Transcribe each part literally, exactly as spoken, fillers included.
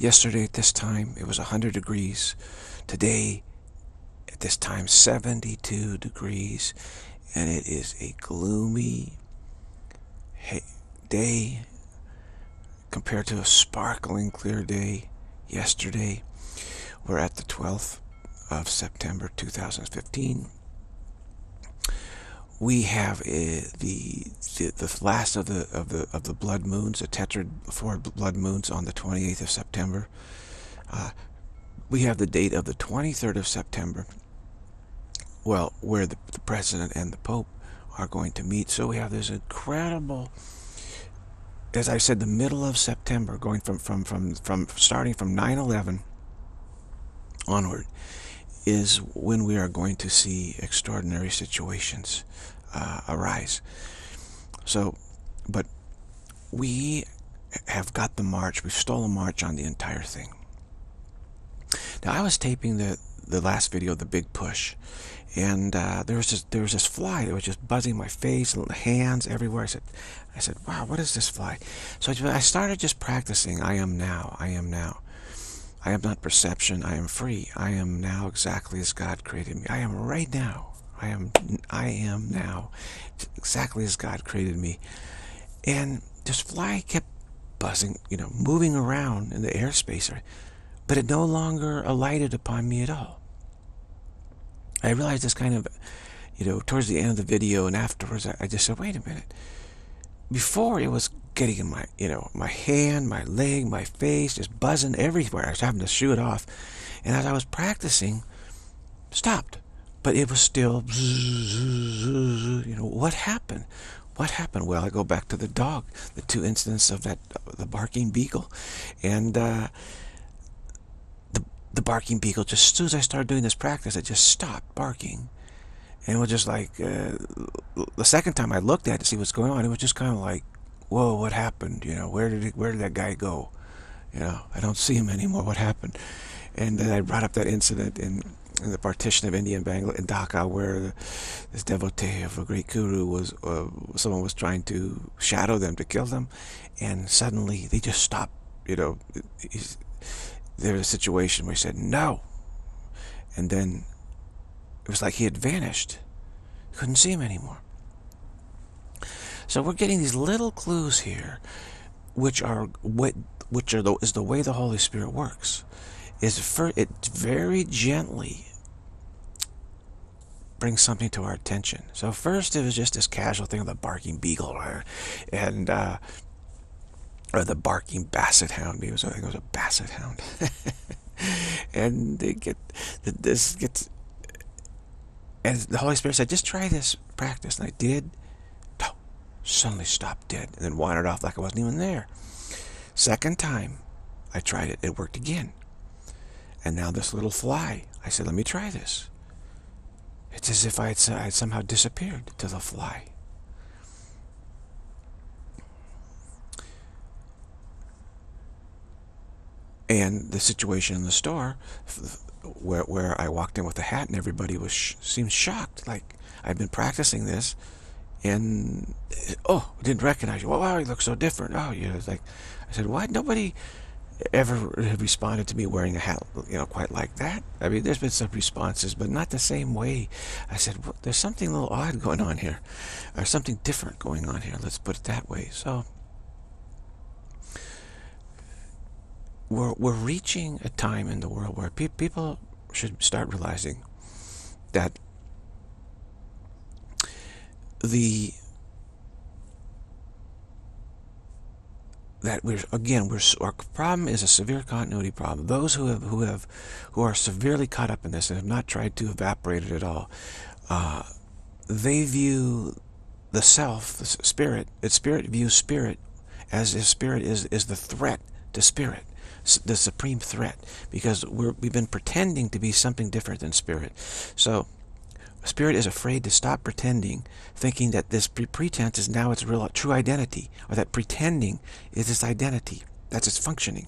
Yesterday at this time, it was one hundred degrees. Today, at this time, seventy-two degrees. And it is a gloomy day compared to a sparkling clear day yesterday. We're at the twelfth of September two thousand fifteen. We have a, the, the the last of the of the of the blood moons, the tetrad four blood moons on the twenty-eighth of September. Uh, we have the date of the twenty-third of September. Well, where the, the president and the pope are going to meet. So we have this incredible, as I said, the middle of September, going from from from from starting from nine eleven onward, is when we are going to see extraordinary situations uh, arise. So, but we have got the march. We've stolen march on the entire thing. Now, I was taping the the last video, the big push, and uh, there was this, there was this fly that was just buzzing my face, little hands everywhere. I said, I said, wow, what is this fly? So I, I started just practicing. I am now. I am now. I am not perception, I am free. I am now exactly as God created me. I am right now. I am I am now exactly as God created me. And this fly kept buzzing, you know, moving around in the airspace, but it no longer alighted upon me at all. I realized this kind of, you know, towards the end of the video and afterwards, I, I just said, wait a minute. Before it was getting in my, you know, my hand, my leg, my face, just buzzing everywhere. I was having to shoo it off. And as I was practicing, stopped. But it was still, you know, what happened? What happened? Well, I go back to the dog, the two incidents of that, the barking beagle. And uh, the, the barking beagle, just as soon as I started doing this practice, it just stopped barking. And it was just like, uh, the second time I looked at it to see what's going on, it was just kind of like, whoa, what happened? You know, where did it, where did that guy go? You know, I don't see him anymore. What happened? And then I brought up that incident in, in the partition of India and Bangladesh, in Dhaka, where the, this devotee of a great guru was, uh, someone was trying to shadow them to kill them, and suddenly they just stopped. You know, there's a situation where he said no, and then it was like he had vanished. Couldn't see him anymore. So we're getting these little clues here, which are what, which are the, is the way the Holy Spirit works. Is for it very gently brings something to our attention. So first it was just this casual thing of the barking beagle, or, and uh, or the barking basset hound. Maybe it was, I think it was a basset hound, and they get this gets, and the Holy Spirit said, just try this practice, and I did. Suddenly stopped dead and then wandered off like I wasn't even there. Second time I tried it, it worked again. And now this little fly, I said, let me try this. It's as if I had, I had somehow disappeared to the fly. And the situation in the store, where, where I walked in with a hat and everybody was sh seemed shocked, like I've been practicing this. And, oh, I didn't recognize you. Well, wow, you look so different. Oh, you know, like, I said, what? Nobody ever responded to me wearing a hat, you know, quite like that. I mean, there's been some responses, but not the same way. I said, well, there's something a little odd going on here, or something different going on here. Let's put it that way. So, we're, we're reaching a time in the world where pe people should start realizing that the that we're again we're our problem is a severe continuity problem. Those who have who have who are severely caught up in this and have not tried to evaporate it at all, uh, they view the self, the spirit, its spirit views spirit as if spirit is is the threat to spirit, the supreme threat, because we're we've been pretending to be something different than spirit. So Spirit is afraid to stop pretending, thinking that this pre pretense is now its real true identity, or that pretending is its identity. That's its functioning.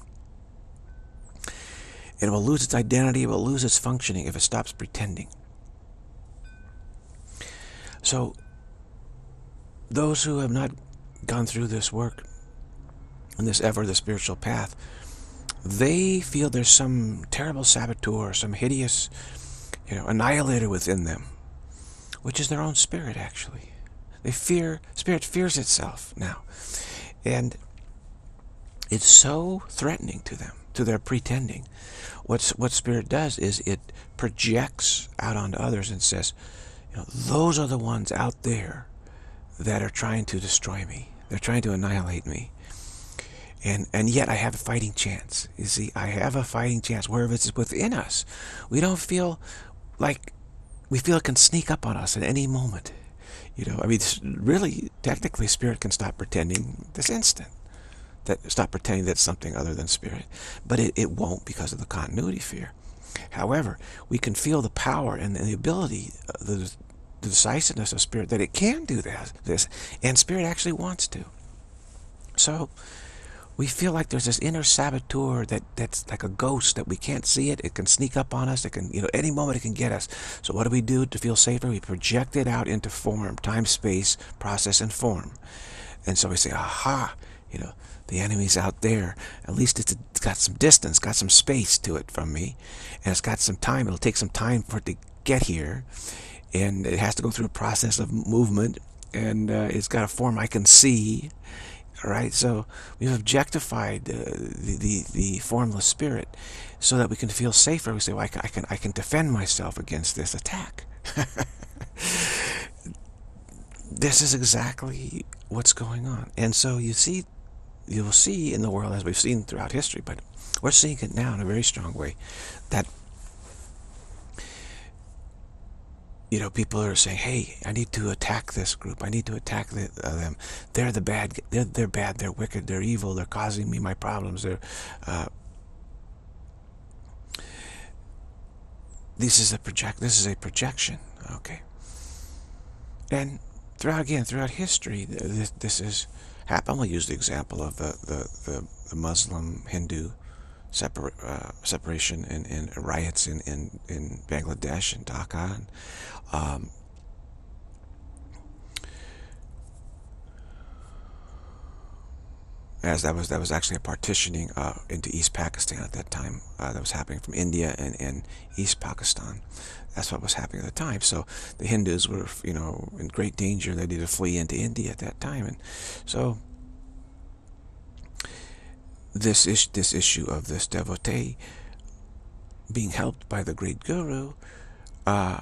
It will lose its identity, it will lose its functioning if it stops pretending. So, those who have not gone through this work, and this ever, the spiritual path, they feel there's some terrible saboteur, some hideous, you know, annihilator within them, which is their own spirit, actually. They fear, spirit fears itself now. And it's so threatening to them, to their pretending. What's, what spirit does is it projects out onto others and says, you know, those are the ones out there that are trying to destroy me. They're trying to annihilate me. And, and yet I have a fighting chance. You see, I have a fighting chance. Wherever it's within us, we don't feel like, we feel it can sneak up on us at any moment. You know, I mean, really, technically, spirit can stop pretending this instant. That stop pretending that's something other than spirit. But it, it won't because of the continuity fear. However, we can feel the power and the ability, the, the decisiveness of spirit, that it can do that, this. And spirit actually wants to. So we feel like there's this inner saboteur that, that's like a ghost that we can't see it. It can sneak up on us. It can, you know, any moment it can get us. So what do we do to feel safer? We project it out into form, time, space, process, and form. And so we say, aha, you know, the enemy's out there. At least it's got some distance, got some space to it from me. And it's got some time. It'll take some time for it to get here. And it has to go through a process of movement. And uh, it's got a form I can see. All right, so we've objectified uh, the, the the formless spirit, so that we can feel safer. We say, "Well, I can I can, I can defend myself against this attack." This is exactly what's going on, and so you see, you will see in the world, as we've seen throughout history, but we're seeing it now in a very strong way, that, you know, people are saying, "Hey, I need to attack this group. I need to attack the, uh, them. They're the bad. They're they're bad. They're wicked. They're evil. They're causing me my problems. They're. Uh, this is a project. This is a projection. Okay. And throughout again, throughout history, this this is happened. We'll use the example of the the the, the Muslim Hindu Separ uh, separation and, and riots in, in, in Bangladesh and Dhaka, and um, as that was that was actually a partitioning uh, into East Pakistan at that time. Uh, that was happening from India and, and East Pakistan. That's what was happening at the time. So the Hindus were, you know, in great danger. They needed to flee into India at that time, and so. This, is, this issue of this devotee being helped by the great guru, uh,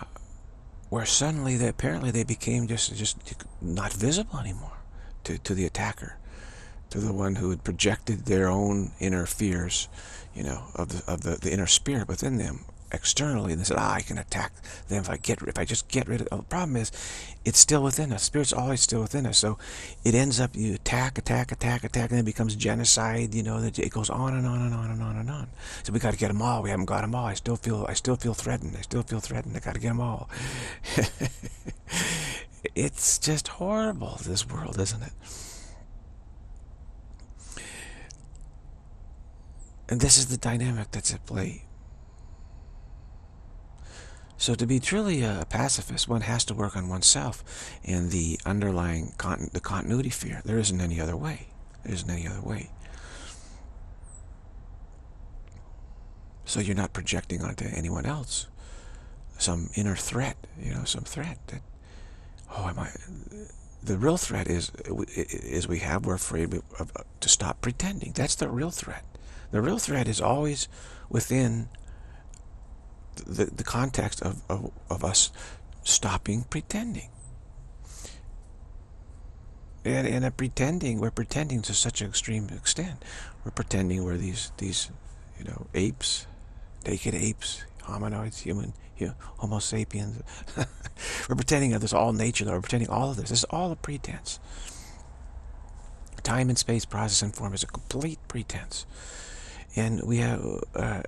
where suddenly they, apparently they became just just not visible anymore to, to the attacker, to the one who had projected their own inner fears, you know, of the, of the, the inner spirit within them externally, and they said, "Ah, I can attack them if I get if I just get rid of." Oh, the problem is, it's still within us. Spirit's always still within us, so it ends up you attack, attack, attack, attack, and it becomes genocide. You know, it goes on and on and on and on and on. So we got to get them all. We haven't got them all. I still feel I still feel threatened. I still feel threatened. I got to get them all. It's just horrible, this world, isn't it? And this is the dynamic that's at play. So to be truly a pacifist, one has to work on oneself and the underlying con the continuity fear. There isn't any other way. There isn't any other way. So you're not projecting onto anyone else some inner threat, you know, some threat that, oh, am I? The real threat is is we have we're afraid of, to stop pretending. That's the real threat. The real threat is always within. The, the context of, of, of us stopping pretending. And, and a pretending, we're pretending to such an extreme extent. We're pretending we're these, these you know, apes, naked apes, hominoids, human, you know, homo sapiens. We're pretending of this all nature, though. We're pretending all of this. This is all a pretense. Time and space, process and form is a complete pretense. And we have... Uh,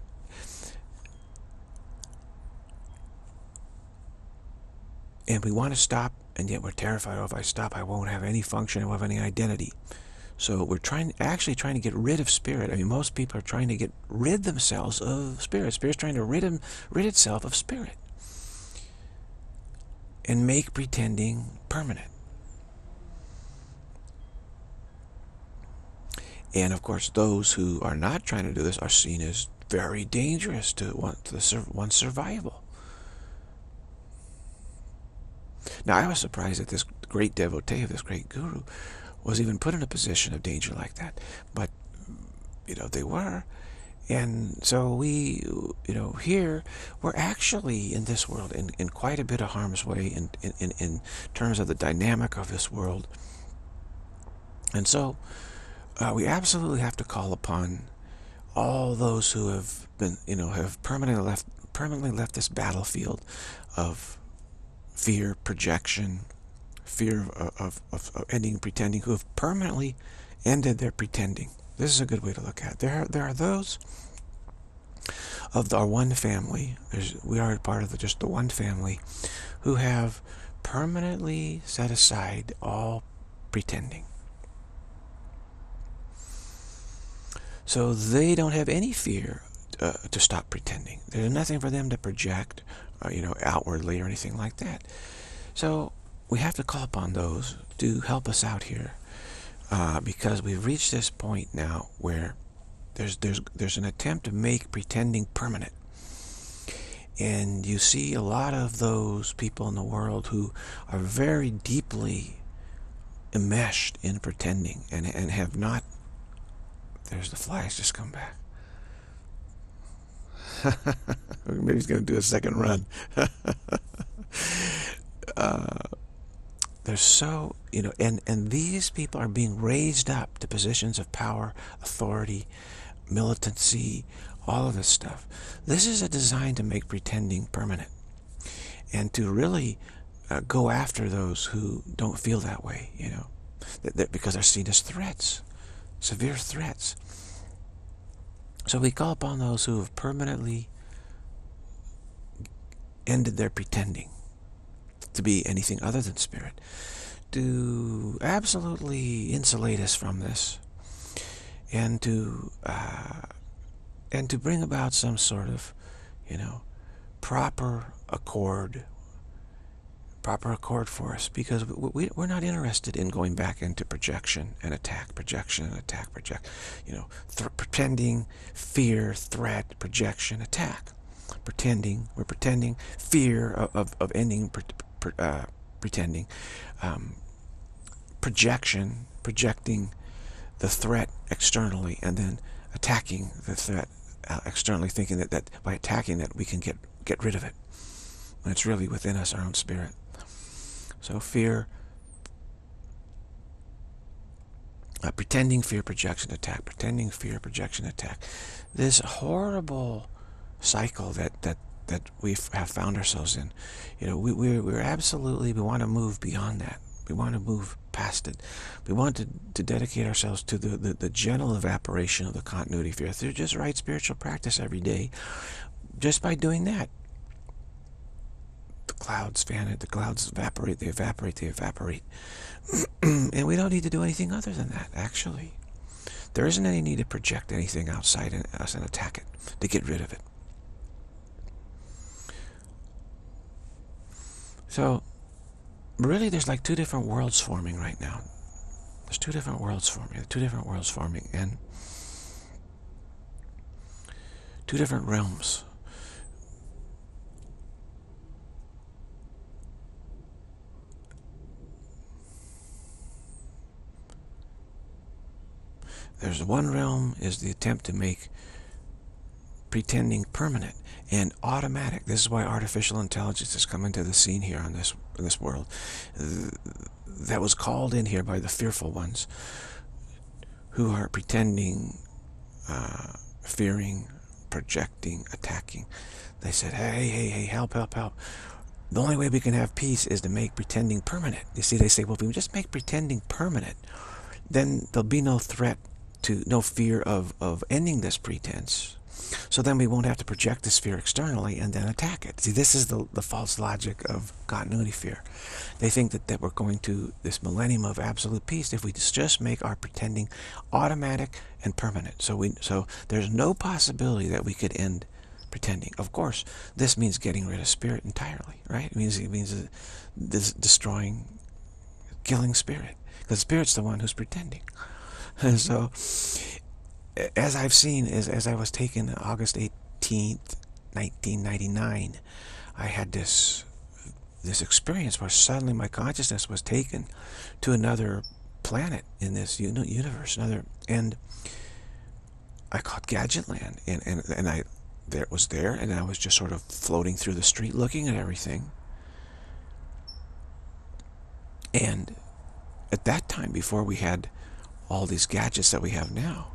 And we want to stop, and yet we're terrified. Oh, if I stop, I won't have any function, I won't have any identity. So we're trying, actually trying to get rid of spirit. I mean, most people are trying to get rid themselves of spirit. Spirit's trying to rid, him, rid itself of spirit. And make pretending permanent. And of course, those who are not trying to do this are seen as very dangerous to one, to the, one's survival. Now, I was surprised that this great devotee of this great guru was even put in a position of danger like that. But, you know, they were. And so we, you know, here, we're actually in this world in, in quite a bit of harm's way in, in, in terms of the dynamic of this world. And so, uh, we absolutely have to call upon all those who have been, you know, have permanently left, permanently left this battlefield of fear, projection, fear of, of, of ending pretending, who have permanently ended their pretending. This is a good way to look at it. There are, there are those of our one family, there's, we are part of the, just the one family, who have permanently set aside all pretending. So they don't have any fear uh, to stop pretending. There's nothing for them to project, uh, you know, outwardly or anything like that. So we have to call upon those to help us out here. Uh, because we've reached this point now where there's there's there's an attempt to make pretending permanent, and you see a lot of those people in the world who are very deeply enmeshed in pretending and and have not. There's the flies just come back. Maybe he's going to do a second run. uh, They're so, you know, and, and these people are being raised up to positions of power, authority, militancy, all of this stuff. This is a design to make pretending permanent and to really uh, go after those who don't feel that way, you know, that, that because they're seen as threats, severe threats. So we call upon those who have permanently ended their pretending to be anything other than spirit, to absolutely insulate us from this, and to uh, and to bring about some sort of, you know, proper accord, proper accord for us, because we, we, we're not interested in going back into projection and attack, projection and attack, project, you know, th pretending, fear, threat, projection, attack, pretending, we're pretending, fear of of, of ending. Pre Uh, pretending, um, projection, projecting the threat externally, and then attacking the threat uh, externally, thinking that, that by attacking that we can get get rid of it, when it's really within us, our own spirit. So fear, uh, pretending, fear, projection, attack, pretending, fear, projection, attack. This horrible cycle that that. that we have found ourselves in. You know, we, we're, we're absolutely, we want to move beyond that. We want to move past it. We want to, to dedicate ourselves to the, the, the gentle evaporation of the continuity fear through just right spiritual practice every day. Just by doing that, the clouds fan it, the clouds evaporate, they evaporate, they evaporate. And we don't need to do anything other than that, actually. There isn't any need to project anything outside in us and attack it, to get rid of it. So, really, there's like two different worlds forming right now. There's two different worlds forming, two different worlds forming, and two different realms. There's one realm is the attempt to make pretending permanent and automatic. This is why artificial intelligence has come into the scene here on this in this world. That was called in here by the fearful ones who are pretending, uh, fearing, projecting, attacking. They said, hey, hey, hey, help, help, help. The only way we can have peace is to make pretending permanent. You see, they say, well, if we just make pretending permanent, then there'll be no threat to, no fear of, of ending this pretense. So then we won't have to project this fear externally and then attack it. See, this is the, the false logic of continuity fear. They think that, that we're going to this millennium of absolute peace if we just make our pretending automatic and permanent. So we so there's no possibility that we could end pretending. Of course, this means getting rid of spirit entirely, right? It means, it means this destroying, killing spirit. Because spirit's the one who's pretending. So, as I've seen, as, as I was taken August eighteenth, nineteen ninety-nine, I had this this experience where suddenly my consciousness was taken to another planet in this uni universe, another, and I called Gadgetland, and, and, and I there was there, and I was just sort of floating through the street looking at everything. And at that time, before we had all these gadgets that we have now,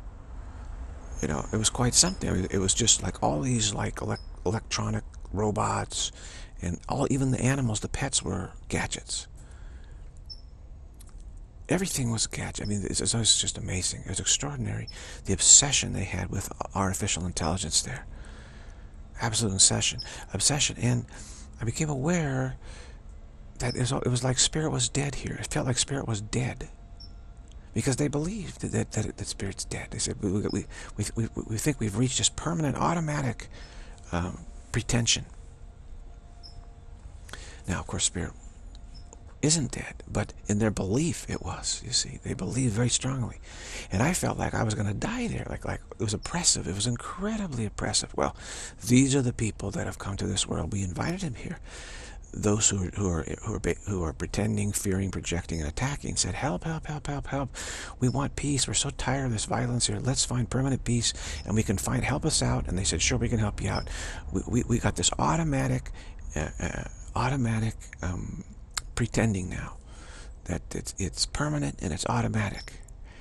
you know, it was quite something. I mean, it was just like all these like elect electronic robots, and all, even the animals, the pets were gadgets. Everything was a gadget. I mean, it was just amazing. It was extraordinary, the obsession they had with artificial intelligence there. Absolute obsession. Obsession. And I became aware that it was like spirit was dead here. It felt like spirit was dead. Because they believed that, that, that spirit's dead. They said, we, we, we, we, we think we've reached this permanent, automatic um, pretension. Now, of course, spirit isn't dead, but in their belief it was, you see. They believed very strongly. And I felt like I was going to die there. Like, like it was oppressive. It was incredibly oppressive. Well, these are the people that have come to this world. We invited them here. Those who, who, are, who, are, who are pretending, fearing, projecting, and attacking said, help, help, help, help, help. We want peace. We're so tired of this violence here. Let's find permanent peace, and we can find, help us out. And they said, sure, we can help you out. We, we, we got this automatic, uh, uh, automatic, um, pretending now that it's, it's permanent and it's automatic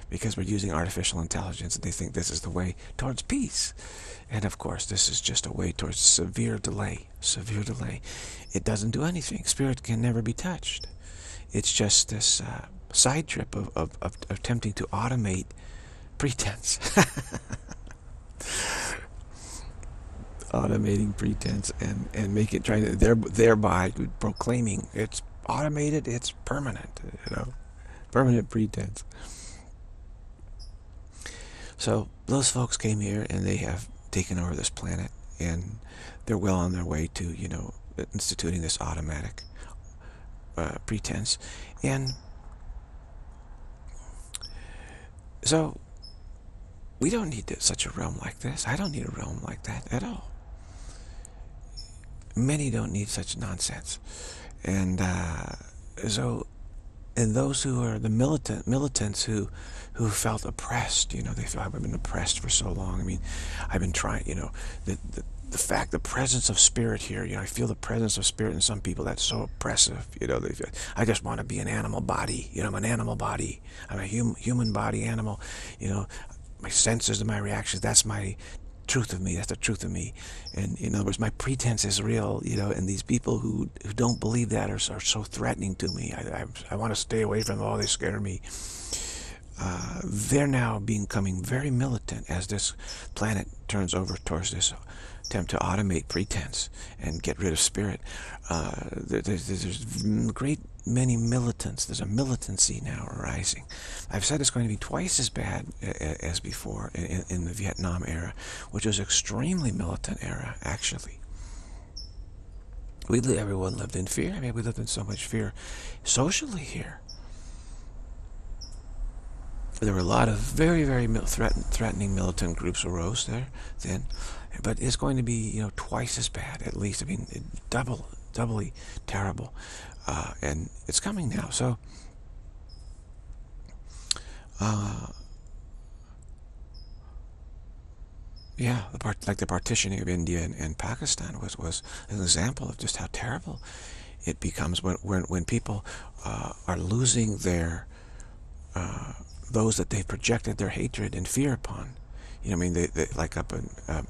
because we're using artificial intelligence, and they think this is the way towards peace. And of course, this is just a way towards severe delay, severe delay. It doesn't do anything. Spirit can never be touched. It's just this uh, side trip of, of, of attempting to automate pretense. Automating pretense and, and make it, trying to, thereby proclaiming it's automated, it's permanent, you know, permanent pretense. So those folks came here, and they have taken over this planet, and they're well on their way to, you know, instituting this automatic uh, pretense. And so we don't need such a realm like this. I don't need a realm like that at all. Many don't need such nonsense. And uh, so, and those who are the militant militants who, who felt oppressed, you know, they felt, I've been oppressed for so long. I mean, I've been trying, you know, the, the the fact, the presence of spirit here. You know, I feel the presence of spirit in some people. That's so oppressive. You know, they feel, I just want to be an animal body. You know, I'm an animal body. I'm a hum, human body, animal. You know, my senses and my reactions. That's my truth of me, that's the truth of me. And in other words, my pretense is real, you know, and these people who, who don't believe that are, are so threatening to me. I, I, I want to stay away from them, oh, they scare me. Uh, they're now becoming very militant as this planet turns over towards this attempt to automate pretense and get rid of spirit. Uh, there, there's, there's a great many militants. There's a militancy now arising. I've said it's going to be twice as bad as before in, in the Vietnam era, which was an extremely militant era, actually. We, everyone lived in fear. I mean, we lived in so much fear socially here. There were a lot of very, very mil threaten, threatening militant groups arose there then, but it's going to be, you know, twice as bad at least. I mean, double, doubly terrible, uh, and it's coming now. So, uh, yeah, the part, like the partitioning of India and, and Pakistan was was an example of just how terrible it becomes when when when people uh, are losing their uh, those that they've projected their hatred and fear upon. You know, I mean, they, they like up in, um,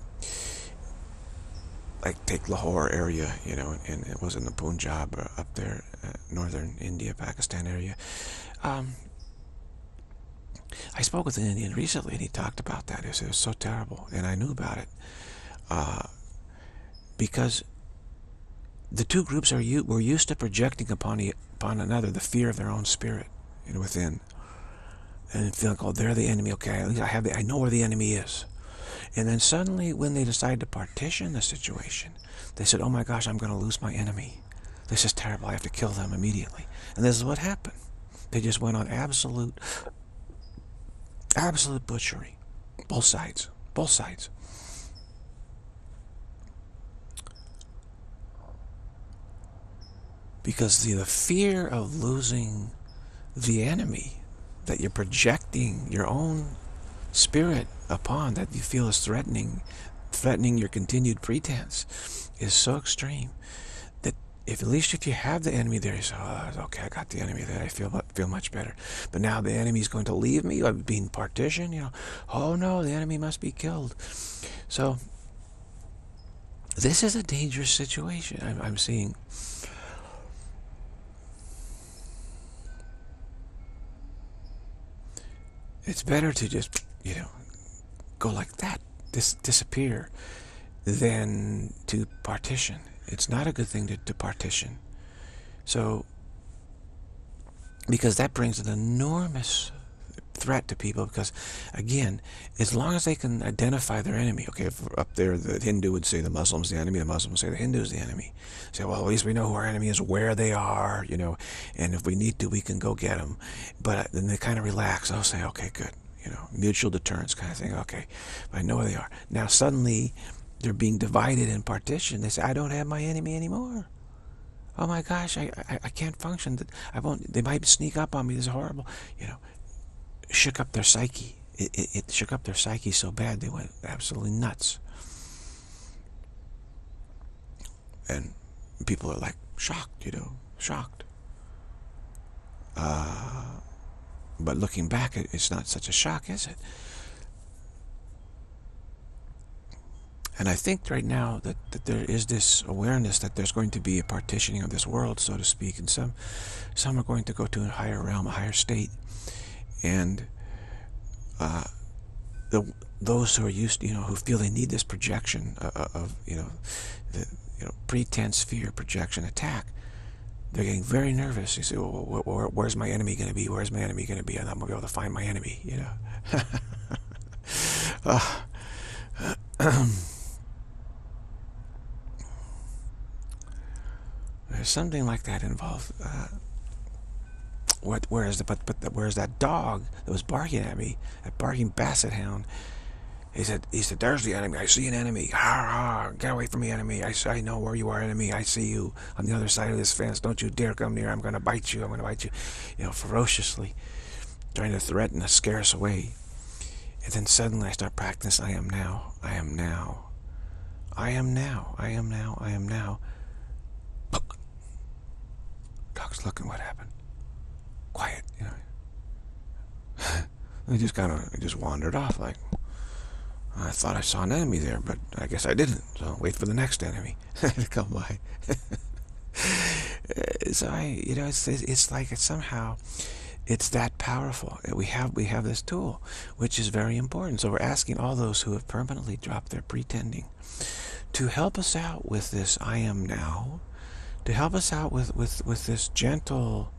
like take Lahore area, you know, and, and it was in the Punjab or up there, uh, northern India, Pakistan area. Um, I spoke with an Indian recently, and he talked about that. He said it was so terrible, and I knew about it uh, because the two groups are u were used to projecting upon e upon another the fear of their own spirit, you know, within. And feel like, oh, they're the enemy. Okay, at least I have the, I know where the enemy is. And then suddenly, when they decide to partition the situation, they said, oh my gosh, I'm going to lose my enemy. This is terrible. I have to kill them immediately. And this is what happened. They just went on absolute Absolute butchery. Both sides. Both sides. Because the, the fear of losing the enemy that you're projecting your own spirit upon, that you feel is threatening, threatening your continued pretense, is so extreme that if at least if you have the enemy there, you say, oh, okay, I got the enemy there, I feel feel much better. But now the enemy is going to leave me, I'm being partitioned, you know, oh no, the enemy must be killed. So this is a dangerous situation I'm, I'm seeing. It's better to just, you know, go like that, dis disappear, than to partition. It's not a good thing to, to partition. So, because that brings an enormous threat to people, because, again, as long as they can identify their enemy, okay, if up there the Hindu would say the Muslim's the enemy, the Muslim would say the Hindu's the enemy. Say, well, at least we know who our enemy is, where they are, you know, and if we need to, we can go get them. But then they kind of relax. I'll say, okay, good. You know, mutual deterrence kind of thing. Okay, I know where they are. Now suddenly, they're being divided and partitioned. They say, I don't have my enemy anymore. Oh my gosh, I, I, I can't function. I won't. They might sneak up on me. This is horrible. You know, shook up their psyche. It, it, it shook up their psyche so bad they went absolutely nuts. And people are like shocked, you know, shocked. Uh... But looking back, it's not such a shock, is it? And I think right now that, that there is this awareness that there's going to be a partitioning of this world, so to speak, and some some are going to go to a higher realm, a higher state. And uh, the, those who are used to, you know, who feel they need this projection of, of you know, the, you know, pretense, fear, projection, attack, they're getting very nervous. You say, well, where, where's my enemy going to be? Where's my enemy going to be? I'm not going to be able to find my enemy, you know. uh, There's something like that involved. Uh, what, where is the, but, but where's that dog that was barking at me, that barking basset hound? He said, he said, there's the enemy. I see an enemy. Ah, ah, get away from me, enemy. I, I know where you are, enemy. I see you on the other side of this fence. Don't you dare come near. I'm going to bite you. I'm going to bite you. You know, ferociously trying to threaten us, scare us away. And then suddenly I start practicing. I am now. I am now. I am now. I am now. I am now. Look. Dog's looking. What happened? Quiet, you know. They just kind of just wandered off like... I thought I saw an enemy there, but I guess I didn't. So wait for the next enemy to come by. So I, you know, it's it's like it's somehow, it's that powerful. We have we have this tool, which is very important. So we're asking all those who have permanently dropped their pretending, to help us out with this. I am now, to help us out with with with this gentle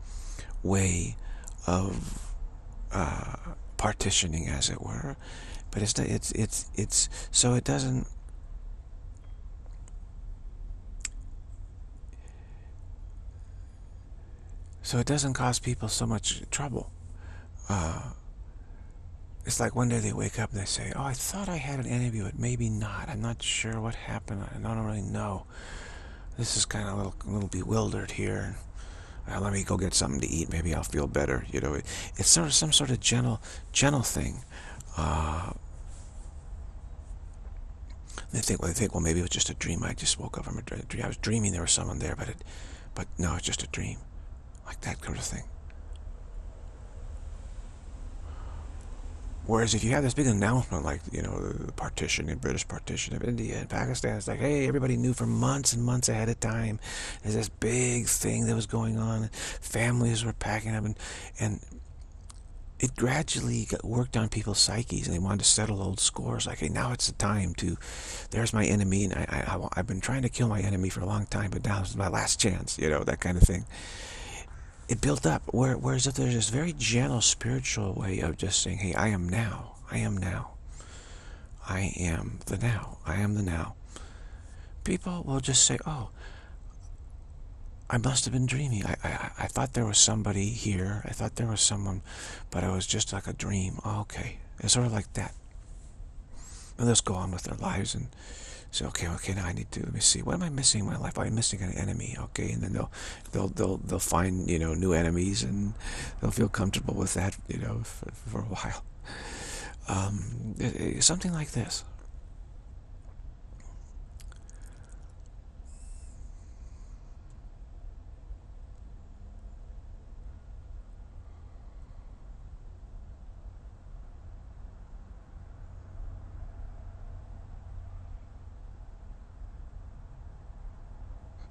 way of uh, partitioning, as it were. But it's it's it's it's so it doesn't so it doesn't cause people so much trouble. Uh, it's like one day they wake up and they say, "Oh, I thought I had an enemy, but maybe not. I'm not sure what happened. I don't really know. This is kind of a little a little bewildered here. Uh, let me go get something to eat. Maybe I'll feel better." You know, it, it's sort of some sort of gentle gentle thing. Uh, they think. Well, they think. Well, maybe it was just a dream. I just woke up from a dream. I was dreaming there was someone there, but it, but no, it's just a dream, like that kind of thing. Whereas if you have this big announcement, like you know, the partition, the British partition of India and Pakistan, it's like, hey, everybody knew for months and months ahead of time. There's this big thing that was going on. Families were packing up, and and. It gradually got worked on people's psyches, and they wanted to settle old scores. Like, hey, now it's the time to, there's my enemy, and I, I, I've been trying to kill my enemy for a long time, but now it's my last chance, you know, that kind of thing. It built up, whereas if there's this very gentle spiritual way of just saying, hey, I am now, I am now, I am the now, I am the now. People will just say, oh, I must have been dreaming. I, I, I thought there was somebody here. I thought there was someone, but it was just like a dream. Oh, okay. It's sort of like that. And let's go on with their lives and say, okay, okay, now I need to, let me see. What am I missing in my life? I'm missing an enemy, okay? And then they'll, they'll, they'll, they'll find, you know, new enemies, and they'll feel comfortable with that, you know, for, for a while. Um, it, it, something like this.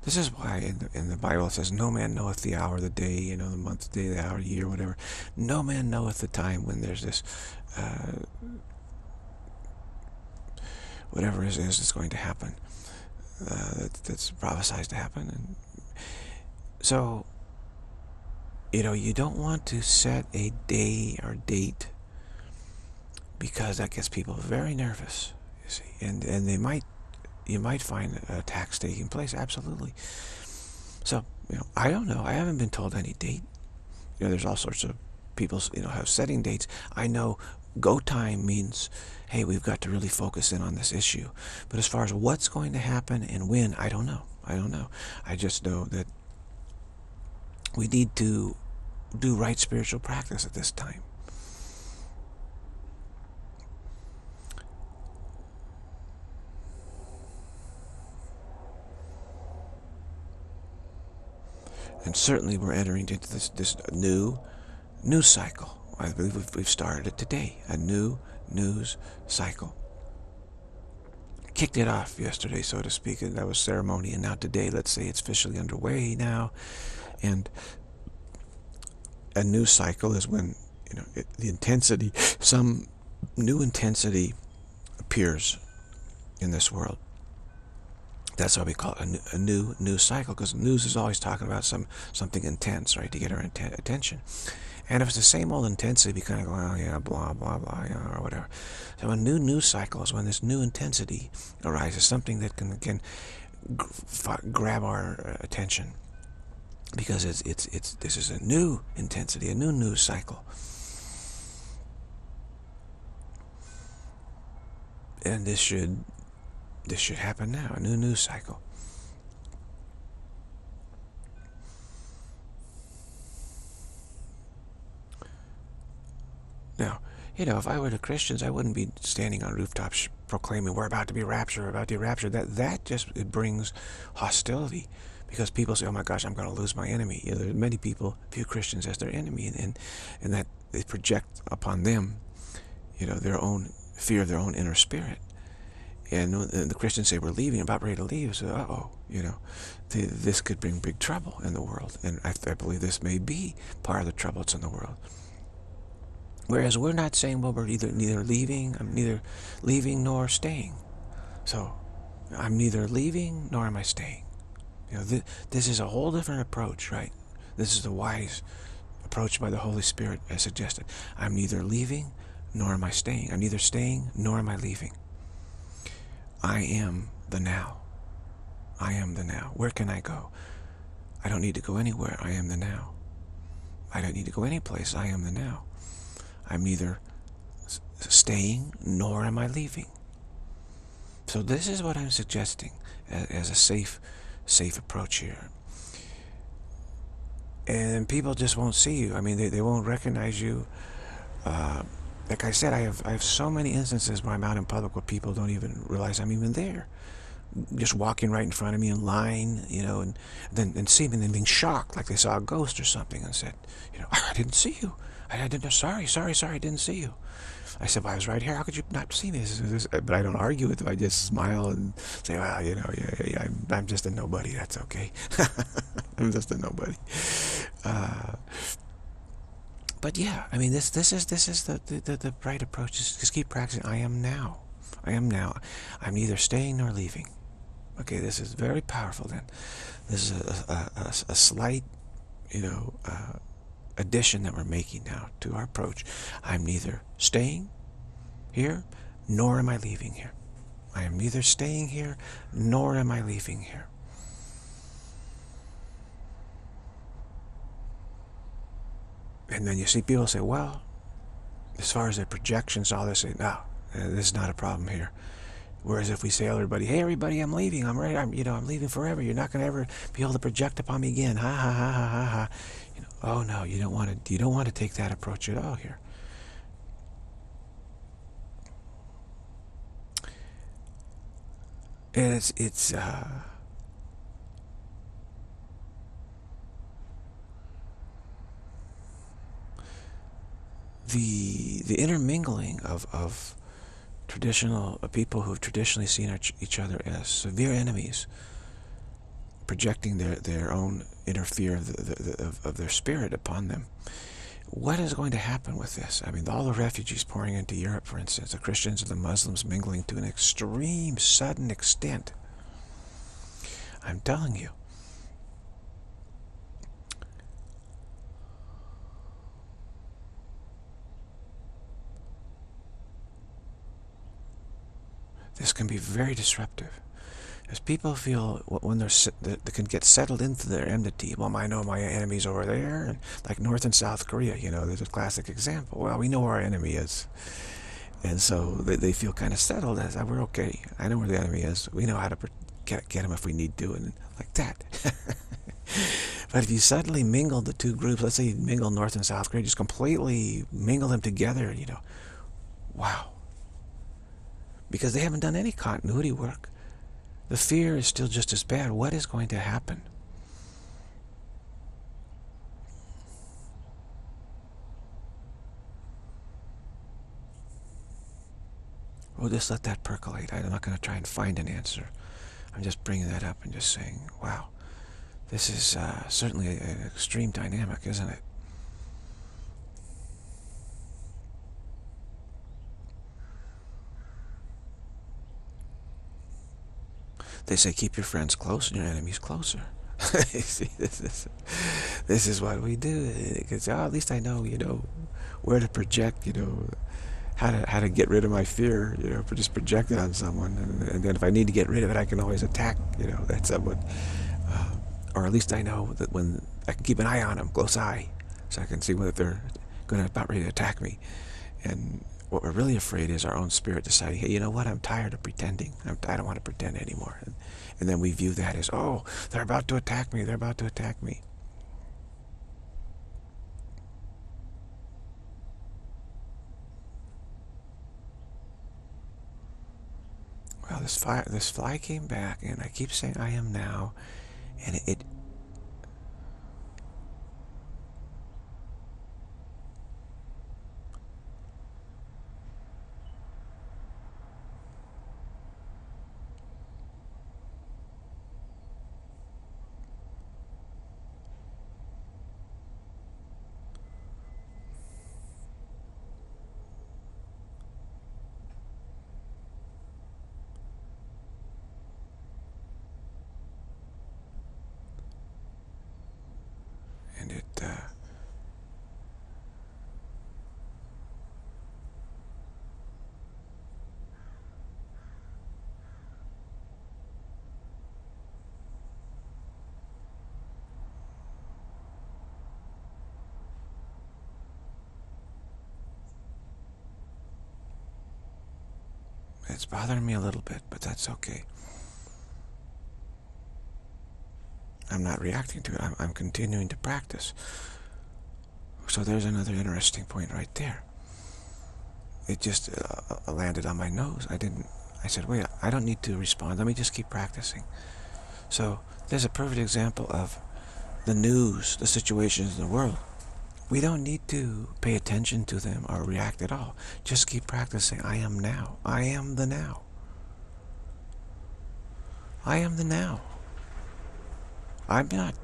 This is why in the, in the Bible it says, no man knoweth the hour, the day, you know, the month, the day, the hour, the year, whatever. No man knoweth the time when there's this, uh, whatever it is that's going to happen, uh, that, that's prophesied to happen. And so, you know, you don't want to set a day or date, because that gets people very nervous, you see, and, and they might, you might find attacks taking place, absolutely. So, you know, I don't know. I haven't been told any date. You know, there's all sorts of people, you know, have setting dates. I know go time means, hey, we've got to really focus in on this issue. But as far as what's going to happen and when, I don't know. I don't know. I just know that we need to do right spiritual practice at this time. And certainly we're entering into this, this new news cycle. I believe we've, we've started it today, a new news cycle. Kicked it off yesterday, so to speak, and that was ceremony. And now today, let's say it's officially underway now. And a news cycle is when, you know, it, the intensity, some new intensity appears in this world. That's why we call it a new news cycle, because news is always talking about some something intense, right, to get our inten attention. And if it's the same old intensity, we kind of go, oh, yeah, blah, blah, blah, yeah, or whatever. So a new news cycle is when this new intensity arises, something that can, can grab our attention, because it's, it's, it's, this is a new intensity, a new news cycle. And this should... This should happen now, a new news cycle. Now, you know, if I were the Christians, I wouldn't be standing on rooftops proclaiming, we're about to be raptured, we're about to be raptured. That, that just, it brings hostility, because people say, oh my gosh, I'm going to lose my enemy. You know, there are many people view Christians as their enemy, and, and, and that they project upon them, you know, their own fear of their own inner spirit. And the Christians say, we're leaving, about ready to leave. So, uh-oh, you know, this could bring big trouble in the world. And I, I believe this may be part of the trouble that's in the world. Whereas we're not saying, well, we're either neither leaving, I'm neither leaving nor staying. So I'm neither leaving nor am I staying. You know, th this is a whole different approach, right? This is the wise approach by the Holy Spirit as suggested. I'm neither leaving nor am I staying. I'm neither staying nor am I leaving. I am the now. I am the now. Where can I go? I don't need to go anywhere. I am the now. I don't need to go anyplace. I am the now. I'm neither staying nor am I leaving. So this is what I'm suggesting as, as a safe, safe approach here. And people just won't see you. I mean, they, they won't recognize you. Uh, Like I said, I have, I have so many instances where I'm out in public where people don't even realize I'm even there. Just walking right in front of me in line, you know, and then and seeing them being shocked, like they saw a ghost or something, and said, you know, I didn't see you. I, I didn't, sorry, sorry, sorry, I didn't see you. I said, well, I was right here. How could you not see me? This, this, but I don't argue with them. I just smile and say, well, you know, yeah, yeah, I'm, I'm just a nobody. That's okay. I'm just a nobody. Uh... But yeah, I mean, this this is this is the the, the right approach. Is just keep practicing. I am now. I am now. I'm neither staying nor leaving. Okay, this is very powerful. Then, this is a a, a, a slight, you know, uh, addition that we're making now to our approach. I'm neither staying here nor am I leaving here. I am neither staying here nor am I leaving here. And then you see people say, well, as far as their projections, all this, no, this is not a problem here. Whereas if we say to everybody, hey, everybody, I'm leaving, I'm right, I'm, you know, I'm leaving forever, you're not going to ever be able to project upon me again, ha, ha, ha, ha, ha, ha. You know, oh, no, you don't want to, you don't want to take that approach at all here. And it's, it's, uh, the, the intermingling of, of traditional uh, people who have traditionally seen our, each other as severe enemies, projecting their, their own inner fear of, the, the, of, of their spirit upon them. What is going to happen with this? I mean, all the refugees pouring into Europe, for instance, the Christians and the Muslims mingling to an extreme, sudden extent. I'm telling you. This can be very disruptive. As people feel, when they're, they can get settled into their enmity, well, I know my enemy's over there, and like North and South Korea, you know, there's a classic example. Well, we know where our enemy is. And so they, they feel kind of settled as, we're okay, I know where the enemy is, we know how to get, get him if we need to, and like that. But if you suddenly mingle the two groups, let's say you mingle North and South Korea, just completely mingle them together, you know, wow. Because they haven't done any continuity work. The fear is still just as bad. What is going to happen? We'll just let that percolate. I'm not going to try and find an answer. I'm just bringing that up and just saying, wow, this is uh, certainly an extreme dynamic, isn't it? They say, keep your friends close and your enemies closer. You see, this is, this is what we do. Because, oh, at least I know, you know, where to project, you know, how to, how to get rid of my fear, you know, just project it on someone. And, and then if I need to get rid of it, I can always attack, you know, that someone. Uh, or at least I know that when I can keep an eye on them, close eye, so I can see whether they're going to about ready to attack me. And what we're really afraid is our own spirit deciding, hey, you know what, I'm tired of pretending. I'm, I don't want to pretend anymore. And, and then we view that as, oh, they're about to attack me. They're about to attack me. Well, this fly, this fly came back, and I keep saying I am now, and it... it It's bothering me a little bit, but that's okay. I'm not reacting to it. I'm, I'm continuing to practice. So there's another interesting point right there. It just uh, landed on my nose. I didn't... I said, wait, I don't need to respond. Let me just keep practicing. So there's a perfect example of the news, the situations in the world. We don't need to pay attention to them or react at all. Just keep practicing. I am now. I am the now. I am the now. I'm not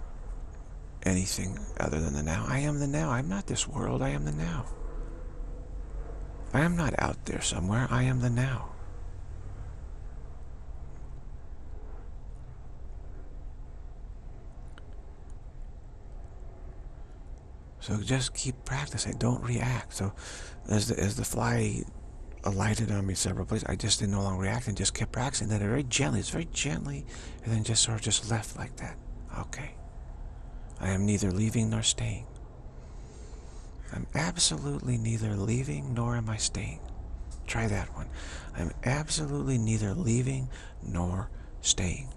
anything other than the now. I am the now. I'm not this world. I am the now. I am not out there somewhere. I am the now. So just keep practicing. Don't react. So as the, as the fly alighted on me several places, I just didn't no longer react and just kept practicing. Then very gently, it's very gently, and then just sort of just left like that. Okay. I am neither leaving nor staying. I'm absolutely neither leaving nor am I staying. Try that one. I'm absolutely neither leaving nor staying.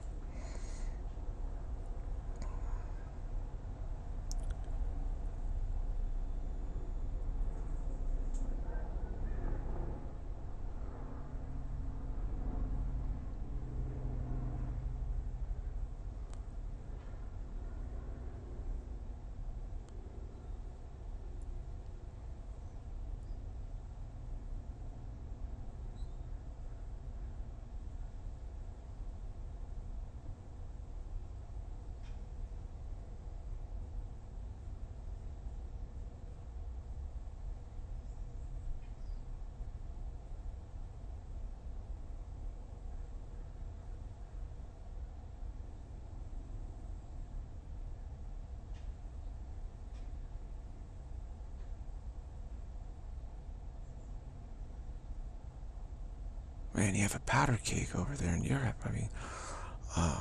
Man, you have a powder cake over there in Europe. I mean, uh,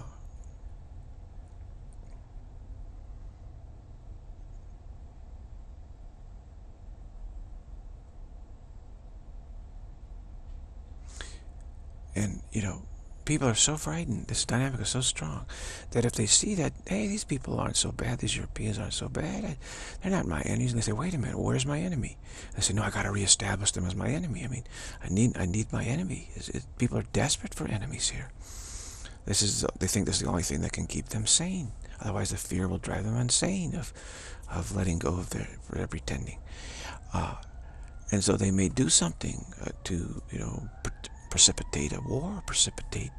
and you know, people are so frightened. This dynamic is so strong that if they see that, hey, these people aren't so bad, these Europeans aren't so bad, I, they're not my enemies, and they say, wait a minute, where's my enemy? And I say, no, I gotta reestablish them as my enemy. I mean, I need, I need my enemy. It's, it, people are desperate for enemies here. This is, they think this is the only thing that can keep them sane. Otherwise, the fear will drive them insane of, of letting go of their, their pretending. Uh, and so they may do something uh, to, you know, precipitate a war, precipitate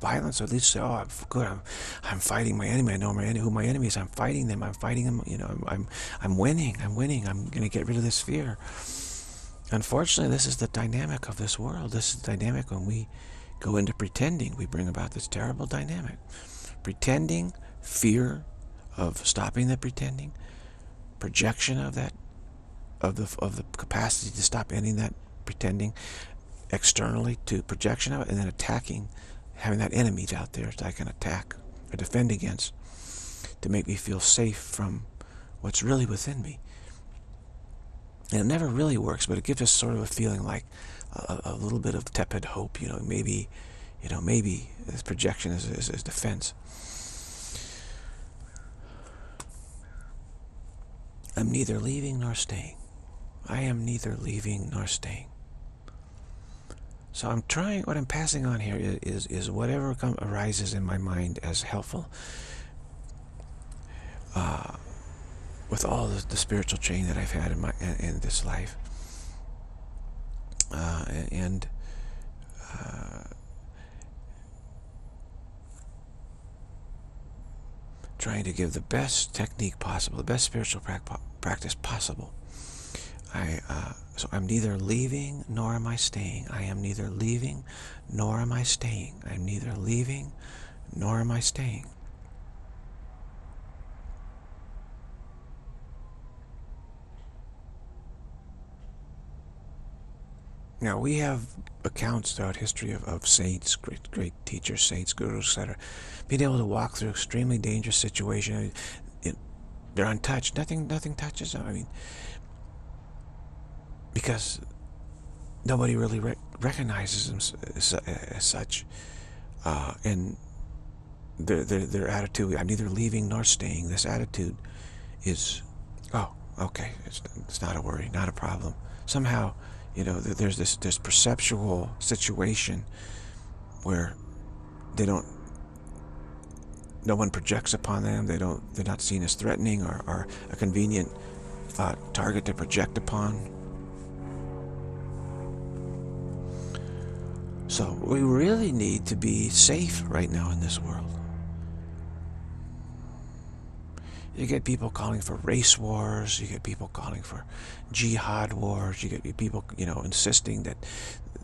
violence, or at least say, oh, I'm good, I'm, I'm fighting my enemy, I know my, who my enemy is, I'm fighting them, I'm fighting them, you know, I'm, I'm, I'm winning, I'm winning, I'm going to get rid of this fear. Unfortunately, this is the dynamic of this world. This is the dynamic when we go into pretending, we bring about this terrible dynamic. Pretending, fear of stopping the pretending, projection of that, of the, of the capacity to stop ending that pretending, externally to projection of it, and then attacking, having that enemy out there that I can attack or defend against to make me feel safe from what's really within me. And it never really works, but it gives us sort of a feeling like a, a little bit of tepid hope, you know, maybe, you know, maybe this projection is, is, is defense. I'm neither leaving nor staying. I am neither leaving nor staying. So I'm trying, what I'm passing on here is, is, is whatever come, arises in my mind as helpful uh, with all the, the spiritual training that I've had in, my, in, in this life. Uh, and uh, trying to give the best technique possible, the best spiritual practice possible. I, uh, so I'm neither leaving nor am I staying. I am neither leaving nor am I staying. I'm neither leaving nor am I staying. Now, we have accounts throughout history of, of saints, great, great teachers, saints, gurus, et cetera, being able to walk through extremely dangerous situations. They're untouched. Nothing, nothing touches them. I mean, because nobody really re recognizes them as, as such, uh, and their, their, their attitude, I'm neither leaving nor staying, this attitude is, oh, okay, it's, it's not a worry, not a problem. Somehow, you know, there's this, this perceptual situation where they don't, no one projects upon them, they don't, they're not seen as threatening or, or a convenient uh, target to project upon. So we really need to be safe right now in this world. You get people calling for race wars. You get people calling for jihad wars. You get people, you know, insisting that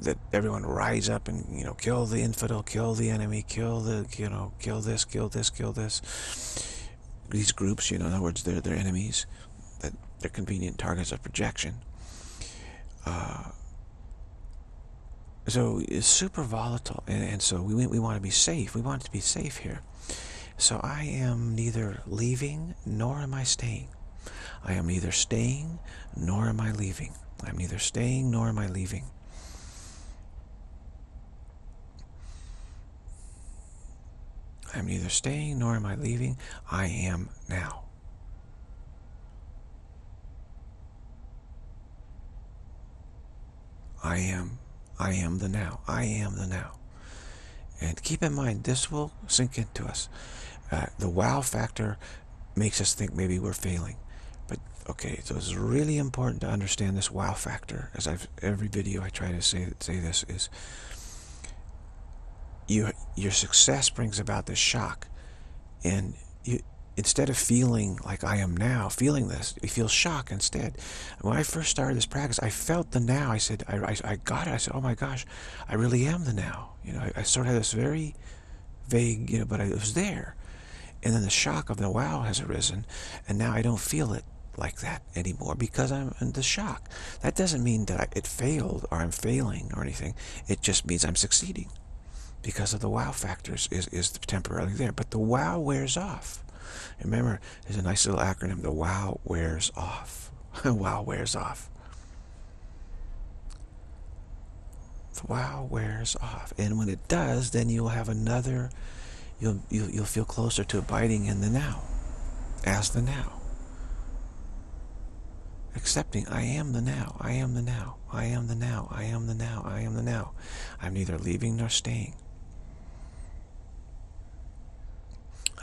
that everyone rise up and, you know, kill the infidel, kill the enemy, kill the, you know, kill this, kill this, kill this. These groups, you know, in other words, they're they're enemies, that they're convenient targets of projection. Uh, So it's super volatile, and, and so we, we want to be safe. We want to be safe here. So I am neither leaving nor am I staying. I am neither staying nor am I leaving. I am neither staying nor am I leaving. I am neither staying nor am I leaving. I am now. I am, I am the now. I am the now. And keep in mind, this will sink into us. Uh, the wow factor makes us think maybe we're failing. But, okay, so it's really important to understand this wow factor. As I've, every video I try to say, say this is, you, your success brings about this shock. And you, instead of feeling like I am now, feeling this, you feel shock instead. When I first started this practice, I felt the now. I said, I, I, I got it. I said, oh my gosh, I really am the now. You know, I, I sort of had this very vague, you know, but I, it was there. And then the shock of the wow has arisen. And now I don't feel it like that anymore because I'm in the shock. That doesn't mean that I, it failed or I'm failing or anything. It just means I'm succeeding. Because of the wow factors is, is temporarily there. But the wow wears off. Remember, there's a nice little acronym, the wow wears off. Wow wears off. The wow wears off. And when it does, then you'll have another, you'll, you'll, you'll feel closer to abiding in the now, as the now. Accepting, I am the now, I am the now, I am the now, I am the now, I am the now. I'm neither leaving nor staying.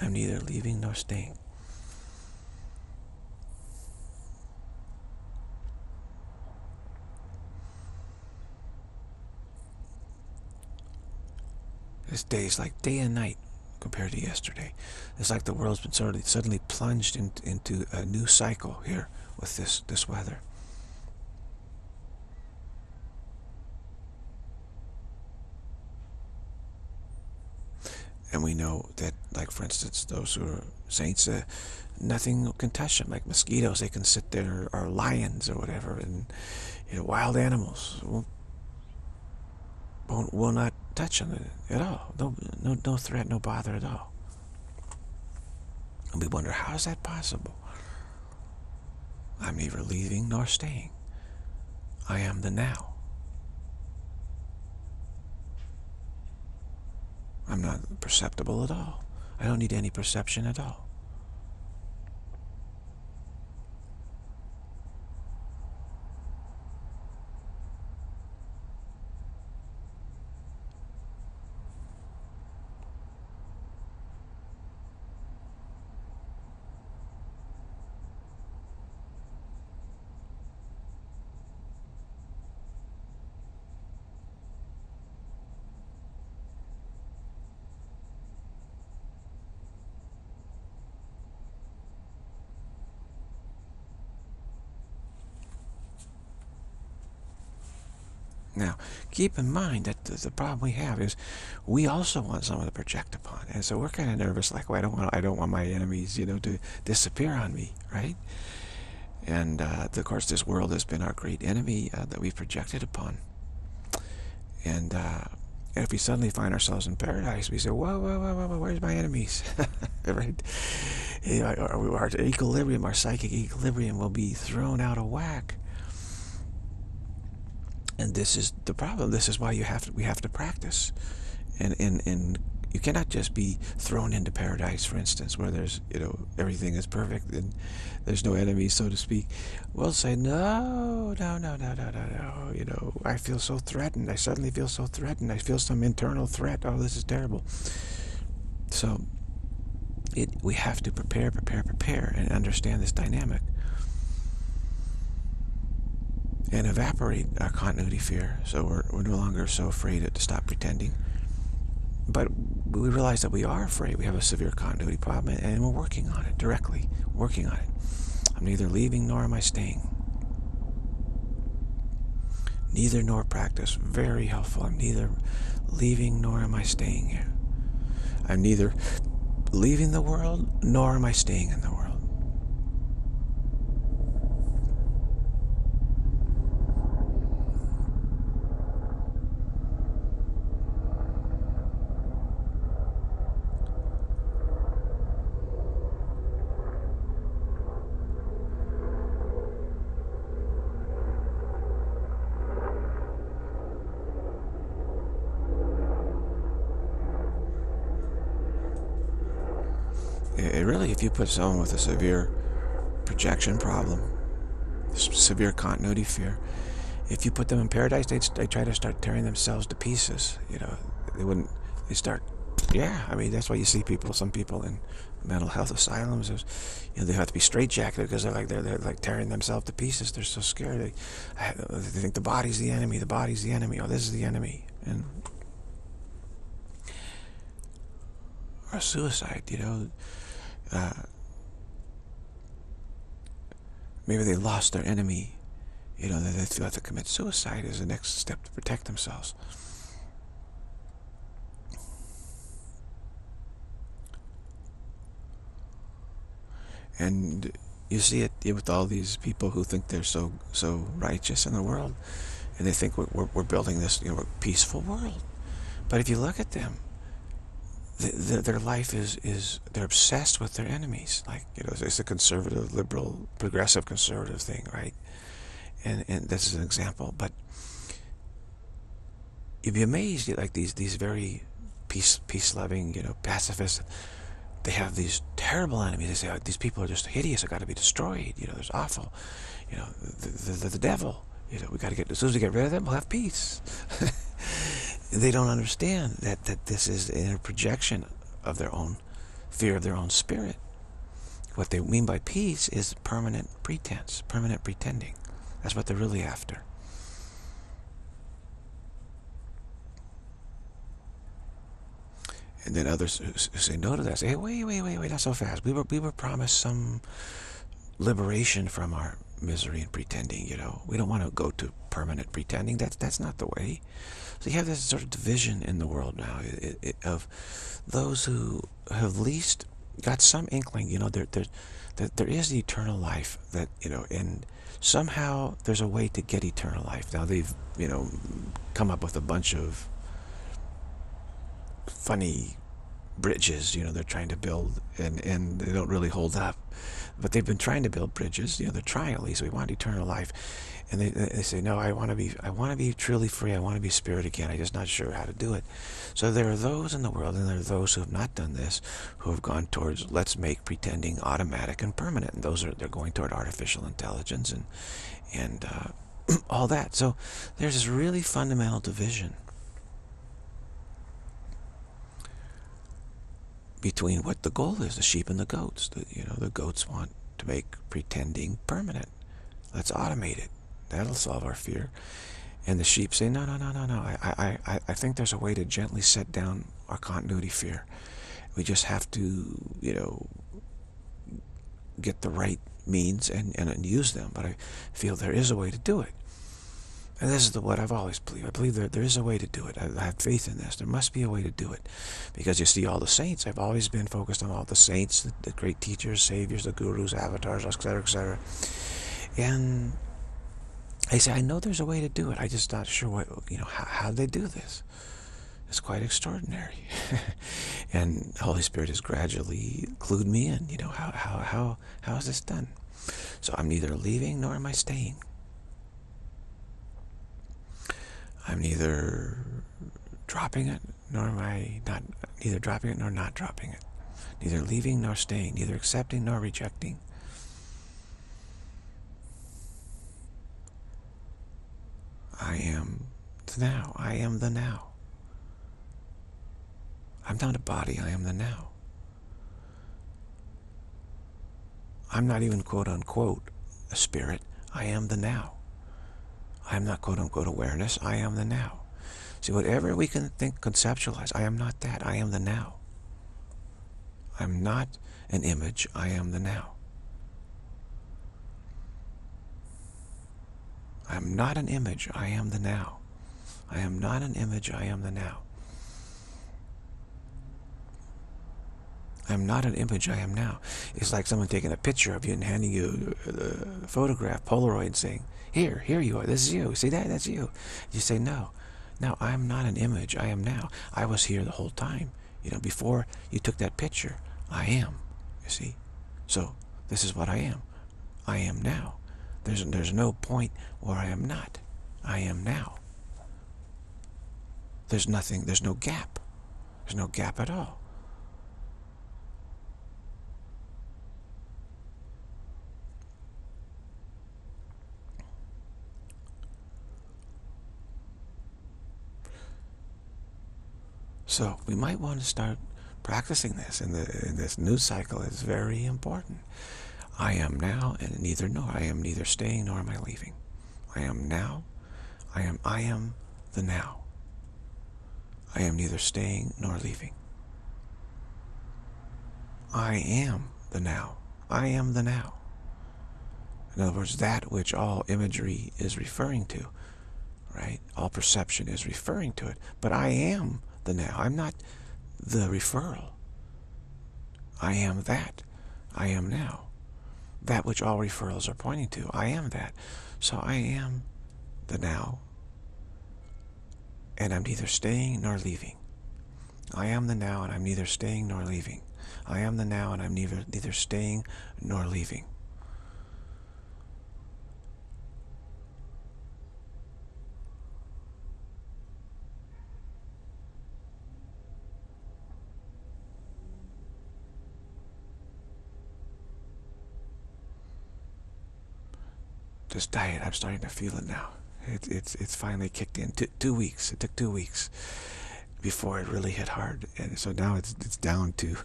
I'm neither leaving nor staying. This day is like day and night compared to yesterday. It's like the world's been suddenly, suddenly plunged in, into a new cycle here with this, this weather. And we know that, like, for instance, those who are saints, uh, nothing can touch them. Like mosquitoes, they can sit there, or lions or whatever, and, you know, wild animals won't, won't, will not touch them at all. No, no, no threat, no bother at all. And we wonder, how is that possible? I'm neither leaving nor staying. I am the now. I'm not perceptible at all. I don't need any perception at all. Now, keep in mind that the problem we have is we also want someone to project upon. And so we're kind of nervous, like, well, I don't want, I don't want my enemies, you know, to disappear on me, right? And, uh, of course, this world has been our great enemy uh, that we've projected upon. And, uh, and if we suddenly find ourselves in paradise, we say, whoa, whoa, whoa, whoa, whoa, where's my enemies? Right? You know, our, our equilibrium, our psychic equilibrium will be thrown out of whack. And this is the problem. This is why you have to, we have to practice. And, and, and you cannot just be thrown into paradise, for instance, where there's, you know, everything is perfect and there's no enemies, so to speak. We'll say, no, no, no, no, no, no, no. You know, I feel so threatened. I suddenly feel so threatened. I feel some internal threat. Oh, this is terrible. So it, we have to prepare, prepare, prepare, and understand this dynamic. And evaporate our continuity fear, so we're, we're no longer so afraid to stop pretending. But we realize that we are afraid. We have a severe continuity problem, and we're working on it directly, working on it. I'm neither leaving nor am I staying. Neither nor practice, very helpful. I'm neither leaving nor am I staying here. I'm neither leaving the world nor am I staying in the world. mean, really, if you put someone with a severe projection problem, severe continuity fear, if you put them in paradise, they'd, they'd try to start tearing themselves to pieces. You know, they wouldn't, they start, yeah, I mean, that's why you see people, some people in mental health asylums, you know, they have to be straitjacketed because they're like, they're, they're like tearing themselves to pieces. They're so scared. They, they think the body's the enemy, the body's the enemy, oh, this is the enemy. And, or suicide, you know. Uh, maybe they lost their enemy. You know, they feel to commit suicide as the next step to protect themselves. And you see it with all these people who think they're so so righteous in the world, and they think we're we're building this, you know, peaceful world. But if you look at them, the, the, their life is is they're obsessed with their enemies. Like, you know, it's a conservative, liberal, progressive, conservative thing, right? And, and this is an example, but you'd be amazed at, like, these these very peace peace loving, you know, pacifists. They have these terrible enemies. They say, oh, these people are just hideous. They got to be destroyed. You know, there's awful. You know, the the, the, the devil. You know, we got to get as soon as we get rid of them, we'll have peace. They don't understand that that this is a projection of their own fear of their own spirit. What they mean by peace is permanent pretense, permanent pretending. That's what they're really after. And then others who say no to that say, hey, wait, wait, wait, wait, not so fast. We were, we were promised some liberation from our misery and pretending, you know. We don't want to go to permanent pretending. That's, that's not the way. So you have this sort of division in the world now it, it, of those who have least got some inkling, you know, there, there, that there is the eternal life that, you know, and somehow there's a way to get eternal life. Now they've, you know, come up with a bunch of funny bridges, you know, they're trying to build, and, and they don't really hold up. But they've been trying to build bridges, you know, they're trying at least, we want eternal life. And they, they say, no, I want to be, I want to be truly free, I want to be spirit again, I'm just not sure how to do it. So there are those in the world, and there are those who have not done this, who have gone towards, let's make pretending automatic and permanent. And those are, they're going toward artificial intelligence and, and uh, all that. So there's this really fundamental division between what the goal is, the sheep and the goats. The, you know, the goats want to make pretending permanent. Let's automate it. That'll solve our fear. And the sheep say, no, no, no, no, no. I, I, I think there's a way to gently set down our continuity fear. We just have to, you know, get the right means and, and, and use them. But I feel there is a way to do it. And this is the, what I've always believed. I believe there, there is a way to do it. I, I have faith in this. There must be a way to do it. Because you see all the saints. I've always been focused on all the saints, the, the great teachers, saviors, the gurus, avatars, et cetera, et cetera. And I say, I know there's a way to do it. I'm just not sure what, you know, how, how they do this. It's quite extraordinary. And the Holy Spirit has gradually clued me in. You know, how, how, how, how is this done? So I'm neither leaving nor am I staying. I'm neither dropping it nor am I not, neither dropping it nor not dropping it. Neither leaving nor staying, neither accepting nor rejecting. I am the now. I am the now. I'm not a body, I am the now. I'm not even quote unquote a spirit, I am the now. I'm not quote unquote awareness, I am the now. See, whatever we can think, conceptualize, I am not that, I am the now. I'm not an image, I am the now. I am not an image, I am the now. I am not an image, I am the now. I am not an image, I am now. It's like someone taking a picture of you and handing you a photograph, Polaroid, saying, here, here you are, this is you, see that, that's you. You say, no, no, I am not an image, I am now. I was here the whole time, you know, before you took that picture, I am, you see. So, this is what I am, I am now. There's, there's no point where I am not. I am now. There's nothing, there's no gap. There's no gap at all. So we might want to start practicing this in, the, in this new cycle. Is very important. I am now and neither nor. I am neither staying nor am I leaving. I am now. I am, I am the now. I am neither staying nor leaving. I am the now. I am the now. In other words, that which all imagery is referring to, right? All perception is referring to it. But I am the now. I'm not the referral. I am that. I am now. That which all referrals are pointing to. I am that. So I am the now. And I'm neither staying nor leaving. I am the now and I'm neither staying nor leaving. I am the now and I'm neither, neither staying nor leaving. This diet, I'm starting to feel it now. It, it's it's finally kicked in. T two weeks. It took two weeks before it really hit hard, and so now it's it's down to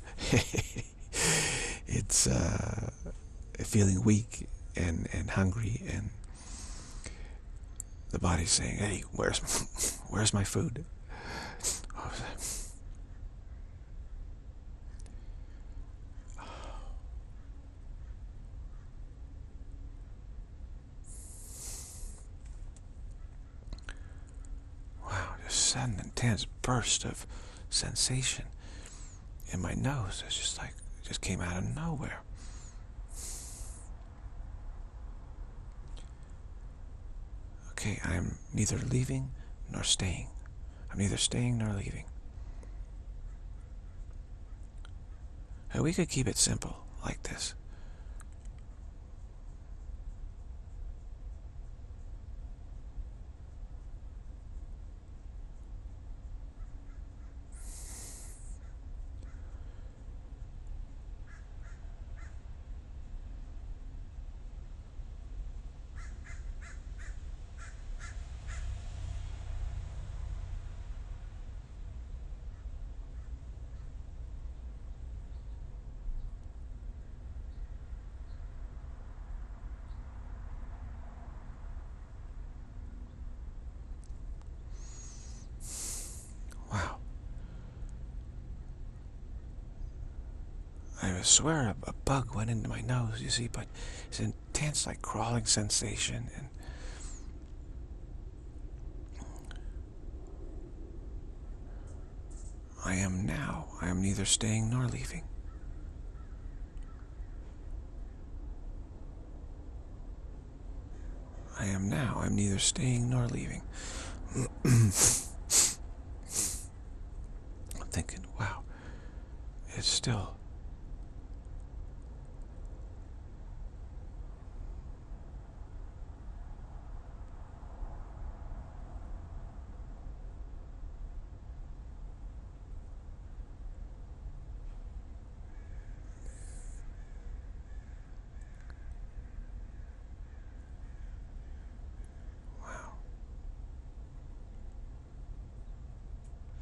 it's uh, feeling weak and and hungry, and the body's saying, "Hey, where's where's my food?" What was that? Sudden intense burst of sensation in my nose. It's just like it just came out of nowhere. Okay, I'm neither leaving nor staying. I'm neither staying nor leaving. And we could keep it simple like this. I swear a, a bug went into my nose, you see, but it's intense, like crawling sensation, and I am now. I am neither staying nor leaving. I am now. I'm neither staying nor leaving. I'm thinking, wow, it's still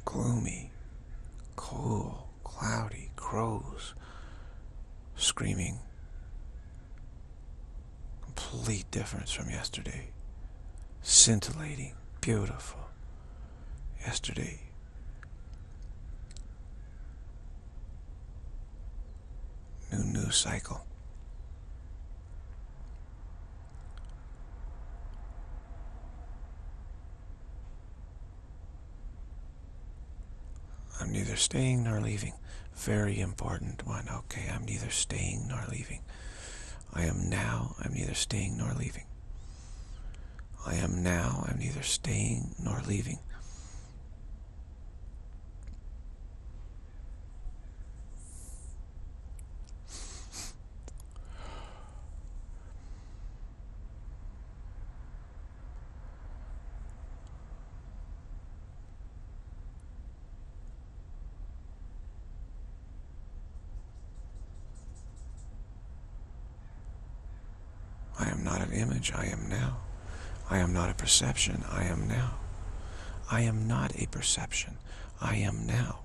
gloomy, cool, cloudy, crows, screaming. Complete difference from yesterday. Scintillating, beautiful. Yesterday. New, new cycle. I'm neither staying nor leaving. Very important one. Okay, I'm neither staying nor leaving. I am now. I'm neither staying nor leaving. I am now. I'm neither staying nor leaving. I am not an image. I am now. I am not a perception. I am now. I am not a perception. I am now.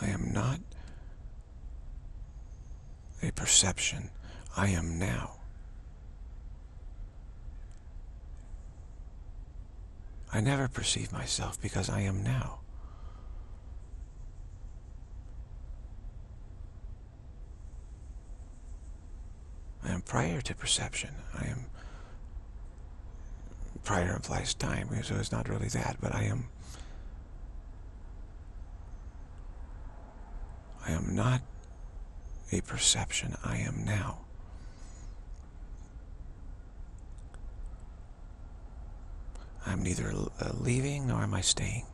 I am not a perception. I am now. I never perceive myself because I am now. I am prior to perception. I am... prior implies time, so it's not really that, but I am... I am not a perception. I am now. I'm neither leaving nor am I staying.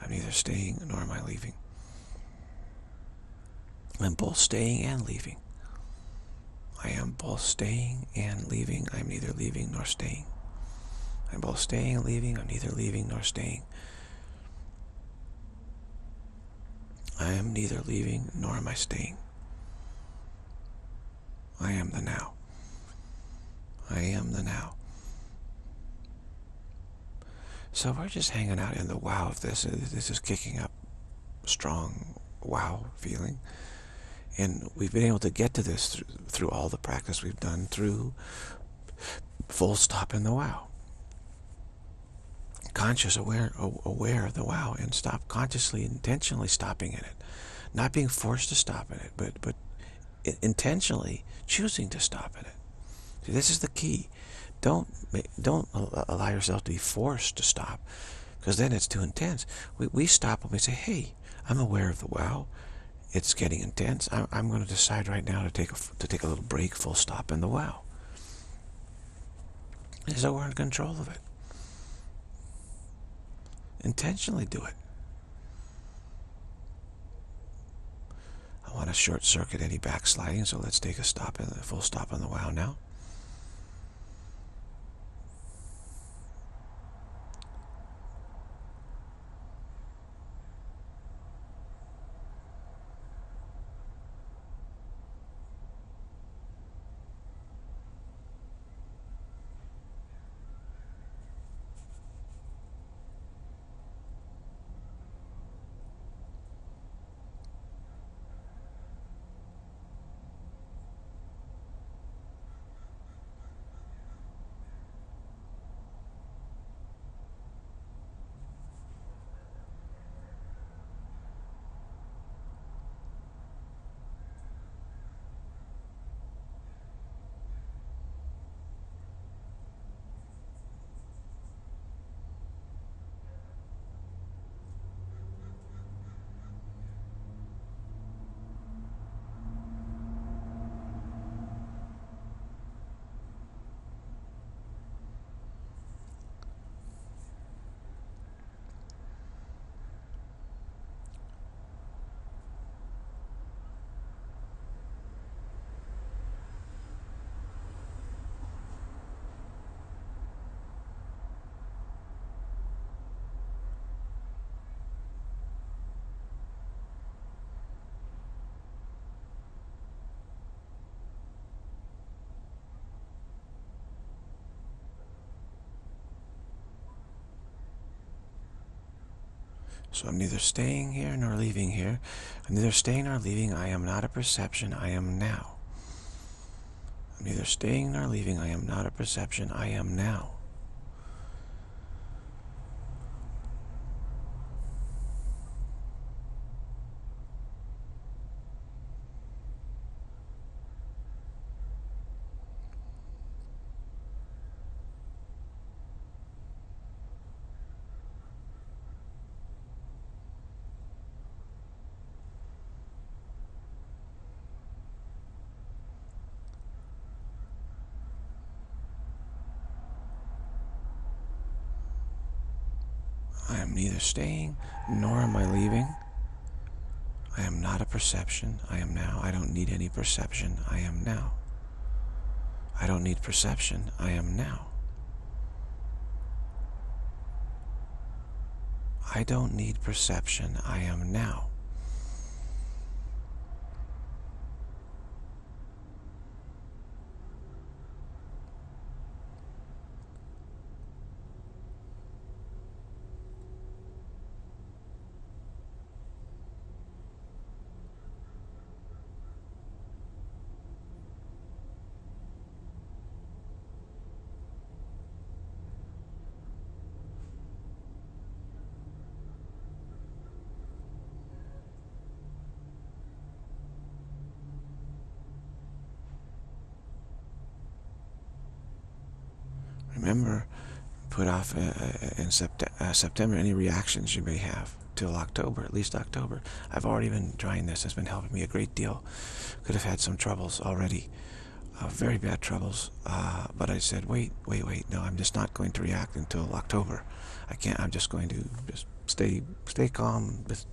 I'm neither staying nor am I leaving. I'm both staying and leaving. I am both staying and leaving. I'm neither leaving nor staying. I'm both staying and leaving. I'm neither leaving nor staying. I am neither leaving nor am I staying. I am the now. I am the now. So we're just hanging out in the wow of this. This is kicking up strong wow feeling. And we've been able to get to this through, through all the practice we've done, through full stop in the wow. Conscious, aware, aware of the wow, and stop consciously, intentionally stopping in it. Not being forced to stop in it, but, but intentionally choosing to stop in it. See, this is the key. Don't, don't allow yourself to be forced to stop, because then it's too intense. We, we stop when we say, hey, I'm aware of the wow. It's getting intense. I'm, I'm going to decide right now to take, a, to take a little break, full stop in the wow. And so we're in control of it. Intentionally do it. I want to short circuit any backsliding, so let's take a stop in the full stop on the wow now. So I'm neither staying here nor leaving here. I'm neither staying nor leaving. I am not a perception. I am now. I'm neither staying nor leaving. I am not a perception. I am now. Neither staying nor am I leaving. I am not a perception. I am now. I don't need any perception. I am now. I don't need perception. I am now. I don't need perception. I am now. put off uh, in sept uh, September any reactions you may have till October, at least October. I've already been trying this. It's been helping me a great deal. Could have had some troubles already, uh, very bad troubles. Uh, but I said, wait, wait, wait. No, I'm just not going to react until October. I can't. I'm just going to just stay, stay calm. With,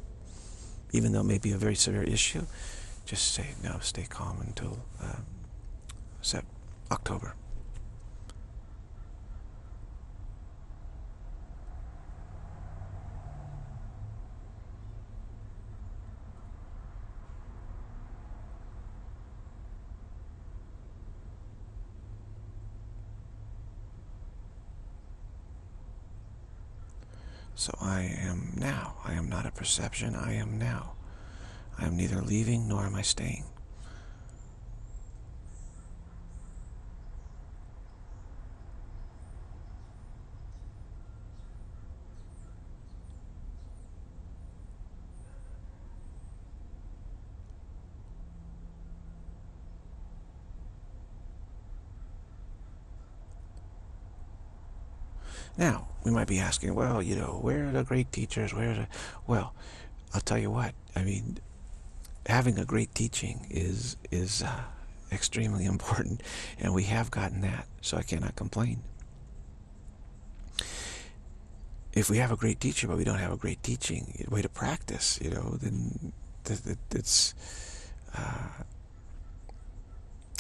even though it may be a very severe issue, just say no. Stay calm until uh, September, October. So I am now. I am not a perception. I am now. I am neither leaving nor am I staying. Now, we might be asking, well, you know, where are the great teachers? Where are the... Well, I'll tell you what. I mean, having a great teaching is, is uh, extremely important, and we have gotten that, so I cannot complain. If we have a great teacher, but we don't have a great teaching, way to practice, you know, then it's... Uh,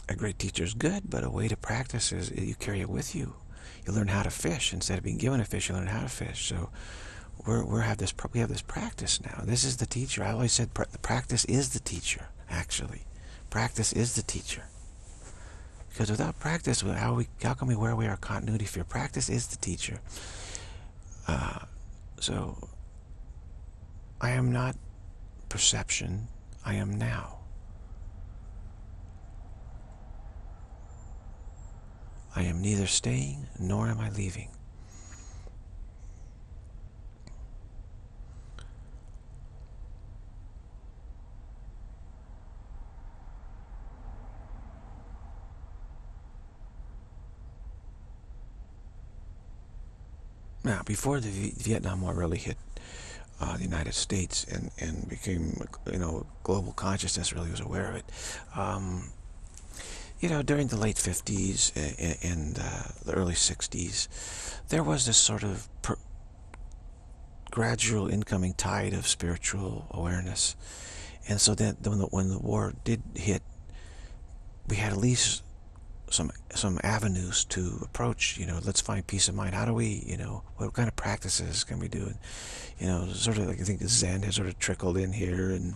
a great teacher is good, but a way to practice is you carry it with you. You learn how to fish. Instead of being given a fish, you learn how to fish. So we're, we're have this, we have this practice now. This is the teacher. I always said pra practice is the teacher, actually. Practice is the teacher. Because without practice, how, we, how can we wear away our continuity fear? Practice is the teacher. Uh, so I am not perception. I am now. I am neither staying nor am I leaving. Now, before the Vietnam War really hit uh, the United States and, and became, you know, global consciousness really was aware of it, um, you know, during the late fifties and, and uh, the early sixties, there was this sort of per gradual incoming tide of spiritual awareness. And so then when the, when the war did hit, we had at least some some avenues to approach. You know, let's find peace of mind. How do we, you know, what kind of practices can we do? And, you know, sort of like I think the Zen has sort of trickled in here, and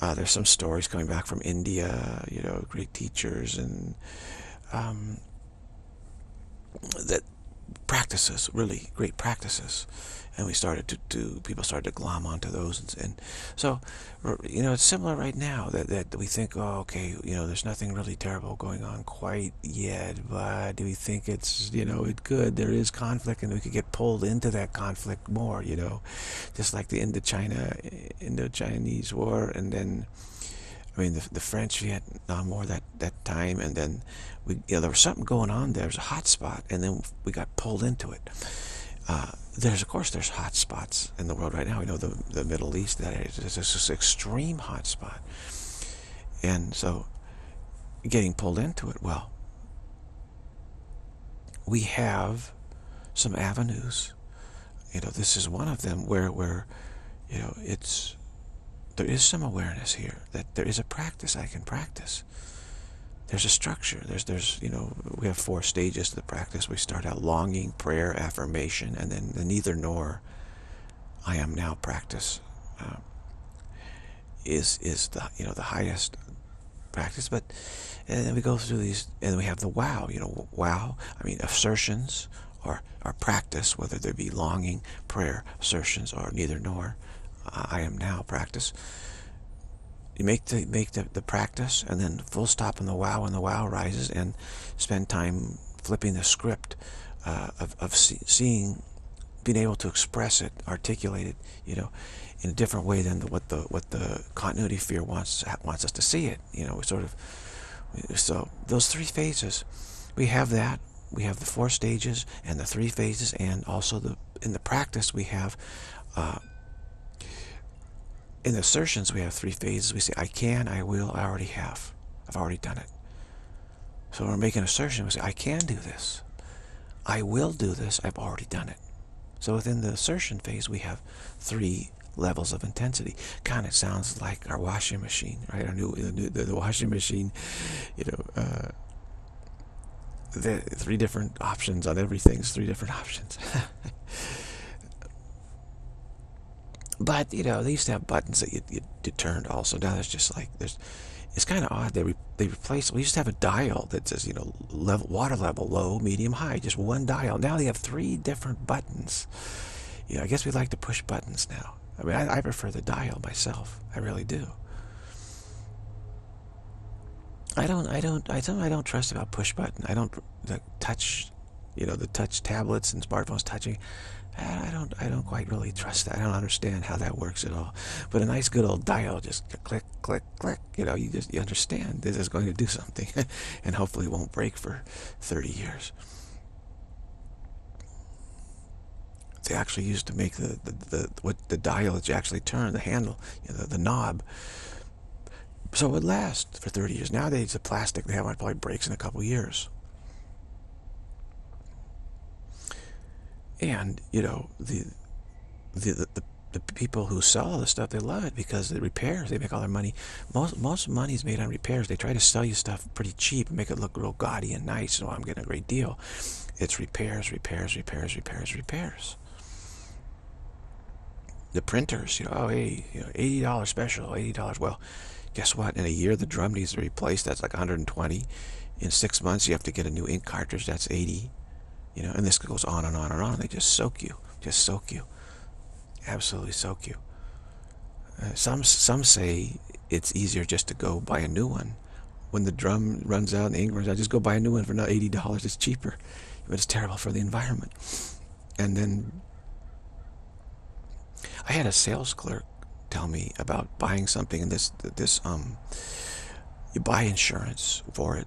Uh, there's some stories coming back from India, you know, great teachers, and um, that practices, really great practices. And we started to, to people started to glom onto those. And, and so, you know, it's similar right now that, that we think, oh, okay, you know, there's nothing really terrible going on quite yet, but do we think it's, you know, it could, there is conflict, and we could get pulled into that conflict more, you know, just like the Indochina, Indo-Chinese War, and then, I mean, the, the French Vietnam War that, that time, and then, we, you know, there was something going on there, it was a hot spot, and then we got pulled into it. Uh, there's, of course, there's hot spots in the world right now. We know the, the Middle East, that is this extreme hot spot. And so getting pulled into it, well, we have some avenues. You know, this is one of them where, where you know, it's, there is some awareness here that there is a practice I can practice. There's a structure. There's, there's, you know, we have four stages to the practice. We start out longing, prayer, affirmation, and then the neither nor, I am now practice, uh, is is the, you know, the highest practice. But and then we go through these, and we have the wow. You know, wow. I mean, assertions or or practice, whether there be longing, prayer, assertions, or neither nor, uh, I am now practice. You make the make the, the practice, and then full stop in the wow, and the wow rises, and spend time flipping the script uh, of of see, seeing, being able to express it, articulate it, you know, in a different way than the, what the what the continuity fear wants wants us to see it. You know, we sort of so those three phases, we have that we have the four stages and the three phases, and also the in the practice we have uh, in the assertions we have three phases. We say I can, I will, I already have, I've already done it. So when we're making an assertion, we say I can do this, I will do this, I've already done it. So within the assertion phase we have three levels of intensity. Kind of sounds like our washing machine, right? Our new, the, new, the, the washing machine, you know, uh, the three different options on everything, three different options. But, you know, they used to have buttons that you, you, you turned also. Now there's just like, there's, it's kind of odd. They, re, they replaced, we used to have a dial that says, you know, level, water level, low, medium, high, just one dial. Now they have three different buttons. You know, I guess we like to push buttons now. I mean, I, I prefer the dial myself. I really do. I don't, I don't, I don't, I don't trust about push button. I don't the touch, you know, the touch tablets and smartphones touching. I don't, I don't quite really trust that. I don't understand how that works at all. But a nice good old dial, just click, click, click. You know, you just you understand this is going to do something, and hopefully it won't break for thirty years. They actually used to make the, the, the what the dial that you actually turn, the handle, you know, the, the knob, so it would last for thirty years. Nowadays the plastic they have it probably breaks in a couple years. And you know, the the, the the the people who sell the stuff, they love it because the repairs, they make all their money. Most most money is made on repairs. They try to sell you stuff pretty cheap and make it look real gaudy and nice, and oh, I'm getting a great deal. It's repairs, repairs, repairs, repairs, repairs. The printers, you know, oh, hey, you know, eighty dollar special, eighty dollars. Well, guess what? In a year, the drum needs to be replaced. That's like one hundred twenty. In six months, you have to get a new ink cartridge. That's eighty. You know, and this goes on and on and on. They just soak you, just soak you, absolutely soak you. Uh, some some say it's easier just to go buy a new one. When the drum runs out and the ink runs out, just go buy a new one for not eighty dollars. It's cheaper, but it's terrible for the environment. And then I had a sales clerk tell me about buying something, and this, this, um, you buy insurance for it,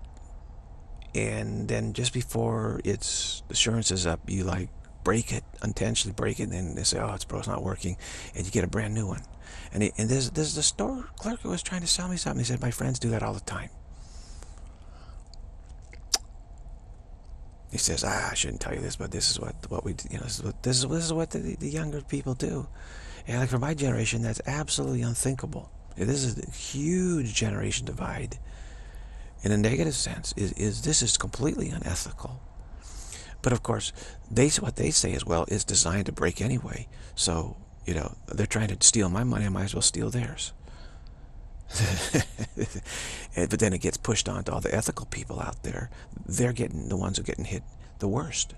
and then just before its insurance is up, you like break it, intentionally break it, and then they say, oh, it's bro, it's not working, and you get a brand new one. And, it, and this, this, the store clerk was trying to sell me something. He said, my friends do that all the time. He says, ah, I shouldn't tell you this, but this is what what we, you know, this is what this is, this is what the, the younger people do. And like for my generation, that's absolutely unthinkable. This is a huge generation divide. In a negative sense, is is this is completely unethical. But of course, they what they say as well is designed to break anyway. So you know, they're trying to steal my money. I might as well steal theirs. But then it gets pushed on to all the ethical people out there. They're getting the ones who are getting hit the worst,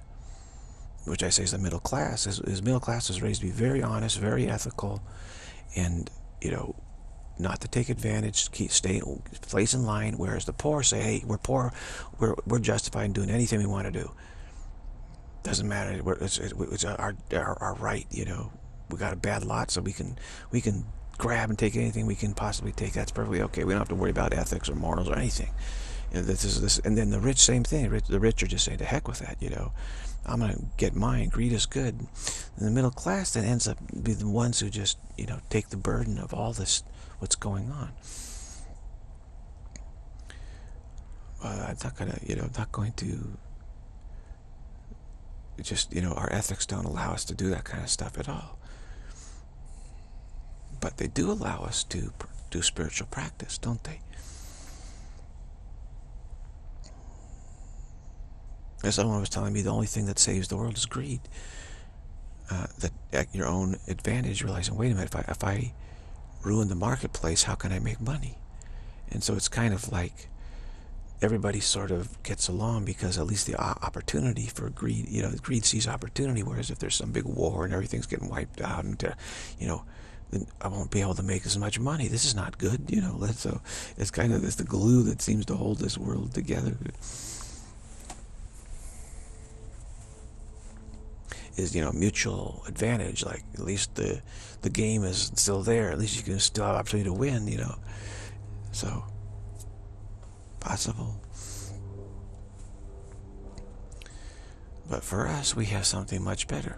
which I say is the middle class. Is, is middle class is raised to be very honest, very ethical, and you know, not to take advantage. Keep stay place in line. Whereas the poor say, "Hey, we're poor. We're we're justified in doing anything we want to do. Doesn't matter. It's, it's, it's our, our our right. You know, we got a bad lot, so we can we can." grab and take anything we can possibly take. That's perfectly okay. We don't have to worry about ethics or morals or anything. You know, this is this, and then the rich, same thing. The rich are just saying, "To heck with that." You know, I'm gonna get mine. Greed is good. And the middle class then ends up be the ones who just, you know, take the burden of all this, what's going on. Uh, I'm not gonna, you know, I'm not going to. Just, you know, our ethics don't allow us to do that kind of stuff at all. But they do allow us to do spiritual practice, don't they? As someone was telling me, the only thing that saves the world is greed. Uh, that at your own advantage, realizing, wait a minute, if I, if I ruin the marketplace, how can I make money? And so it's kind of like everybody sort of gets along because at least the opportunity for greed, you know, greed sees opportunity, whereas if there's some big war and everything's getting wiped out and, you know, I won't be able to make as much money. This is not good, you know. So it's kind of it's the glue that seems to hold this world together. Is, you know, mutual advantage. Like at least the the game is still there. At least you can still have opportunity to win, you know. So possible. But for us, we have something much better.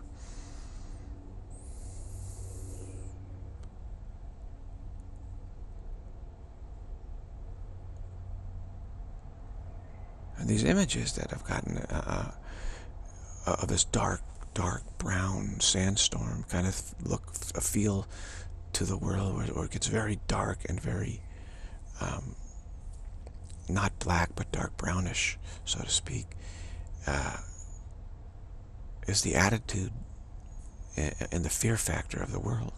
And these images that I've gotten uh, uh, of this dark, dark brown sandstorm kind of look, a feel to the world where, where it gets very dark and very, um, not black, but dark brownish, so to speak, uh, is the attitude and the fear factor of the world.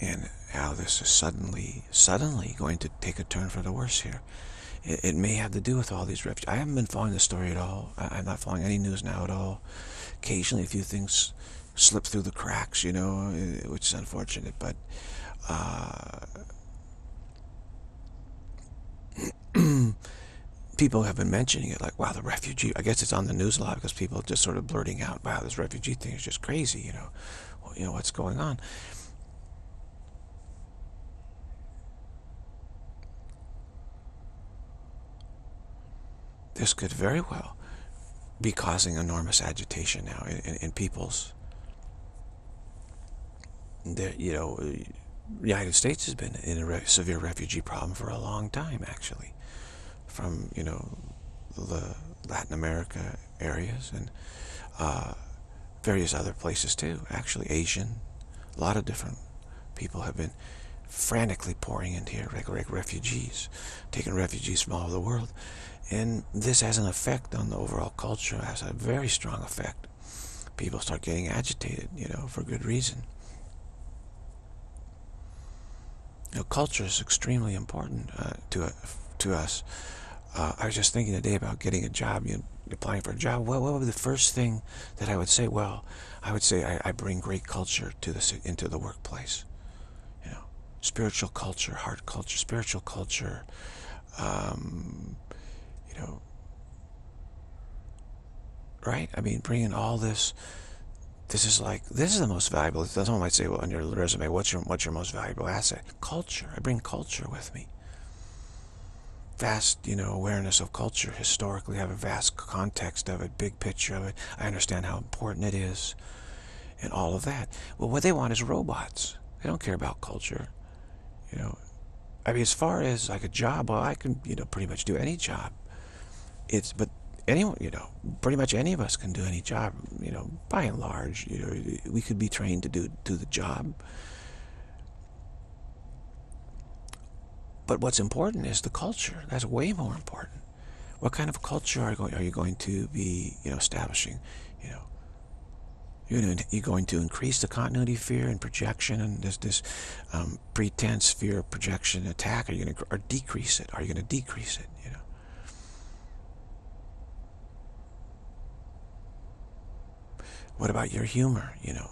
And how this is suddenly, suddenly going to take a turn for the worse here. It, it may have to do with all these refugees. I haven't been following this story at all. I, I'm not following any news now at all. Occasionally a few things slip through the cracks, you know, which is unfortunate. But uh, people have been mentioning it like, wow, the refugee. I guess it's on the news a lot because people are just sort of blurting out, wow, this refugee thing is just crazy, you know. Well, you know, what's going on? This could very well be causing enormous agitation now in, in, in people's. The, you know, the United States has been in a re severe refugee problem for a long time, actually, from, you know, the Latin America areas and uh, various other places too, actually, Asian. A lot of different people have been frantically pouring into here, like, like refugees, taking refugees from all over the world. And this has an effect on the overall culture, it has a very strong effect. People start getting agitated, you know, for good reason. You know, culture is extremely important uh, to, uh, to us. Uh, I was just thinking today about getting a job, you know, applying for a job. Well, what would be the first thing that I would say? Well, I would say I, I bring great culture to this, into the workplace. You know, spiritual culture, heart culture, spiritual culture, um, you know, right? I mean, bringing all this, this is like, this is the most valuable. Someone might say, well, on your resume, what's your, what's your most valuable asset? Culture. I bring culture with me. Vast, you know, awareness of culture. Historically, I have a vast context of it, big picture of it. I understand how important it is and all of that. Well, what they want is robots. They don't care about culture, you know. I mean, as far as like a job, well, I can, you know, pretty much do any job. It's, but anyone, you know, pretty much any of us can do any job, you know, by and large, you know, we could be trained to do, do the job. But what's important is the culture. That's way more important. What kind of culture are you going, are you going to be, you know, establishing, you know? You're going to increase the continuity fear and projection and this, this um, pretense fear, projection, attack. Are you going to or decrease it? Are you going to decrease it, you know? What about your humor, you know?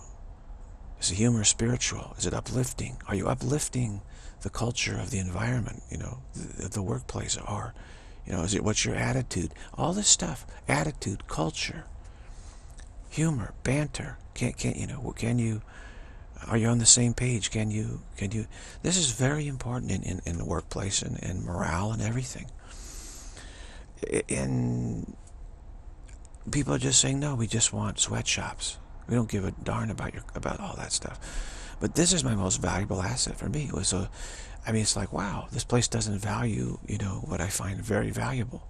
Is the humor spiritual? Is it uplifting? Are you uplifting the culture of the environment, you know, the, the workplace? Or, you know, is it, what's your attitude? All this stuff, attitude, culture, humor, banter. Can, can, you know, can you, are you on the same page? Can you, can you, this is very important in, in, in the workplace and, and morale and everything. And people are just saying, no, we just want sweatshops. We don't give a darn about your, about all that stuff. But this is my most valuable asset for me. It was a, I mean, it's like, wow, this place doesn't value, you know, what I find very valuable.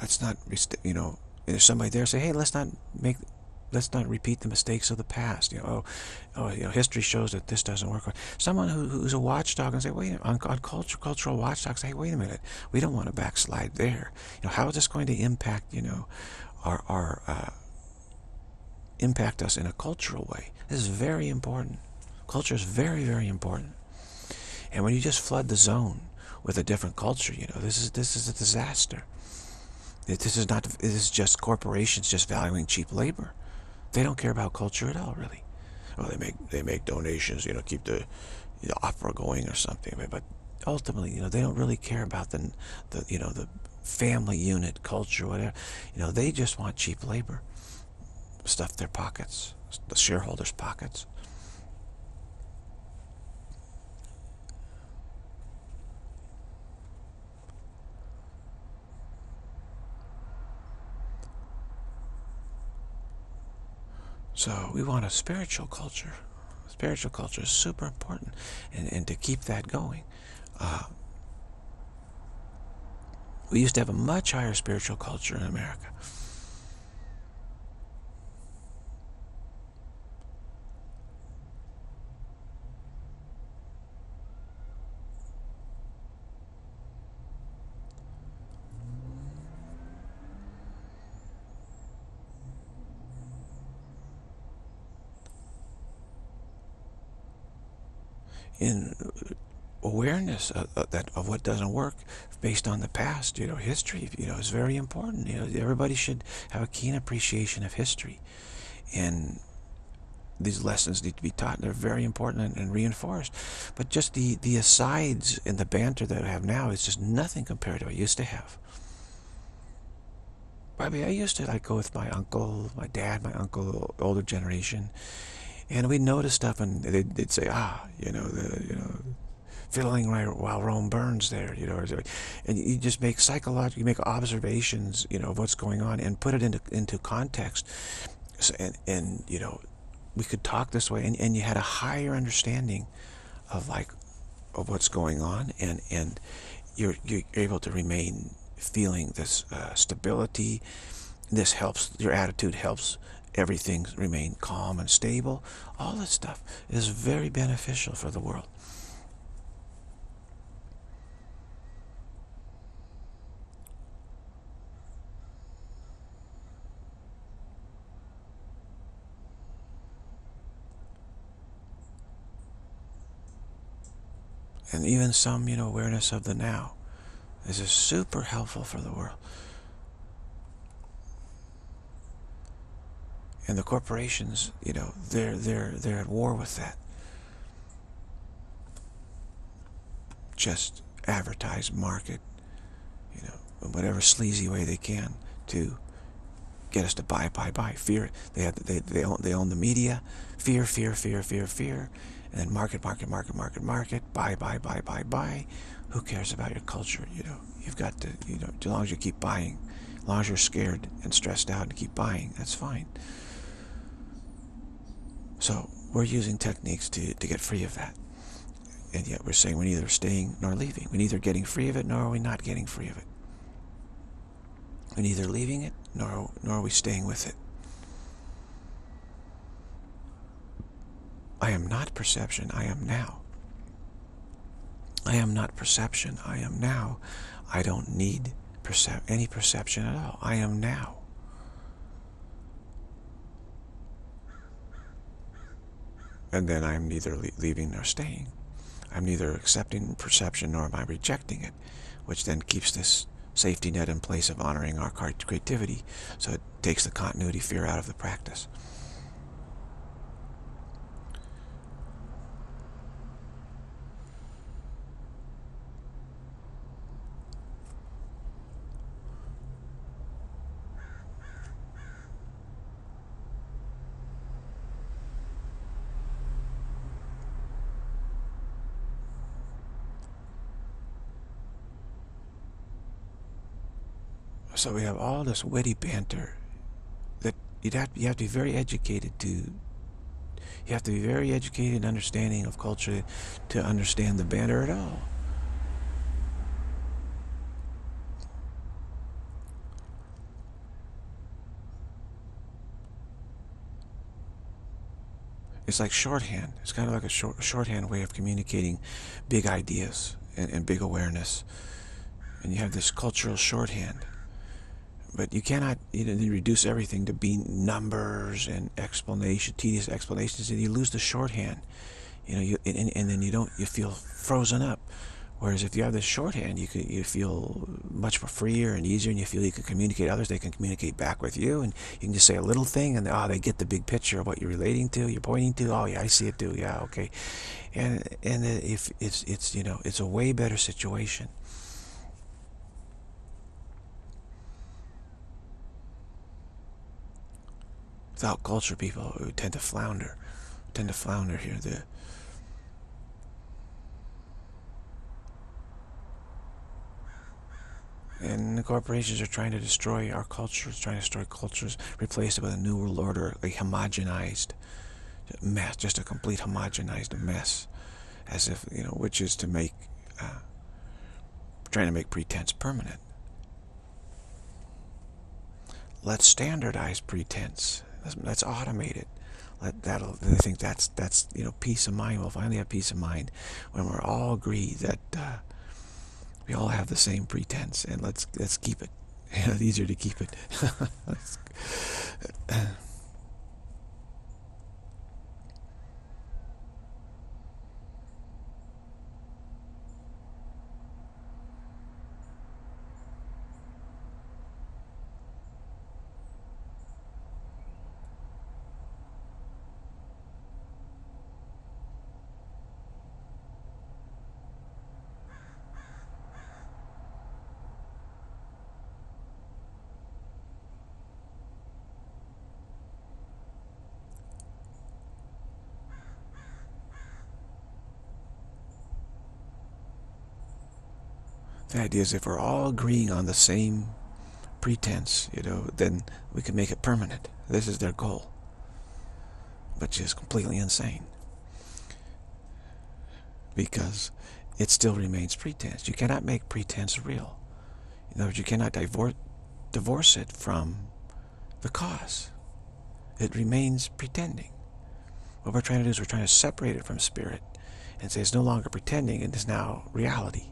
Let's not, you know, there's somebody there say, hey, let's not make, let's not repeat the mistakes of the past. You know, oh, oh, you know, history shows that this doesn't work. Someone who, who's a watchdog and say, wait, on, on culture, cultural watchdogs, say, hey, wait a minute, we don't want to backslide there. You know, how is this going to impact, you know, our, our uh, impact us in a cultural way? This is very important. Culture is very, very important. And when you just flood the zone with a different culture, you know, this is this is a disaster. This is not, this is just corporations just valuing cheap labor. They don't care about culture at all, really. Well, they make they make donations, you know, keep the, the opera going or something. But ultimately, you know, they don't really care about the, the you know, the family unit, culture, whatever. You know, they just want cheap labor. Stuff their pockets, the shareholders' pockets. So we want a spiritual culture. Spiritual culture is super important, and, and to keep that going. Uh, we used to have a much higher spiritual culture in America. In awareness of, of that of what doesn't work based on the past, you know, history, you know, is very important. You know, everybody should have a keen appreciation of history, and these lessons need to be taught. They're very important and, and reinforced. But just the the asides and the banter that I have now is just nothing compared to what I used to have. I mean, I used to like go with my uncle, my dad, my uncle, older generation. And we'd notice stuff, and they'd, they'd say, ah, you know, the, you know, fiddling right while Rome burns there, you know. And you just make psychological, you make observations, you know, of what's going on and put it into, into context. So, and, and, you know, we could talk this way, and, and you had a higher understanding of, like, of what's going on, and, and you're, you're able to remain feeling this uh, stability. This helps, your attitude helps everything remain calm and stable. All this stuff is very beneficial for the world. And even some, you know, awareness of the now is just super helpful for the world. And the corporations, you know, they're they're they're at war with that. Just advertise, market, you know, in whatever sleazy way they can to get us to buy, buy, buy. Fear. They have. They they own they own the media. Fear, fear, fear, fear, fear, and then market, market, market, market, market. Buy, buy, buy, buy, buy. Who cares about your culture? You know, you've got to. You know, as long as you keep buying, as long as you're scared and stressed out and keep buying, that's fine. So we're using techniques to, to get free of that. And yet we're saying we're neither staying nor leaving. We're neither getting free of it, nor are we not getting free of it. We're neither leaving it, nor, nor are we staying with it. I am not perception, I am now. I am not perception, I am now. I don't need percep- any perception at all. I am now. And then I'm neither leaving nor staying. I'm neither accepting perception nor am I rejecting it, which then keeps this safety net in place of honoring our creativity, so it takes the continuity fear out of the practice. So we have all this witty banter that you'd have, you have to be very educated to, you have to be very educated in understanding of culture to understand the banter at all. It's like shorthand. It's kind of like a short, shorthand way of communicating big ideas and, and big awareness. And you have this cultural shorthand. But you cannot, you know, you reduce everything to be numbers and explanation, tedious explanations, and you lose the shorthand. You know, you and, and then you don't, you feel frozen up Whereas if you have this shorthand, you can, you feel much more freer and easier, and you feel you can communicate others, they can communicate back with you, and you can just say a little thing, and oh, they get the big picture of what you're relating to, you're pointing to. Oh yeah, I see it too. Yeah, okay. And and if it's it's you know it's a way better situation. Without culture, people who tend to flounder, tend to flounder here. The And the corporations are trying to destroy our cultures, trying to destroy cultures, replace it with a new world order, a homogenized mess, just a complete homogenized mess, as if, you know, which is to make, uh, trying to make pretense permanent. Let's standardize pretense. Let's, let's automate it. Let that'll. They think that's that's you know peace of mind. We'll finally have peace of mind when we're all agreed that. Uh, We all have the same pretense, and let's let's keep it. Yeah, it's easier to keep it. The idea is if we're all agreeing on the same pretense, you know, then we can make it permanent. This is their goal, which is completely insane, because it still remains pretense. You cannot make pretense real. In other words, you cannot divorce, divorce it from the cause. It remains pretending. What we're trying to do is we're trying to separate it from spirit and say it's no longer pretending, it is now reality.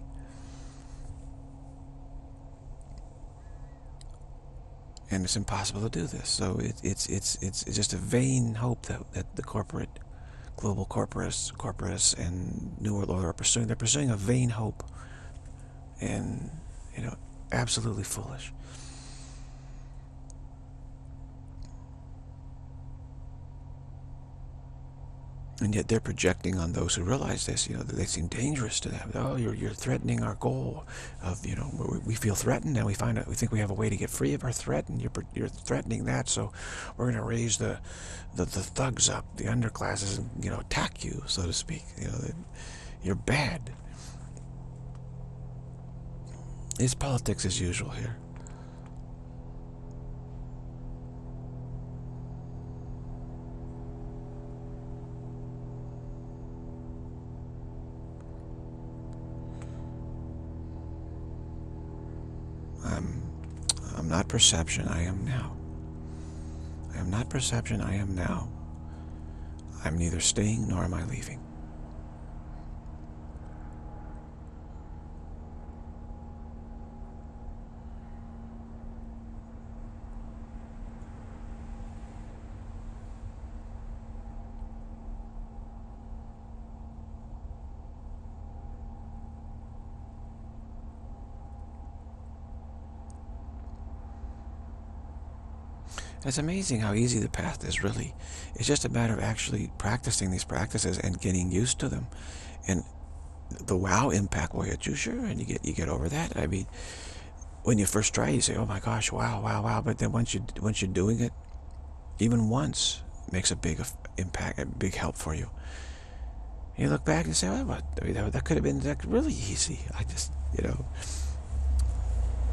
And it's impossible to do this. So it, it's it's it's just a vain hope that that the corporate, global corporates, corporates and New World Order are pursuing. They're pursuing a vain hope, and you know, absolutely foolish. And yet they're projecting on those who realize this. You know, they seem dangerous to them. Oh, you're you're threatening our goal of, you know, we, we feel threatened, and we find out we think we have a way to get free of our threat, and you're you're threatening that. So we're going to raise the, the the thugs up, the underclasses, and you know, attack you, so to speak. You know, you're bad. It's politics as usual here. I'm, I'm not perception, I am now. I am not perception, I am now. I'm neither staying nor am I leaving. It's amazing how easy the path is, really. It's just a matter of actually practicing these practices and getting used to them. And the wow impact will hit you, sure, and you get you get over that. I mean, when you first try, you say, oh my gosh, wow, wow, wow. But then once, you, once you're doing it, even once, it makes a big impact, a big help for you. And you look back and say, well, what? I mean, that, that could have been that really easy. I just, you know...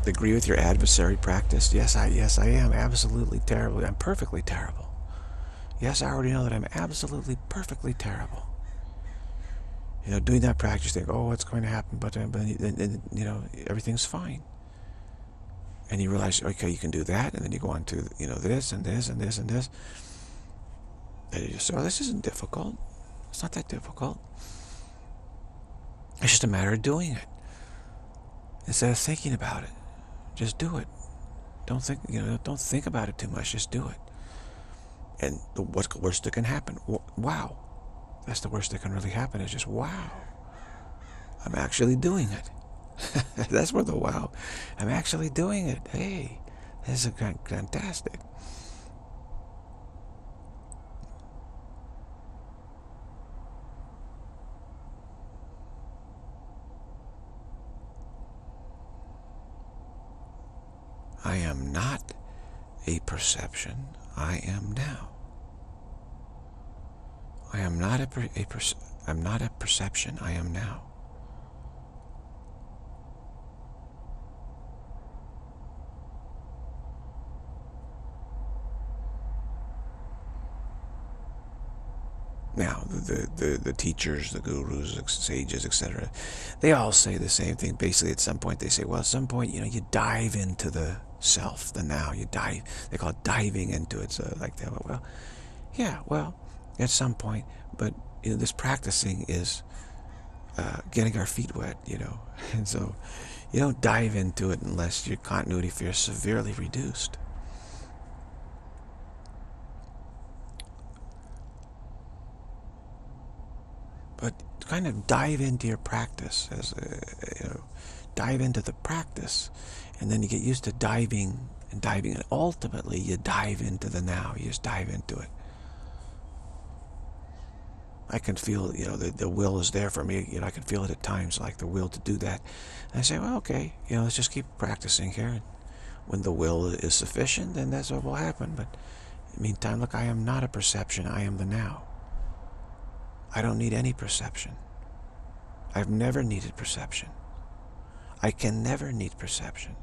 Agree with your adversary practice. Yes, I yes I am absolutely terrible. I'm perfectly terrible. Yes, I already know that I'm absolutely perfectly terrible. You know, doing that practice, think, oh, what's going to happen? But then, you know, everything's fine. And you realize, okay, you can do that, and then you go on to, you know, this and this and this and this. And you just say, oh, this isn't difficult. It's not that difficult. It's just a matter of doing it instead of thinking about it. Just do it. Don't think, you know, don't think about it too much. Just do it. And the, what's the worst that can happen? Wow. That's the worst that can really happen, is just wow. I'm actually doing it. That's where the wow. I'm actually doing it. Hey, this is fantastic. I am not a perception. I am now. I am not a, per a per I'm not a perception. I am now. Now, the, the, the teachers, the gurus, sages, et cetera, they all say the same thing. Basically, at some point, they say, well, at some point, you know, you dive into the self, the now. You dive. They call it diving into it. So, like that. Well, yeah, well, at some point. But you know, this practicing is uh, getting our feet wet, you know. And so you don't dive into it unless your continuity fear is severely reduced. But kind of dive into your practice, as a, you know, dive into the practice, and then you get used to diving and diving, and ultimately you dive into the now. You just dive into it. I can feel, you know, the, the will is there for me. You know, I can feel it at times, like the will to do that. And I say, well, okay, you know, let's just keep practicing here. And when the will is sufficient, then that's what will happen. But in the meantime, look, I am not a perception. I am the now. I don't need any perception. I've never needed perception. I can never need perception.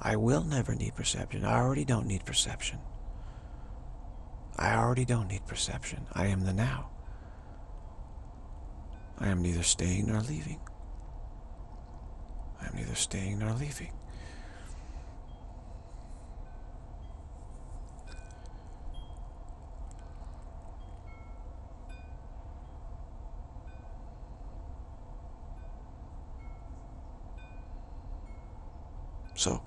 I will never need perception. I already don't need perception. I already don't need perception. I am the now. I am neither staying nor leaving. I am neither staying nor leaving. So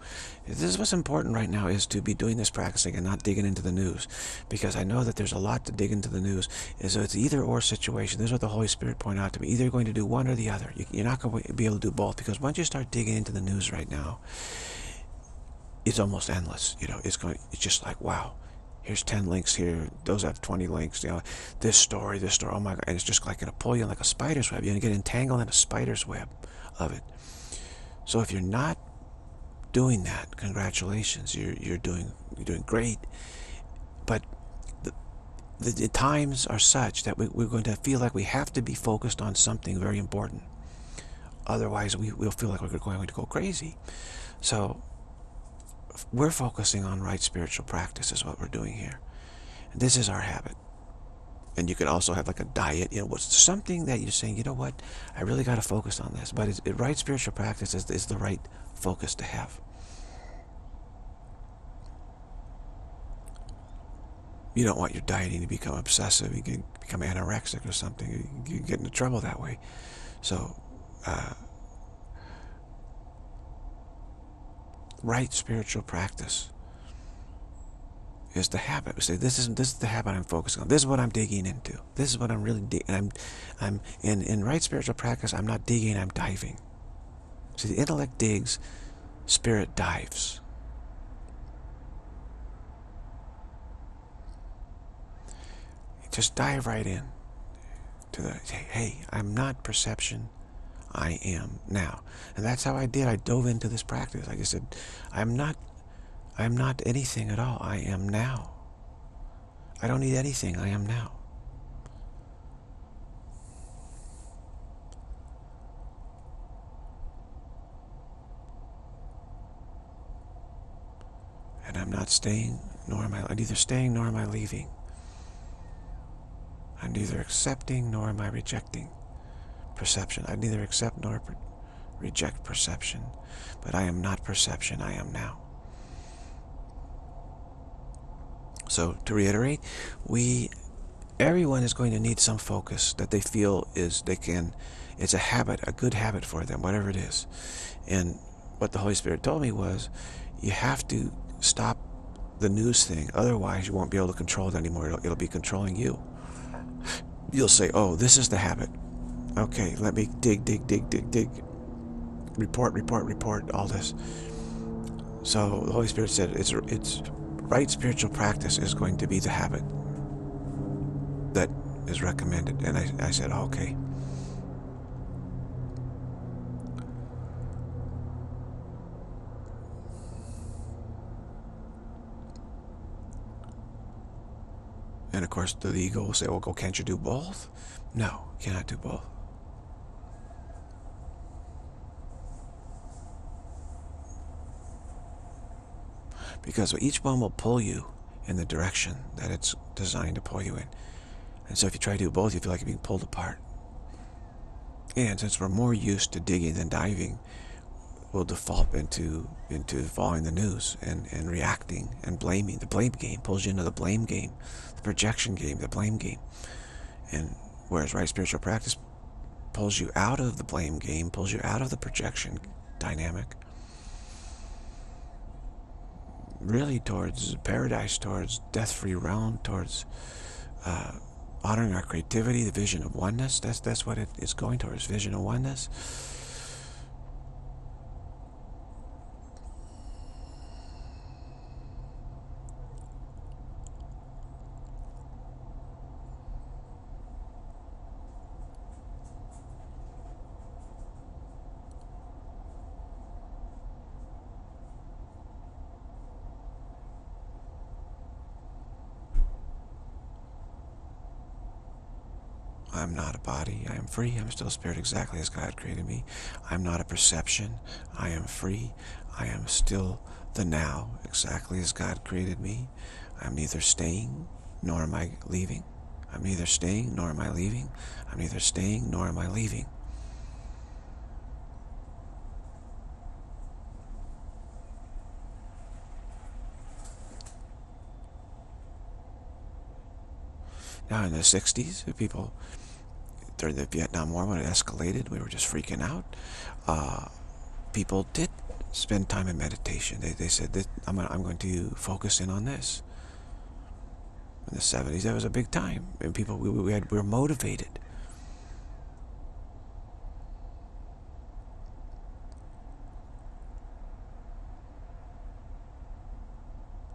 this is what's important right now, is to be doing this practicing and not digging into the news, because I know that there's a lot to dig into the news. And so it's either or situation. This is what the Holy Spirit pointed out to me. Either you're going to do one or the other. You're not going to be able to do both, because once you start digging into the news right now, it's almost endless. You know, it's going. It's just like, wow, here's ten links here. Those have twenty links. You know, this story, this story. Oh my God! And it's just like going to pull you in like a spider's web. You're going to get entangled in a spider's web of it. So if you're not doing that, congratulations, you're you're doing you're doing great. But the, the, the times are such that we, we're going to feel like we have to be focused on something very important. Otherwise, we will feel like we're going to go crazy. So we're focusing on right spiritual practice is what we're doing here. And this is our habit. And you can also have like a diet, you know, what's something that you're saying, you know what, I really got to focus on this. But it's, it, right spiritual practice is, is the right focus to have. You don't want your dieting to become obsessive. You can become anorexic or something. You can get into trouble that way. So, uh, right spiritual practice is the habit. We say, this isn't this is the habit I'm focusing on. This is what I'm digging into. This is what I'm really digging. I'm, I'm in in right spiritual practice. I'm not digging. I'm diving. See, the intellect digs, spirit dives. Just dive right in to the, hey, I'm not perception, I am now. And that's how I did. I dove into this practice. Like I said, I'm not, I'm not anything at all. I am now. I don't need anything. I am now. And I'm not staying, nor am I, I'm neither staying nor am I leaving. I'm neither accepting nor am I rejecting perception. I neither accept nor per reject perception. But I am not perception, I am now. So to reiterate, we, everyone is going to need some focus that they feel is they can, it's a habit, a good habit for them, whatever it is. And what the Holy Spirit told me was, you have to stop the news thing, otherwise you won't be able to control it anymore. It'll, it'll be controlling you. You'll say, oh, this is the habit. Okay, let me dig, dig, dig, dig, dig. Report, report, report, all this. So the Holy Spirit said it's, it's right spiritual practice is going to be the habit that is recommended. And I, I said, okay. And of course, the ego will say, well, go, can't you do both? No, cannot do both. Because each one will pull you in the direction that it's designed to pull you in. And so if you try to do both, you feel like you're being pulled apart. And since we're more used to digging than diving, we'll default into, into following the news and, and reacting and blaming. The blame game pulls you into the blame game, the projection game, the blame game. And whereas right spiritual practice pulls you out of the blame game, pulls you out of the projection dynamic, really towards paradise, towards death-free realm, towards uh, honoring our creativity, the vision of oneness. That's, that's what it is going towards, vision of oneness. I'm not a body, I am free, I'm still spirit exactly as God created me. I'm not a perception, I am free, I am still the now exactly as God created me. I'm neither staying nor am I leaving. I'm neither staying nor am I leaving. I'm neither staying nor am I leaving. Now in the sixties, people, during the Vietnam War, when it escalated, we were just freaking out. Uh, people did spend time in meditation. They, they said, that I'm, I'm going to focus in on this. In the seventies, that was a big time. And people, we, we, had, we were motivated.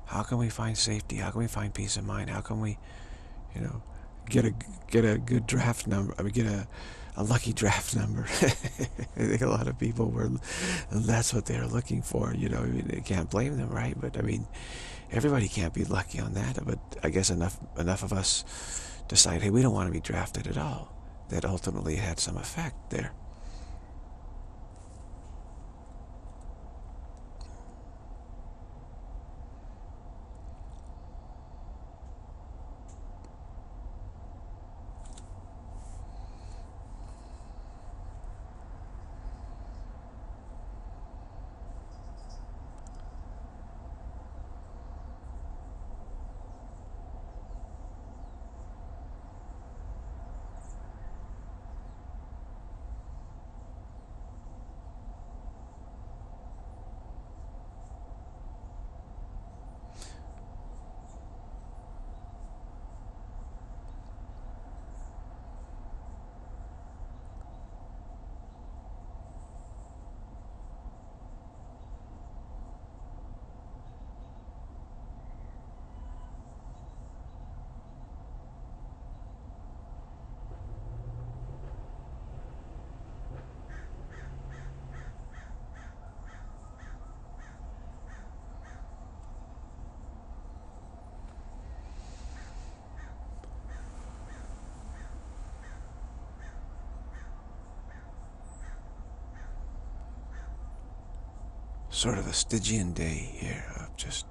How can we find safety? How can we find peace of mind? How can we, you know, get a get a good draft number. I mean, get a, a lucky draft number. I think a lot of people were, that's what they're looking for. You know, I mean, I can't blame them, right? But I mean, everybody can't be lucky on that. But I guess enough enough of us decide, hey, we don't want to be drafted at all. That ultimately had some effect there. Sort of a Stygian day here of just,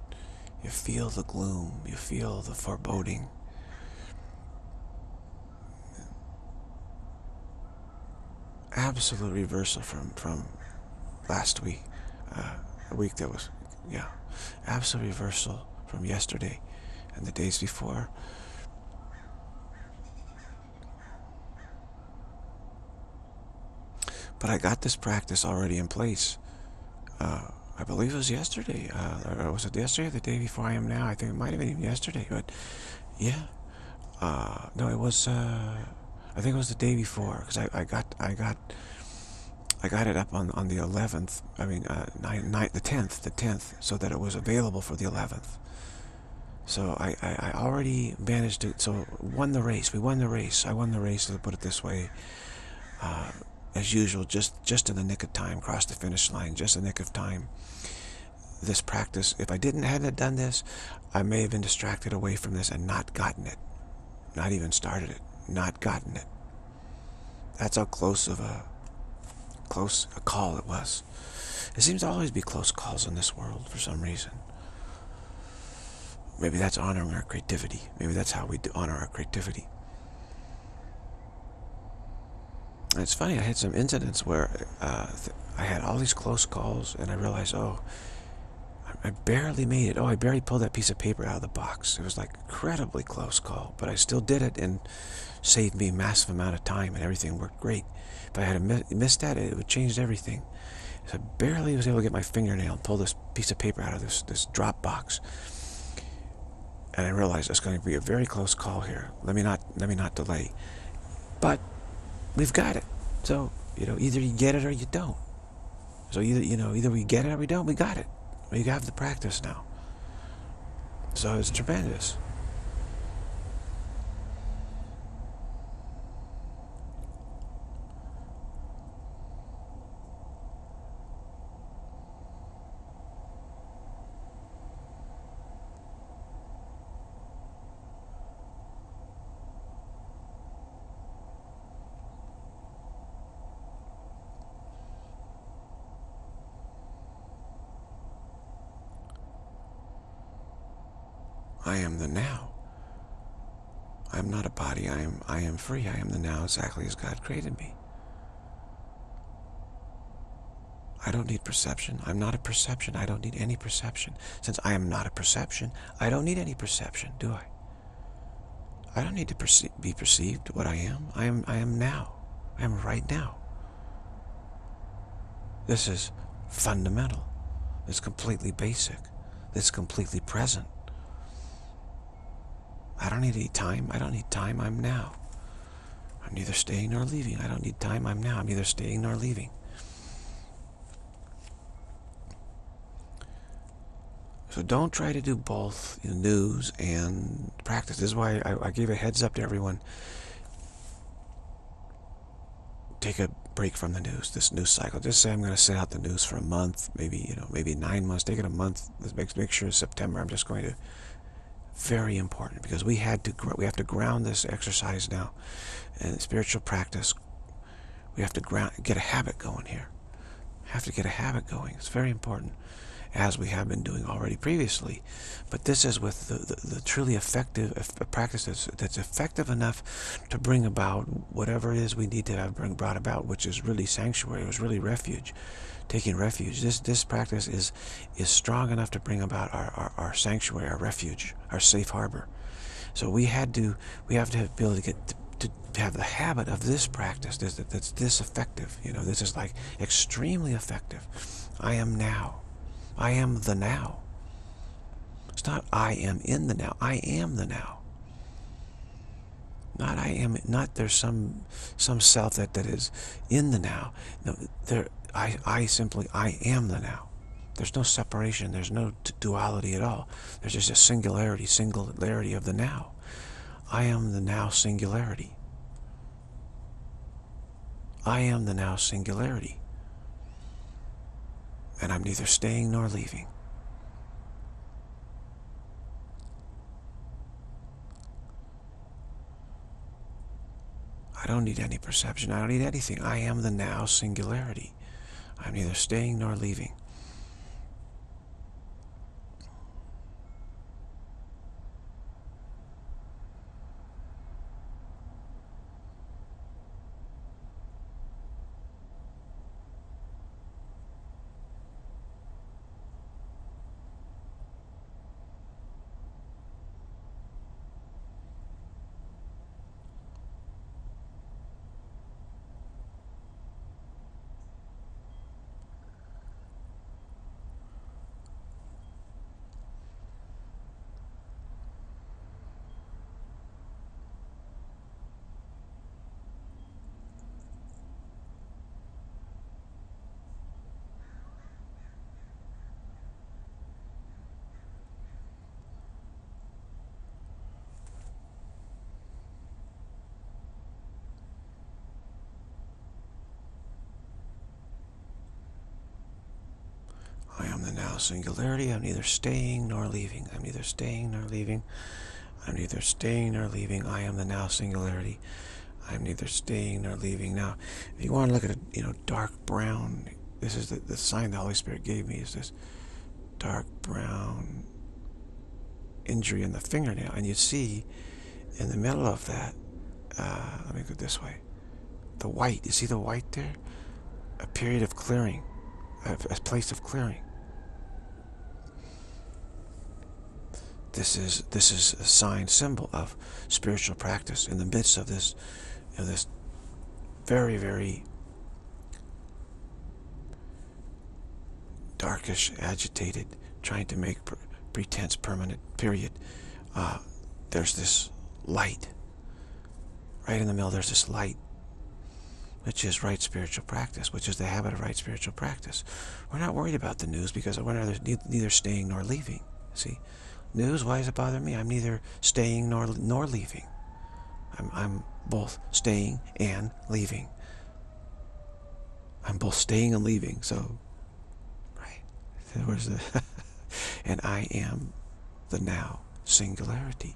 you feel the gloom, you feel the foreboding. Absolute reversal from, from last week, uh, a week that was, yeah, absolute reversal from yesterday and the days before. But I got this practice already in place. Uh, I believe it was yesterday, uh, or was it yesterday or the day before I am now? I think it might have been even yesterday, but yeah. Uh, no, it was, uh, I think it was the day before, because I, I got I got I got it up on on the eleventh. I mean, uh, night, night the tenth, the tenth, so that it was available for the eleventh. So I, I I already managed to so won the race. We won the race. I won the race. To put it this way, uh, as usual, just just in the nick of time, crossed the finish line, just in the nick of time. This practice, if I didn't hadn't done this, I may have been distracted away from this and not gotten it, not even started it, not gotten it. That's how close of a close a call it was. It seems to always be close calls in this world for some reason. Maybe that's honoring our creativity. Maybe that's how we do honor our creativity. And it's funny, I had some incidents where uh, th I had all these close calls, and I realized, oh, I barely made it. Oh, I barely pulled that piece of paper out of the box. It was like incredibly close call, but I still did it and saved me a massive amount of time, and everything worked great. If I had missed miss that, it would have changed everything. So I barely was able to get my fingernail and pull this piece of paper out of this, this drop box. And I realized it's going to be a very close call here. Let me not, let me not delay. But we've got it. So, you know, either you get it or you don't. So either, you know, either we get it or we don't, we got it. You have the practice now. So it's tremendous. I am the now. I am not a body. I am I am free. I am the now exactly as God created me. I don't need perception. I'm not a perception. I don't need any perception. Since I am not a perception, I don't need any perception, do I? I don't need to perce be perceived what I am. I am I am now. I am right now. This is fundamental. It's completely basic. It's completely present. I don't need any time. I don't need time. I'm now. I'm neither staying nor leaving. I don't need time. I'm now. I'm neither staying nor leaving. So don't try to do both news and practice. This is why I, I gave a heads up to everyone. Take a break from the news, this news cycle. Just say I'm going to sit out the news for a month, maybe, you know, maybe nine months. Take it a month. Let's make, make sure it's September. I'm just going to... Very important, because we had to we have to ground this exercise now, and spiritual practice. We have to ground get a habit going here. Have to get a habit going. It's very important, as we have been doing already previously, but this is with the the, the truly effective a practice that's, that's effective enough to bring about whatever it is we need to have bring brought about, which is really sanctuary. It was really refuge. Taking refuge. This this practice is is strong enough to bring about our, our, our sanctuary, our refuge, our safe harbor. So we had to we have to have, be able to get to, to have the habit of this practice. This, that's this effective. You know, this is like extremely effective. I am now. I am the now. It's not I am in the now. I am the now. Not I am. Not there's some some self that that is in the now. No, there. I, I simply, I am the now. There's no separation. There's no duality at all. There's just a singularity, singularity of the now. I am the now singularity. I am the now singularity. And I'm neither staying nor leaving. I don't need any perception. I don't need anything. I am the now singularity. I'm neither staying nor leaving. on the now singularity. I'm neither staying nor leaving. I'm neither staying nor leaving. I'm neither staying nor leaving. I am the now singularity. I'm neither staying nor leaving. Now, if you want to look at a you know dark brown, this is the, the sign the Holy Spirit gave me, is this dark brown injury in the fingernail, and you see in the middle of that, uh, let me go this way, the white. You see the white there? A period of clearing, a, a place of clearing. This is this is a sign, symbol of spiritual practice in the midst of this, you know, this very very darkish, agitated, trying to make pre pretense permanent period. Uh, there's this light, right in the middle. There's this light, which is right spiritual practice, which is the habit of right spiritual practice. We're not worried about the news because we're neither, neither staying nor leaving. See. News, why does it bother me? I'm neither staying nor nor leaving. I'm, I'm both staying and leaving. I'm both staying and leaving, so, right? Where's the and I am the now singularity.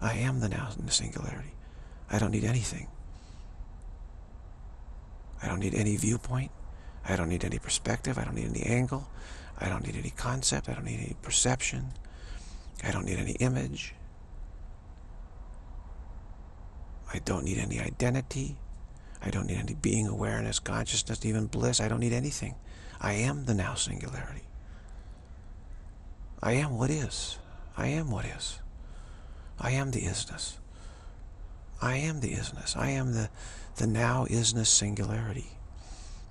I am the now singularity. I don't need anything. I don't need any viewpoint. I don't need any perspective. I don't need any angle. I don't need any concept. I don't need any perception. I don't need any image. I don't need any identity. I don't need any being, awareness, consciousness, even bliss. I don't need anything. I am the now singularity. I am what is. I am what is. I am the isness. I am the isness. I am the, the now isness singularity.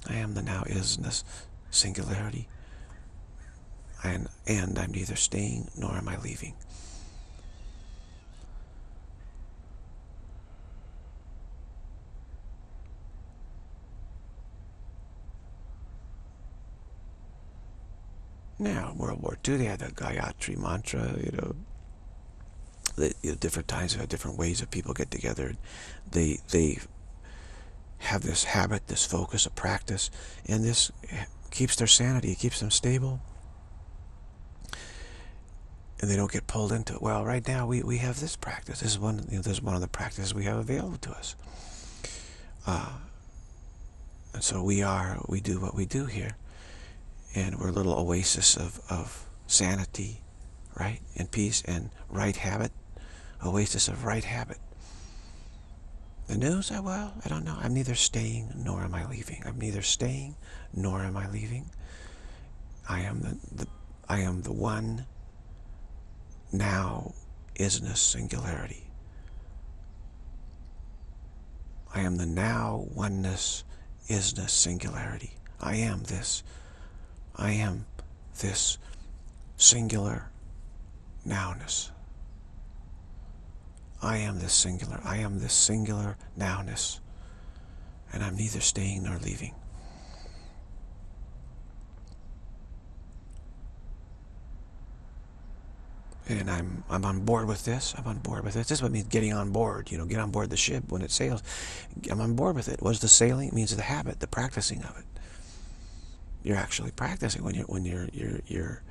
I am the now isness singularity. And, and I'm neither staying nor am I leaving. Now, World War Two, they had the Gayatri mantra, you know. They, you know, different times, they had different ways that people get together. They, they have this habit, this focus, a practice, and this keeps their sanity. It keeps them stable. And they don't get pulled into it. Well, right now we, we have this practice. This is one, you know, this is one of the practices we have available to us. Uh, and so we are, we do what we do here. And we're a little oasis of, of sanity, right? And peace and right habit. Oasis of right habit. The news, I, well, I don't know. I'm neither staying nor am I leaving. I'm neither staying nor am I leaving. I am the, the I am the one now isness singularity. I am the now oneness isness singularity. I am this. I am this singular nowness. I am this singular. I am this singular nowness. And I'm neither staying nor leaving. And I'm, I'm on board with this. I'm on board with this. This is what means getting on board. You know, get on board the ship when it sails. I'm on board with it. What is the sailing? It means the habit, the practicing of it. You're actually practicing when you're when you're you're you're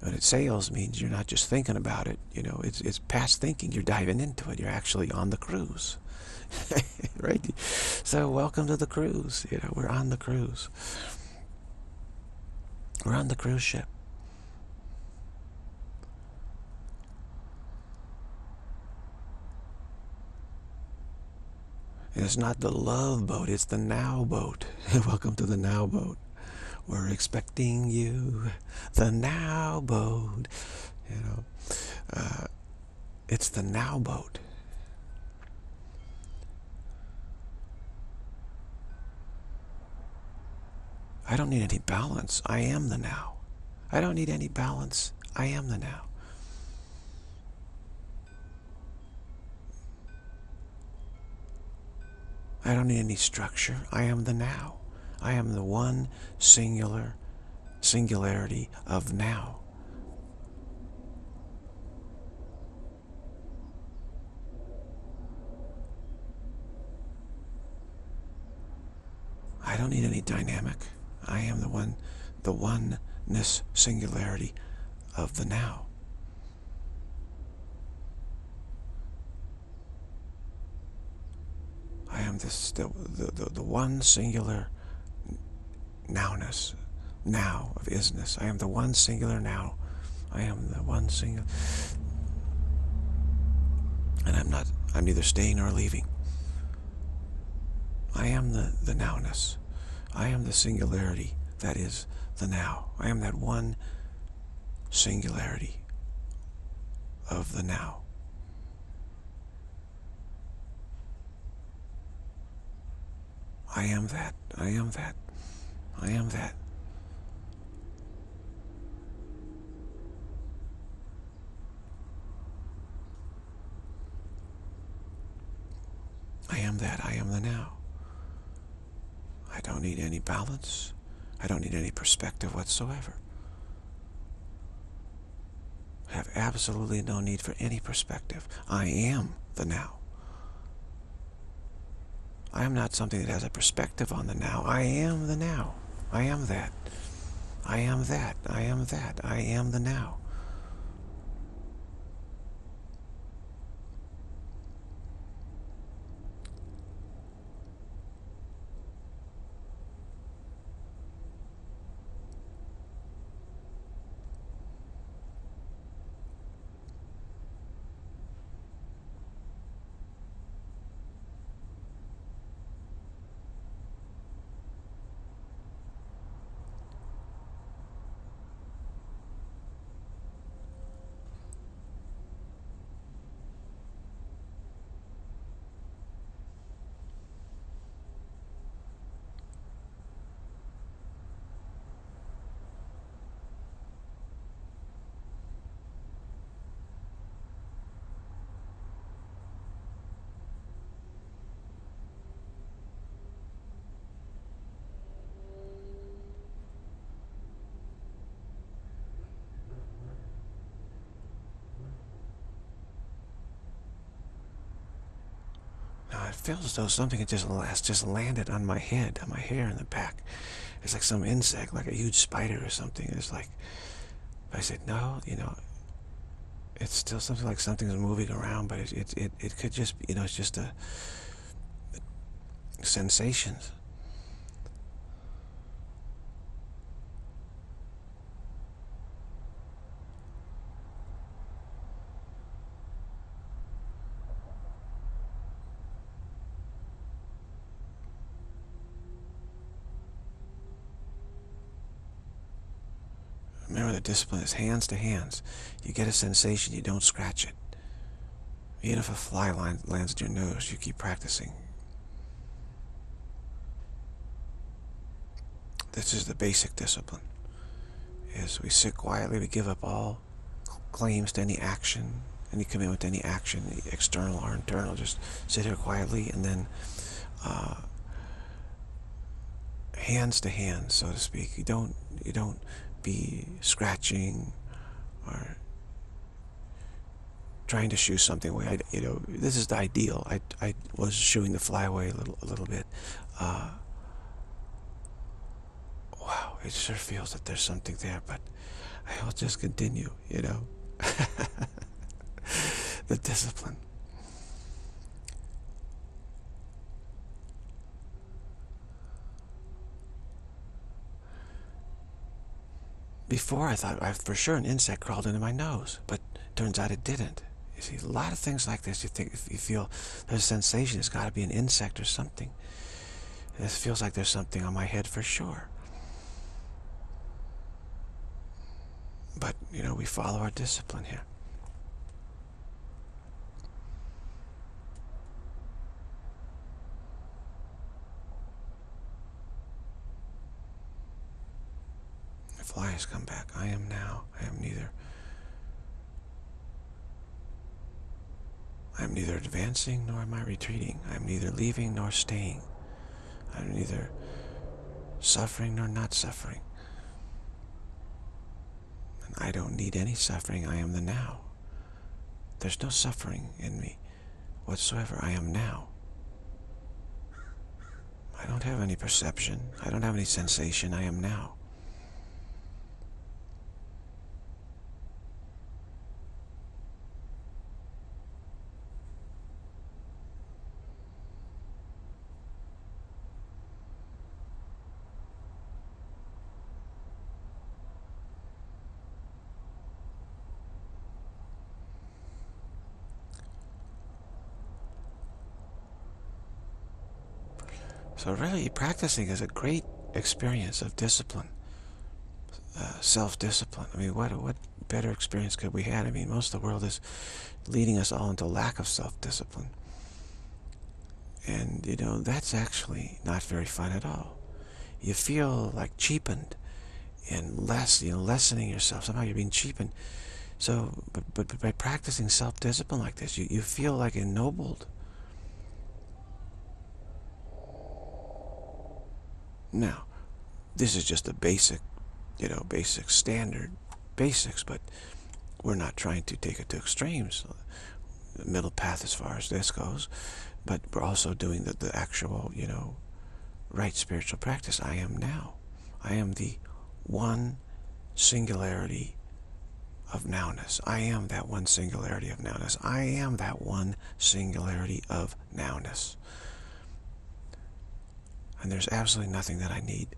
when it sails means you're not just thinking about it. You know, it's it's past thinking. You're diving into it. You're actually on the cruise, right? So welcome to the cruise. You know, we're on the cruise. We're on the cruise ship. And it's not the love boat, it's the now boat. Welcome to the now boat. We're expecting you, the now boat. You know, uh, it's the now boat. I don't need any balance. I am the now. I don't need any balance. I am the now. I don't need any structure. I am the now. I am the one singular singularity of now. I don't need any dynamic. I am the one, the one oneness, singularity of the now. I am this, the, the, the one singular nowness, now of isness. I am the one singular now. I am the one singular. And I'm not, I'm neither staying nor leaving. I am the, the nowness. I am the singularity that is the now. I am that one singularity of the now. I am that. I am that. I am that. I am that. I am the now. I don't need any balance. I don't need any perspective whatsoever. I have absolutely no need for any perspective. I am the now. I am not something that has a perspective on the now. I am the now. I am that. I am that. I am that. I am the now. It feels as though something just just landed on my head, on my hair in the back. It's like some insect, like a huge spider or something. It's like, I said, no, you know, it's still something like something's moving around, but it it, it, it could just, you know, it's just a, a sensation. Discipline is hands to hands. You get a sensation, you don't scratch it. Even if a fly line lands in your nose, you keep practicing. This is the basic discipline. Is we sit quietly, we give up all claims to any action, any commitment to any action, external or internal. Just sit here quietly and then uh, hands to hands, so to speak. You don't, you don't be scratching or trying to shoo something away. I, you know, this is the ideal. I, I was shooing the fly away a little, a little bit. Uh, wow, it sure feels that there's something there, but I'll just continue, you know. The discipline. Before I thought I for sure an insect crawled into my nose, but turns out it didn't. You see, a lot of things like this, you think, you feel there's a sensation, it's got to be an insect or something. And this feels like there's something on my head for sure. But, you know, we follow our discipline here. Flies come back. I am now. I am neither. I am neither advancing nor am I retreating. I am neither leaving nor staying. I am neither suffering nor not suffering. And I don't need any suffering. I am the now. There's no suffering in me whatsoever. I am now. I don't have any perception. I don't have any sensation. I am now. So really practicing is a great experience of discipline, uh, self-discipline. I mean, what, what better experience could we have? I mean, most of the world is leading us all into lack of self-discipline. And, you know, that's actually not very fun at all. You feel like cheapened and less, you know, lessening yourself. Somehow you're being cheapened. So, but, but, but by practicing self-discipline like this, you, you feel like ennobled. Now, this is just a basic, you know, basic standard basics, but we're not trying to take it to extremes. The middle path as far as this goes. But we're also doing the, the actual, you know, right spiritual practice. I am now. I am the one singularity of nowness. I am that one singularity of nowness. I am that one singularity of nowness. And there's absolutely nothing that I need.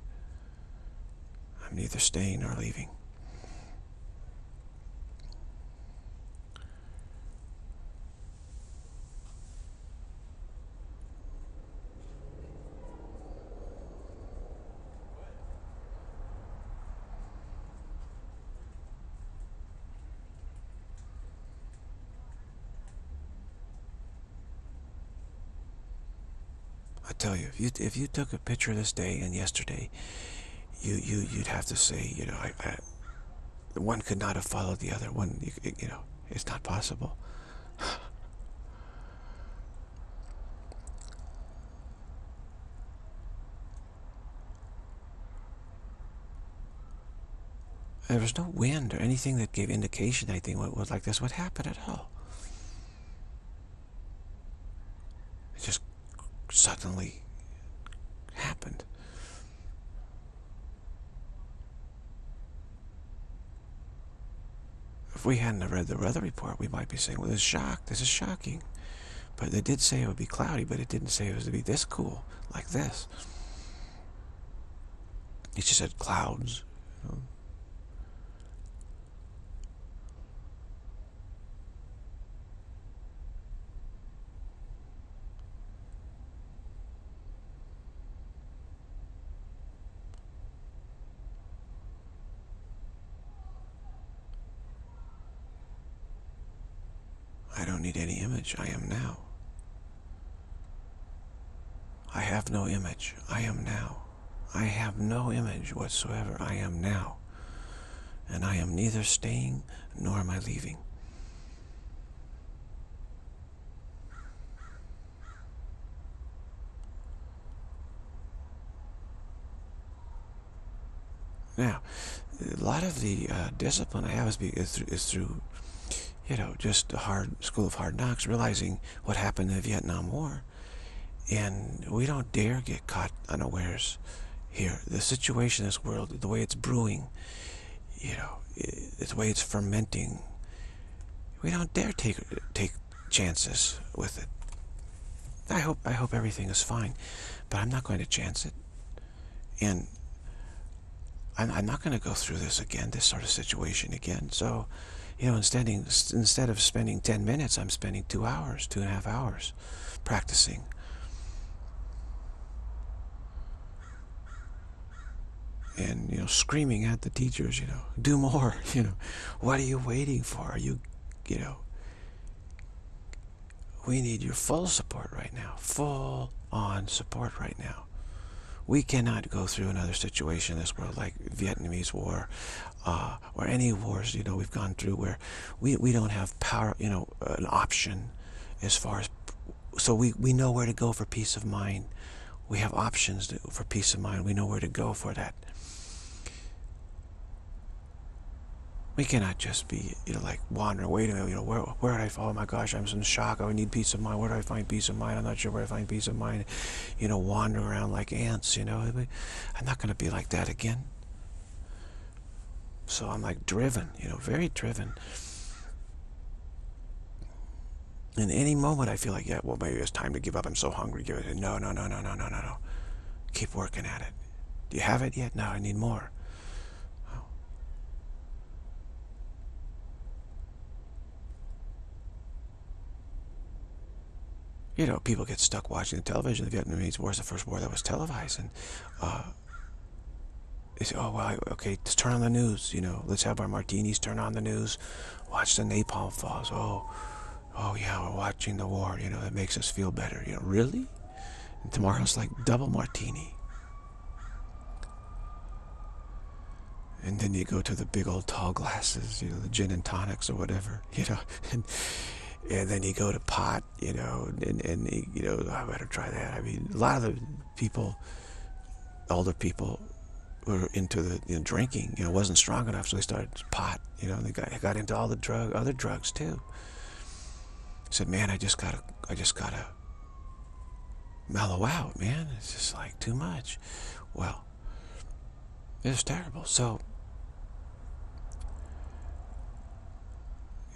I'm neither staying nor leaving. Tell you, if you if you took a picture of this day and yesterday, you you you'd have to say, you know, I, I one could not have followed the other one. You, you know, it's not possible. There was no wind or anything that gave indication I think what was like this would happen at all. It just suddenly happened. If we hadn't have read the weather report, we might be saying, well, this is shock, this is shocking. But they did say it would be cloudy, but it didn't say it was to be this cool, like this. It just said clouds. You know? Need any image. I am now. I have no image. I am now. I have no image whatsoever. I am now. And I am neither staying nor am I leaving. Now, a lot of the uh, discipline I have is, be, is through, is through you know, just a hard school of hard knocks, realizing what happened in the Vietnam War. And we don't dare get caught unawares here. The situation in this world, the way it's brewing, you know, the way it's fermenting, we don't dare take take chances with it. I hope I hope everything is fine, but I'm not going to chance it. And I'm, I'm not going to go through this again, this sort of situation again. So, you know, instead, instead of spending ten minutes, I'm spending two hours, two and a half hours practicing. And, you know, screaming at the teachers, you know, do more, you know. What are you waiting for? Are you, you know, we need your full support right now, full on support right now. We cannot go through another situation in this world like Vietnamese war uh, or any wars, you know, we've gone through where we, we don't have power, you know, an option as far as, so we, we know where to go for peace of mind. We have options to, for peace of mind. We know where to go for that. We cannot just be, you know, like wandering, wait a minute, you know, where, where do I fall? Oh my gosh, I'm in shock. I need peace of mind. Where do I find peace of mind? I'm not sure where to find peace of mind. You know, wander around like ants, you know. I'm not going to be like that again. So I'm like driven, you know, very driven. In any moment I feel like, yeah, well, maybe it's time to give up. I'm so hungry. Give it. No, no, no, no, no, no, no, no. Keep working at it. Do you have it yet? No, I need more. you know, people get stuck watching the television. The Vietnamese War is the first war that was televised, and uh, they say, oh, well, okay, let's turn on the news, you know, let's have our martinis, turn on the news, watch the napalm falls, oh, oh yeah, we're watching the war, you know, that makes us feel better, you know, really? And tomorrow's like double martini. And then you go to the big old tall glasses, you know, the gin and tonics or whatever, you know, and, and then you go to pot, you know, and, and you know, I better try that. I mean, a lot of the people, older people, were into the you know, drinking, you know, wasn't strong enough, so they started pot, you know, and they got, got into all the drug, other drugs too. I said, man, I just gotta, I just gotta mellow out, man. It's just like too much. Well, it's terrible. So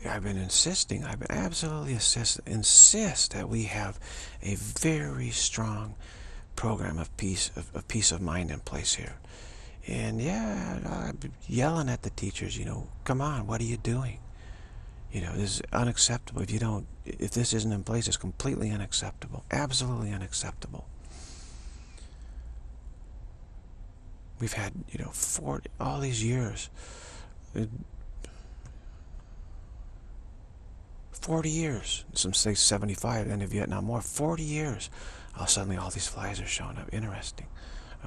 I've been insisting, I've been absolutely insist, insist that we have a very strong program of peace, of, of peace of mind in place here. And yeah, I'm yelling at the teachers, you know, come on, what are you doing? You know, this is unacceptable. If you don't, if this isn't in place, it's completely unacceptable. Absolutely unacceptable. We've had, you know, forty, all these years, forty years, some say seventy-five, end of Vietnam War, forty years. Oh, suddenly all these flies are showing up. Interesting.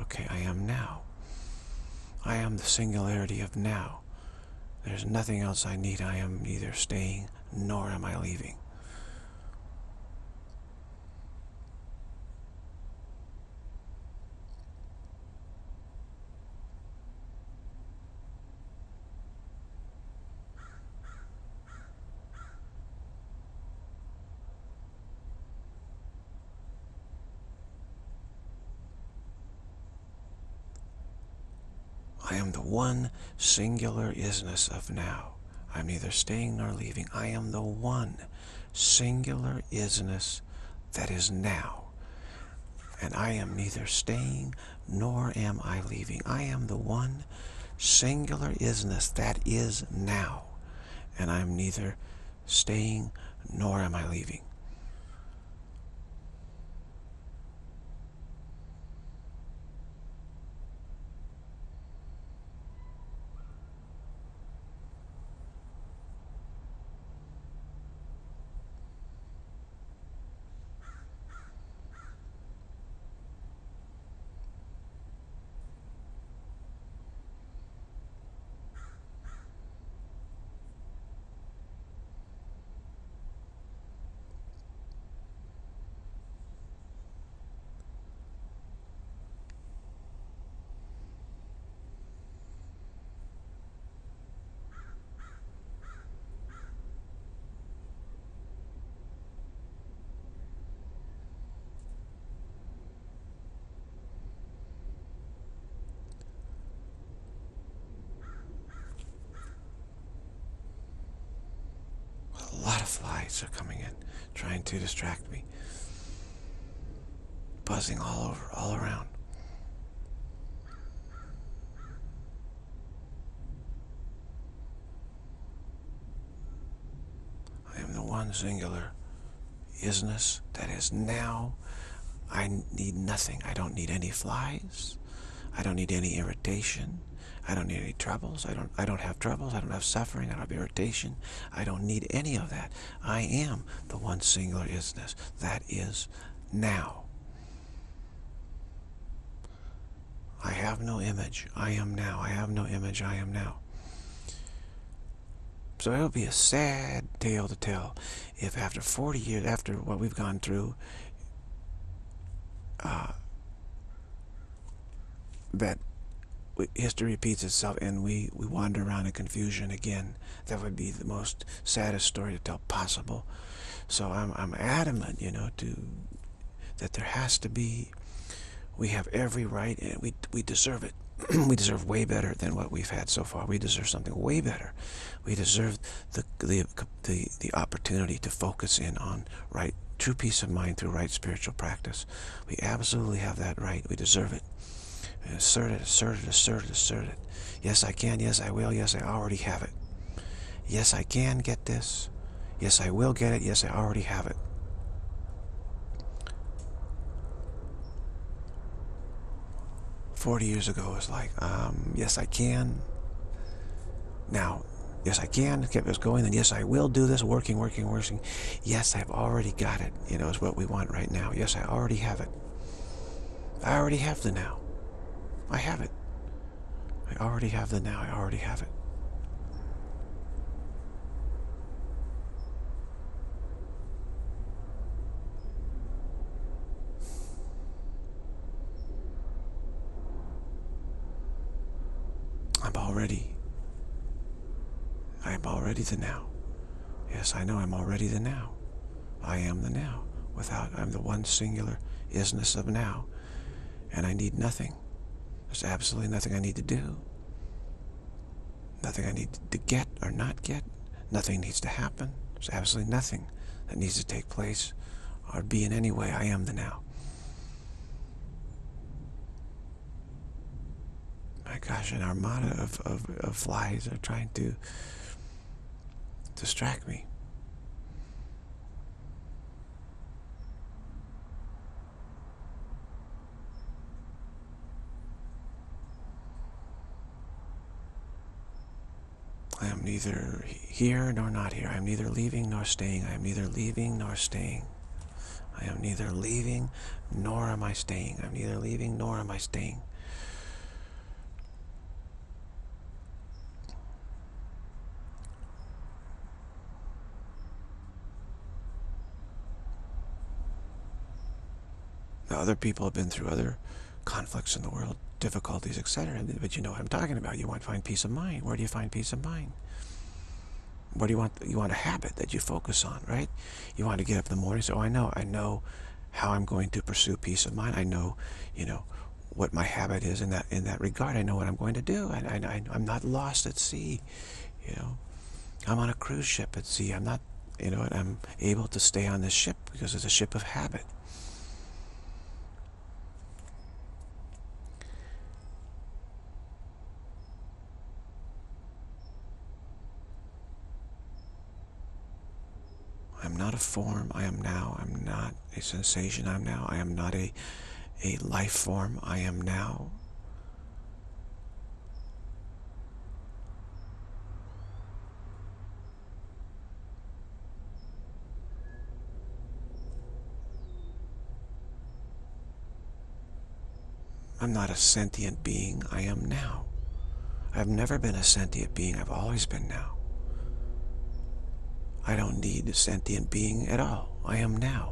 Okay, I am now. I am the singularity of now. There's nothing else I need. I am neither staying nor am I leaving. I am the one singular isness of now. I'm neither staying nor leaving. I am the one singular isness that is now. And I am neither staying nor am I leaving. I am the one singular isness that is now. And I'm neither staying nor am I leaving. Flies are coming in, trying to distract me, buzzing all over, all around. I am the one singular isness that is now. I need nothing. I don't need any flies. I don't need any irritation. I don't need any troubles. I don't I don't have troubles. I don't have suffering. I don't have irritation. I don't need any of that. I am the one singular isness that is now. I have no image. I am now. I have no image. I am now. So it'll be a sad tale to tell if after forty years, after what we've gone through, uh, that history repeats itself and we, we wander around in confusion again. That would be the most saddest story to tell possible. So I'm, I'm adamant, you know, to that there has to be, we have every right and we, we deserve it. We deserve way better than what we've had so far. We deserve something way better. We deserve the, the, the, the opportunity to focus in on right, true peace of mind through right spiritual practice. We absolutely have that right. We deserve it. Assert it, assert it, assert it, assert it. Yes, I can. Yes, I will. Yes, I already have it. Yes, I can get this. Yes, I will get it. Yes, I already have it. forty years ago was like, um, yes, I can. Now, yes, I can. It kept us going. And yes, I will do this. Working, working, working. Yes, I've already got it. You know, it's what we want right now. Yes, I already have it. I already have the now. I have it. I already have the now. I already have it. I'm already. I am already the now. Yes, I know I'm already the now. I am the now. Without, I'm the one singular isness of now. And I need nothing. There's absolutely nothing I need to do. Nothing I need to get or not get. Nothing needs to happen. There's absolutely nothing that needs to take place or be in any way. I am the now. My gosh, an armada of, of, of flies are trying to distract me. I am neither here nor not here. I am neither leaving nor staying. I am neither leaving nor staying. I am neither leaving nor am I staying. I am neither leaving nor am I staying. Now, other people have been through other conflicts in the world, difficulties, et cetera. But you know what I'm talking about. You want to find peace of mind. Where do you find peace of mind? What do you want? You want a habit that you focus on, right? You want to get up in the morning and say, oh, I know. I know how I'm going to pursue peace of mind. I know, you know, what my habit is in that in that regard. I know what I'm going to do. I, I, I, I'm not lost at sea, you know. I'm on a cruise ship at sea. I'm not, you know, I'm able to stay on this ship because it's a ship of habit. I'm not a form. I am now. I'm not a sensation. I'm now. I am not a, a life form. I am now. I'm not a sentient being. I am now. I've never been a sentient being. I've always been now. I don't need a sentient being at all. I am now.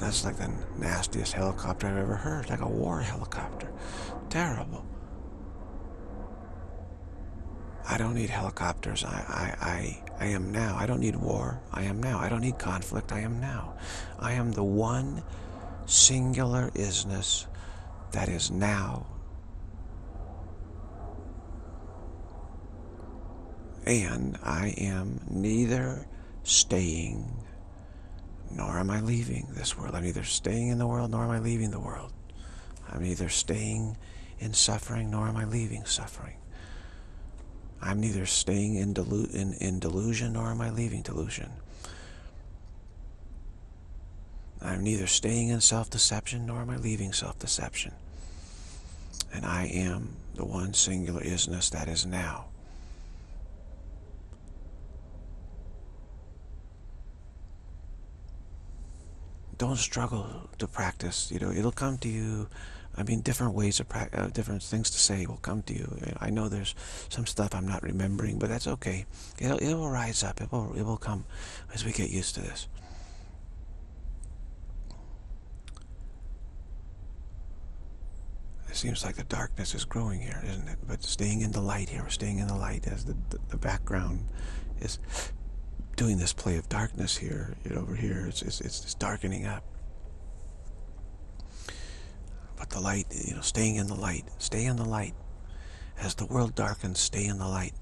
That's like the nastiest helicopter I've ever heard, like a war helicopter. Terrible. I don't need helicopters. I, I, I, I am now. I don't need war. I am now. I don't need conflict. I am now. I am the one singular isness that is now. And I am neither staying nor am I leaving this world. I'm neither staying in the world, nor am I leaving the world. I'm neither staying in suffering, nor am I leaving suffering. I'm neither staying in, delu in, in delusion, nor am I leaving delusion. I'm neither staying in self-deception, nor am I leaving self-deception. And I am the one singular isness that is now. Don't struggle to practice. You know, it'll come to you. I mean, different ways of pra uh, different things to say will come to you. I know there's some stuff I'm not remembering, but that's okay. It'll, it will rise up. It will, it will come as we get used to this. It seems like the darkness is growing here, isn't it? But staying in the light here, staying in the light as the, the, the background is doing this play of darkness here, you know, over here. It's, it's, it's this darkening up. But the light, you know, staying in the light. Stay in the light. As the world darkens, stay in the light.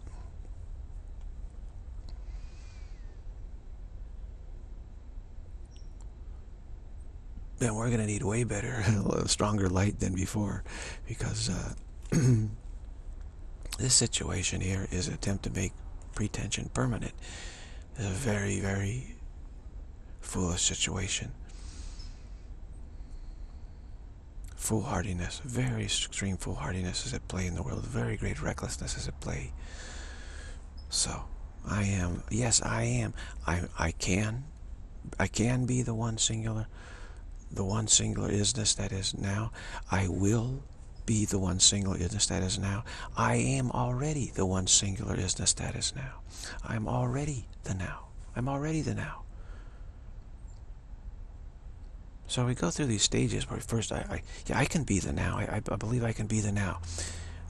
Then we're going to need way better, stronger light than before, because uh, this situation here is an attempt to make pretension permanent. It's a very, very foolish situation. Foolhardiness, very extreme foolhardiness is at play in the world. Very great recklessness is at play. So, I am, yes, I am. I, I can, I can be the one singular. The one singular isness that is now. I will be the one singular isness that is now. I am already the one singular isness that is now. I'm already the now. I'm already the now. So we go through these stages where first I, I yeah, I can be the now. I, I believe I can be the now.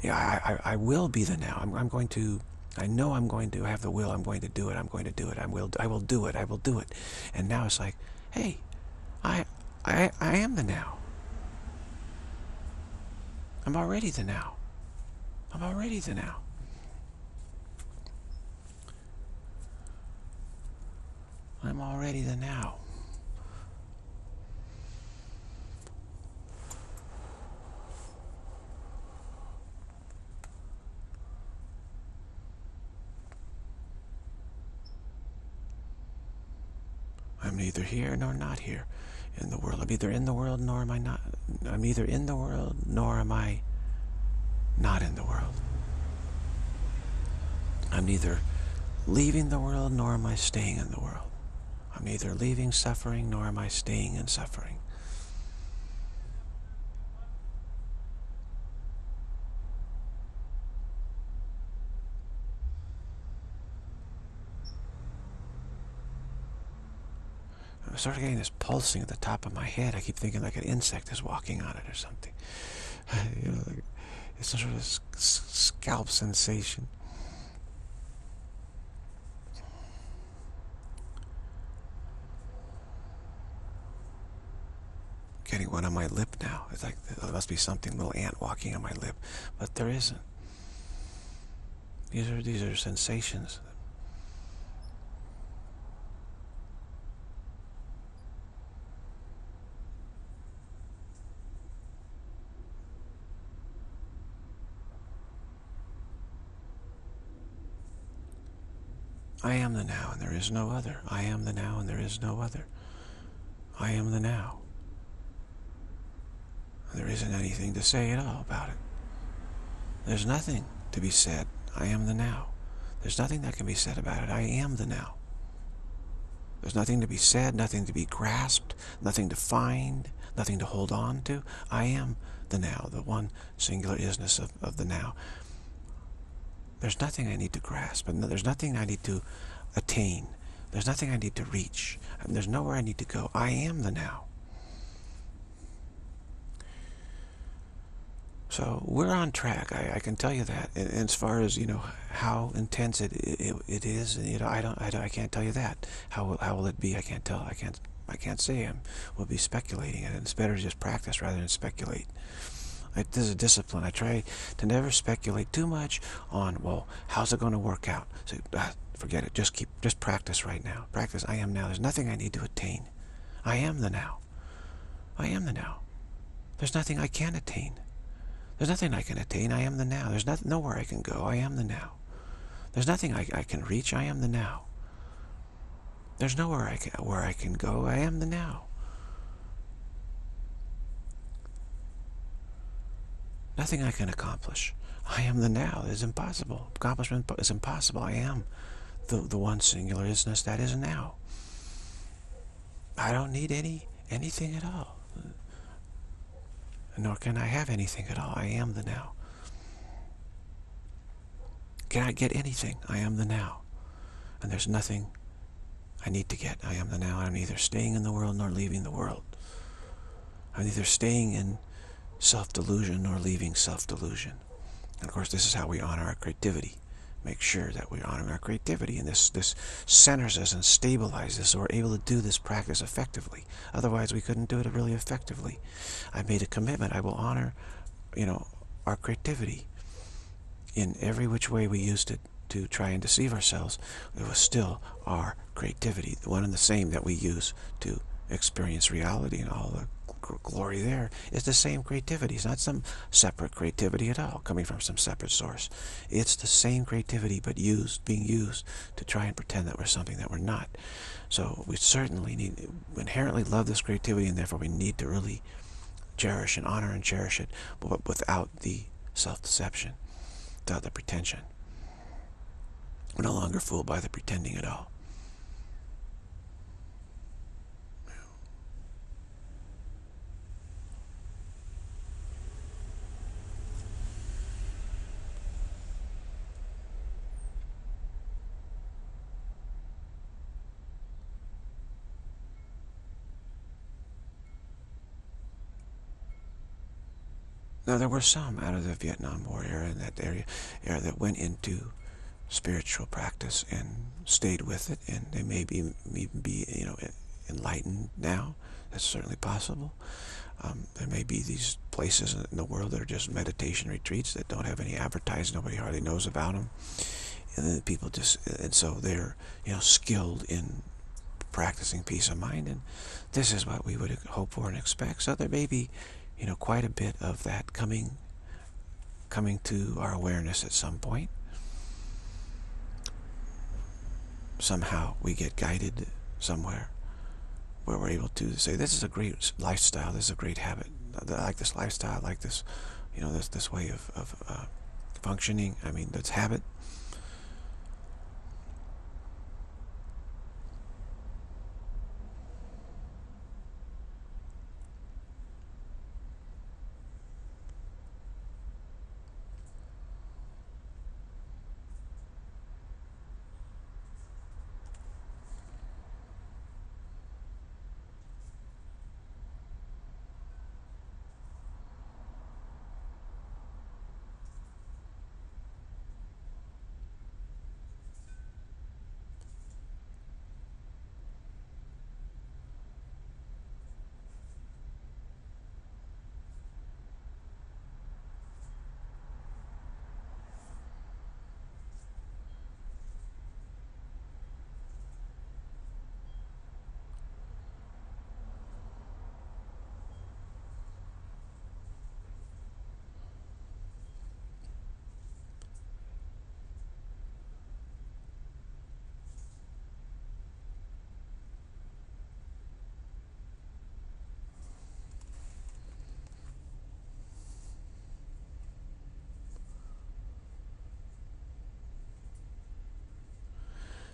Yeah, I, I, I will be the now. I'm, I'm going to. I know I'm going to have the will. I'm going to do it. I'm going to do it. I will. I will do it. I will do it. And now it's like, hey, I. I, I am the now. I'm already the now. I'm already the now. I'm already the now. I'm neither here nor not here. In the world. I'm either in the world nor am I not. I'm either in the world nor am I not in the world. I'm neither leaving the world nor am I staying in the world. I'm neither leaving suffering nor am I staying in suffering. I started getting this pulsing at the top of my head. I keep thinking like an insect is walking on it or something. You know, like it's sort of a scalp sensation. Getting one on my lip now. It's like there must be something, little ant walking on my lip, but there isn't. These are these are sensations. I am the now and there is no other. I am the now and there is no other. I am the now. There isn't anything to say at all about it. There's nothing to be said. I am the now. There's nothing that can be said about it. I am the now. There's nothing to be said, nothing to be grasped, nothing to find, nothing to hold on to. I am the now, the one singular isness of, of the now. There's nothing I need to grasp, and there's nothing I need to attain. There's nothing I need to reach, and there's nowhere I need to go. I am the now. So we're on track. I, I can tell you that. And, and as far as you know, how intense it it, it is, you know, I don't, I don't, I can't tell you that. How will, how will it be? I can't tell. I can't, I can't say. I'm, we'll be speculating, and it's better to just practice rather than speculate. I, this is a discipline. I try to never speculate too much on, well, how's it going to work out? So, ah, forget it. Just keep, just practice right now. Practice. I am now. There's nothing I need to attain. I am the now. I am the now. There's nothing I can attain. There's nothing I can attain. I am the now. There's not, nowhere I can go. I am the now. There's nothing I, I can reach. I am the now. There's nowhere I can, where I can go. I am the now. Nothing I can accomplish. I am the now. It is impossible. Accomplishment is impossible. I am the, the one singular isness that is now. I don't need any anything at all. Nor can I have anything at all. I am the now. Can I get anything? I am the now. And there's nothing I need to get. I am the now. I'm neither staying in the world nor leaving the world. I'm neither staying in self-delusion nor leaving self-delusion. And of course, this is how we honor our creativity. make sure that we honor our creativity, and this this centers us and stabilizes us, so we're able to do this practice effectively. Otherwise, we couldn't do it really effectively. I made a commitment. I will honor, you know, our creativity in every which way we used it to try and deceive ourselves. It was still our creativity, the one and the same that we use to experience reality, and all the glory there is the same creativity. It's not some separate creativity at all coming from some separate source. It's the same creativity, but used, being used to try and pretend that we're something that we're not. So we certainly need, inherently love this creativity, and therefore we need to really cherish and honor and cherish it, but without the self-deception, without the pretension. We're no longer fooled by the pretending at all. Now, there were some out of the Vietnam War era in that area, era that went into spiritual practice and stayed with it, and they may be, even be, you know, enlightened now. That's certainly possible. Um, there may be these places in the world that are just meditation retreats that don't have any advertising. Nobody hardly knows about them, and then people just, and so they're, you know, skilled in practicing peace of mind, and this is what we would hope for and expect. So there may be, you know, quite a bit of that coming coming to our awareness at some point. Somehow we get guided somewhere where we're able to say, this is a great lifestyle, this is a great habit, I like this lifestyle, I like this, you know, this this way of, of uh, functioning, I mean, that's habit.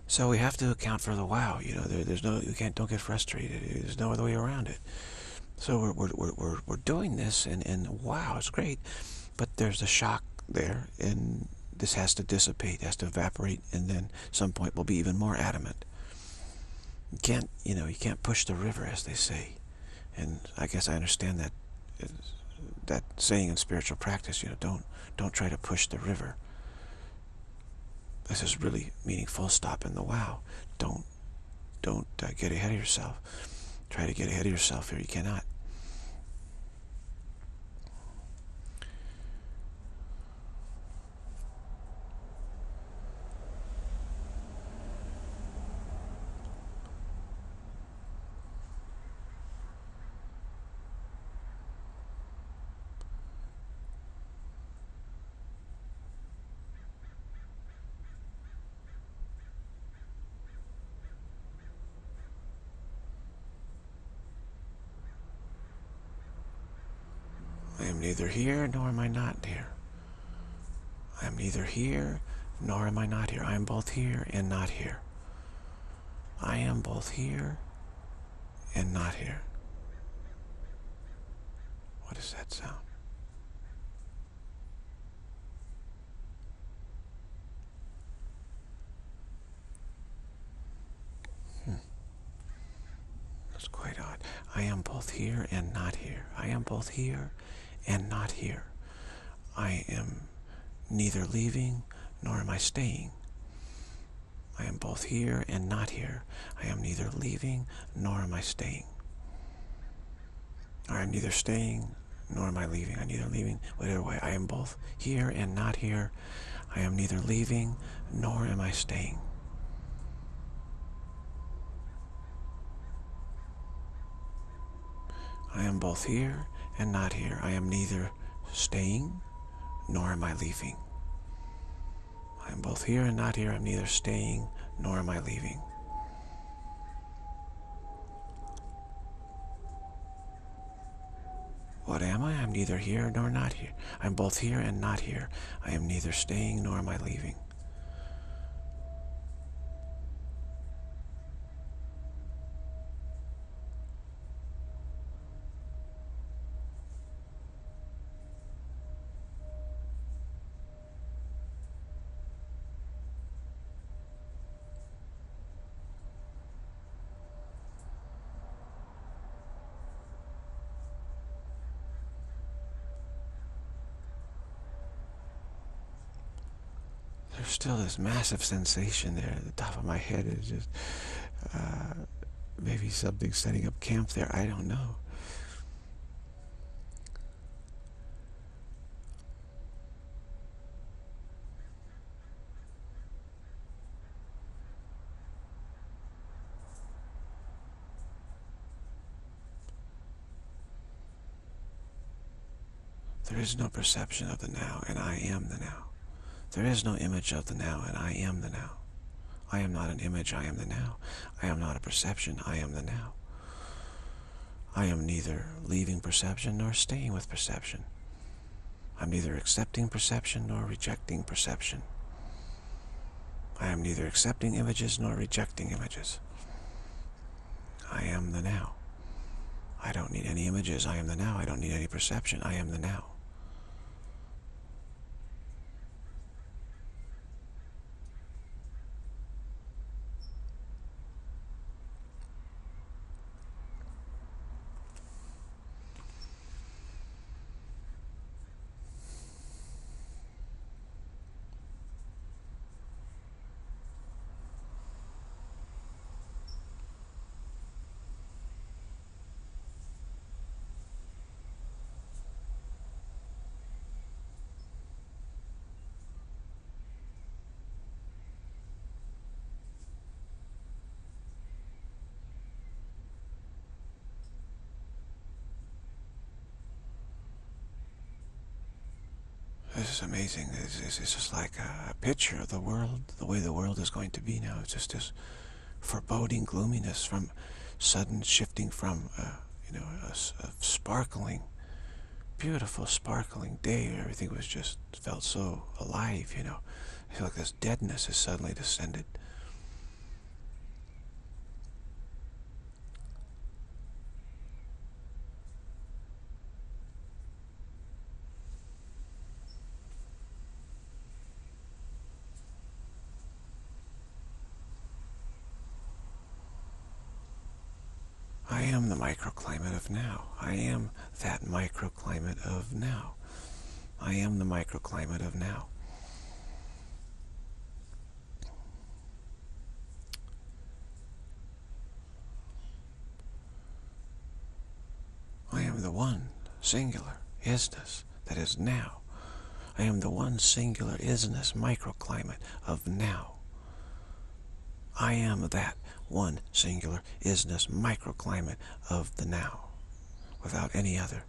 So we have to account for the wow. You know, there, there's no, you can't, don't get frustrated. There's no other way around it. So we're we're we're we're doing this, and and wow, it's great, but there's a shock there, and this has to dissipate, has to evaporate, and then at some point we'll be even more adamant. You can't, you know, you can't push the river, as they say, and I guess I understand that that saying in spiritual practice. You know, don't don't try to push the river. This is really meaning full stop in the wow. Don't, don't uh, get ahead of yourself. Try to get ahead of yourself here. You cannot. Neither here nor am I not here. I am neither here nor am I not here. I am both here and not here. I am both here and not here. What does that sound? Hmm. That's quite odd. I am both here and not here. I am both here and not here. I am neither leaving nor am I staying. I am both here and not here. I am neither leaving nor am I staying. I am neither staying nor am I leaving. I am neither leaving, whatever way. I am both here and not here. I am neither leaving nor am I staying. I am both here and not here. I am neither staying nor am I leaving. I am both here and not here. I am neither staying nor am I leaving. What am I? I am neither here nor not here. I am both here and not here. I am neither staying nor am I leaving. There's still this massive sensation there at the top of my head. It's just uh, maybe something's setting up camp there. I don't know. There is no perception of the now, and I am the now. There is no image of the now, and I am the now. I am not an image, I am the now. I am not a perception, I am the now. I am neither leaving perception nor staying with perception. I am neither accepting perception nor rejecting perception. I am neither accepting images nor rejecting images. I am the now. I don't need any images, I am the now. I don't need any perception, I am the now. This is amazing. It's, it's, it's just like a picture of the world, the way the world is going to be now. It's just this foreboding gloominess from sudden shifting from, uh, you know, a, a sparkling, beautiful, sparkling day. Everything was just felt so alive, you know. I feel like this deadness has suddenly descended. I am the microclimate of now. I am that microclimate of now. I am the microclimate of now. I am the one singular isness that is now. I am the one singular isness microclimate of now. I am that one singular isness microclimate of the now, without any other,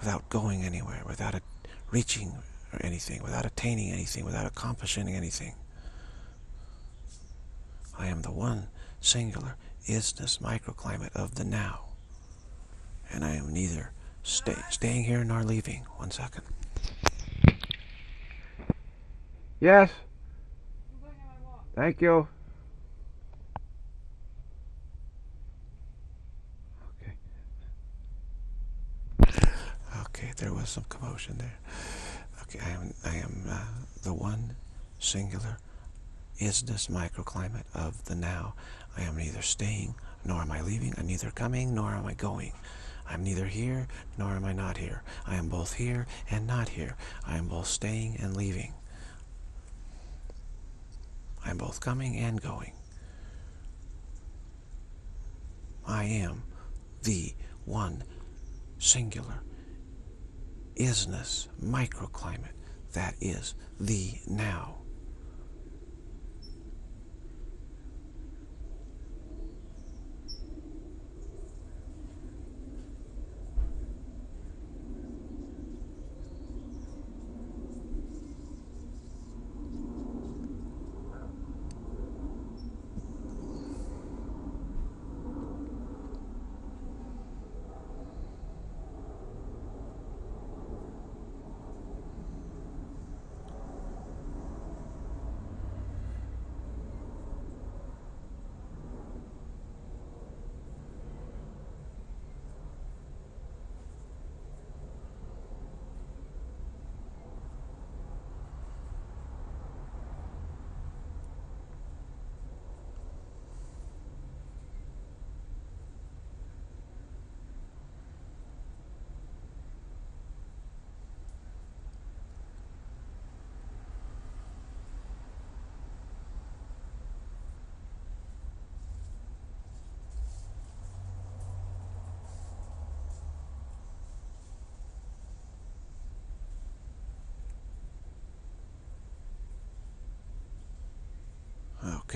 without going anywhere, without reaching or anything, without attaining anything, without accomplishing anything. I am the one singular isness microclimate of the now, and I am neither stay, staying here nor leaving. One second. Yes. Thank you. Okay. Okay, there was some commotion there. Okay, I am, I am uh, the one singular isness microclimate of the now. I am neither staying nor am I leaving. I'm neither coming nor am I going. I am neither here nor am I not here. I am both here and not here. I am both staying and leaving. I am both coming and going. I am the one singular isness microclimate that is the now.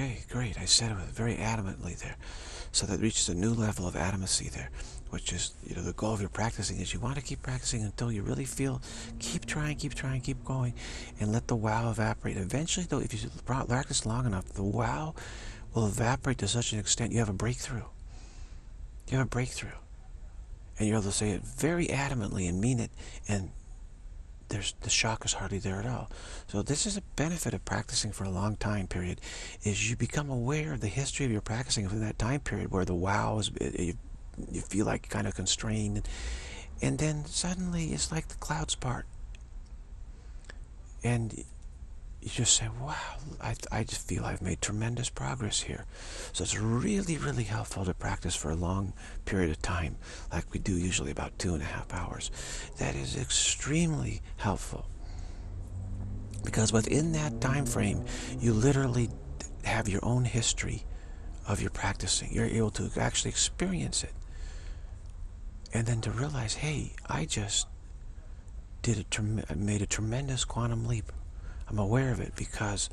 Okay, great. I said it very adamantly there. So that reaches a new level of atomacy there, which is, you know, the goal of your practicing is you want to keep practicing until you really feel, keep trying, keep trying, keep going, and let the wow evaporate. Eventually, though, if you practice long enough, the wow will evaporate to such an extent you have a breakthrough. You have a breakthrough. And you're able to say it very adamantly and mean it, and There's, the shock is hardly there at all. So this is a benefit of practicing for a long time period, is you become aware of the history of your practicing within that time period where the wow is, you, you feel like kind of constrained, and then suddenly it's like the clouds part. And you just say, wow, I, I just feel I've made tremendous progress here. So it's really, really helpful to practice for a long period of time, like we do usually about two and a half hours. That is extremely helpful. Because within that time frame, you literally have your own history of your practicing. You're able to actually experience it. And then to realize, hey, I just did a, made a tremendous quantum leap. I'm aware of it because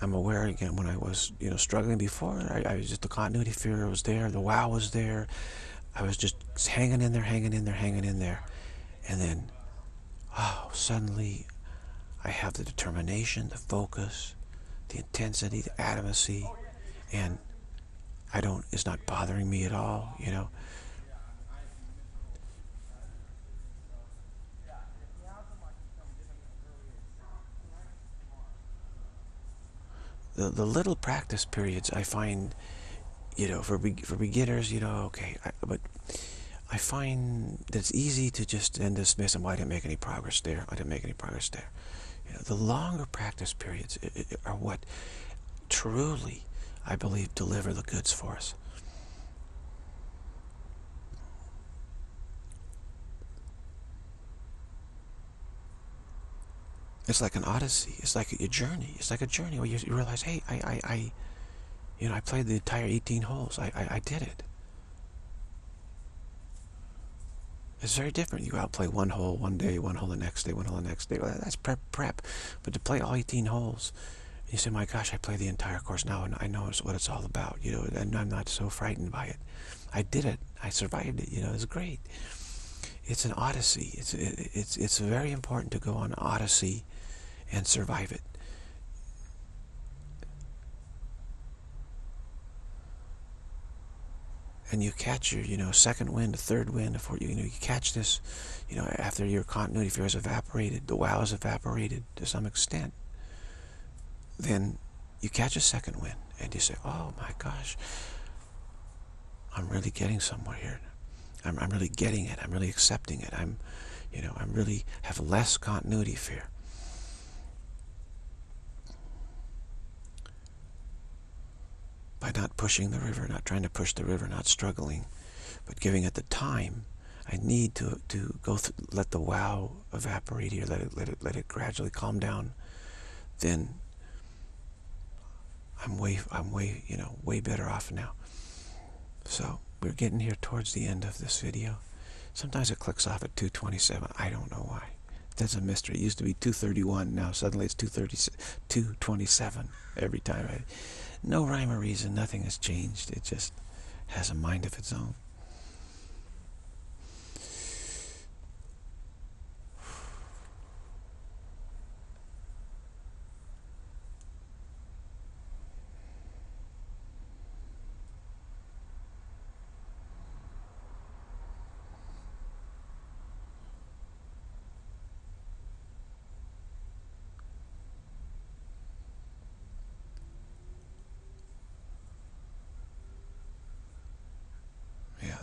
I'm aware, again, when I was, you know, struggling before, I, I was just, the continuity fear was there, the wow was there, I was just hanging in there, hanging in there, hanging in there, and then, oh, suddenly I have the determination, the focus, the intensity, the atomacy, and I don't, it's not bothering me at all, you know. The, the little practice periods, I find, you know, for be, for beginners, you know, okay, I, but I find that it's easy to just then dismiss and, well, I didn't make any progress there, I didn't make any progress there. You know, the longer practice periods are what truly, I believe, deliver the goods for us. It's like an odyssey. It's like a journey. It's like a journey where you realize, hey, I, I, I you know, I played the entire eighteen holes. I, I, I did it. It's very different. You go out and play one hole one day, one hole the next day, one hole the next day. That's prep, prep. But to play all eighteen holes, you say, my gosh, I played the entire course now, and I know what it's all about. You know, and I'm not so frightened by it. I did it. I survived it. You know, it's great. It's an odyssey. It's it, it's it's very important to go on odyssey and survive it. And you catch your, you know, second wind, a third wind, a fourth, you know, you catch this, you know, after your continuity fear has evaporated, the wow has evaporated to some extent. Then you catch a second wind and you say, oh my gosh, I'm really getting somewhere here. I'm, I'm really getting it. I'm really accepting it. I'm, you know, I'm really have less continuity fear. By not pushing the river, not trying to push the river, not struggling, but giving it the time. I need to to go through, let the wow evaporate here, let it let it let it gradually calm down, then I'm way I'm way you know way better off now. So we're getting here towards the end of this video. Sometimes it clicks off at two twenty-seven. I don't know why. That's a mystery. It used to be two thirty-one. Now suddenly it's two thirty, two twenty-seven every time. I, no rhyme or reason. Nothing has changed. It just has a mind of its own.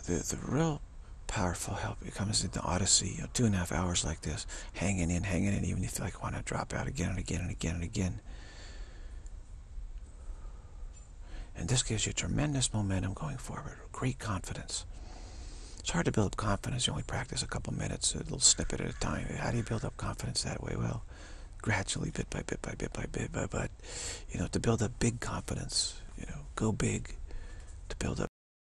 The, the real powerful help, it comes in the Odyssey, you know, two and a half hours like this, hanging in, hanging in, even if you like want to drop out again and again and again and again. And this gives you tremendous momentum going forward, great confidence. It's hard to build up confidence, you only practice a couple minutes, a little snippet at a time. How do you build up confidence that way? Well, gradually, bit by bit by bit by bit by bit, you know, to build up big confidence, you know, go big, to build up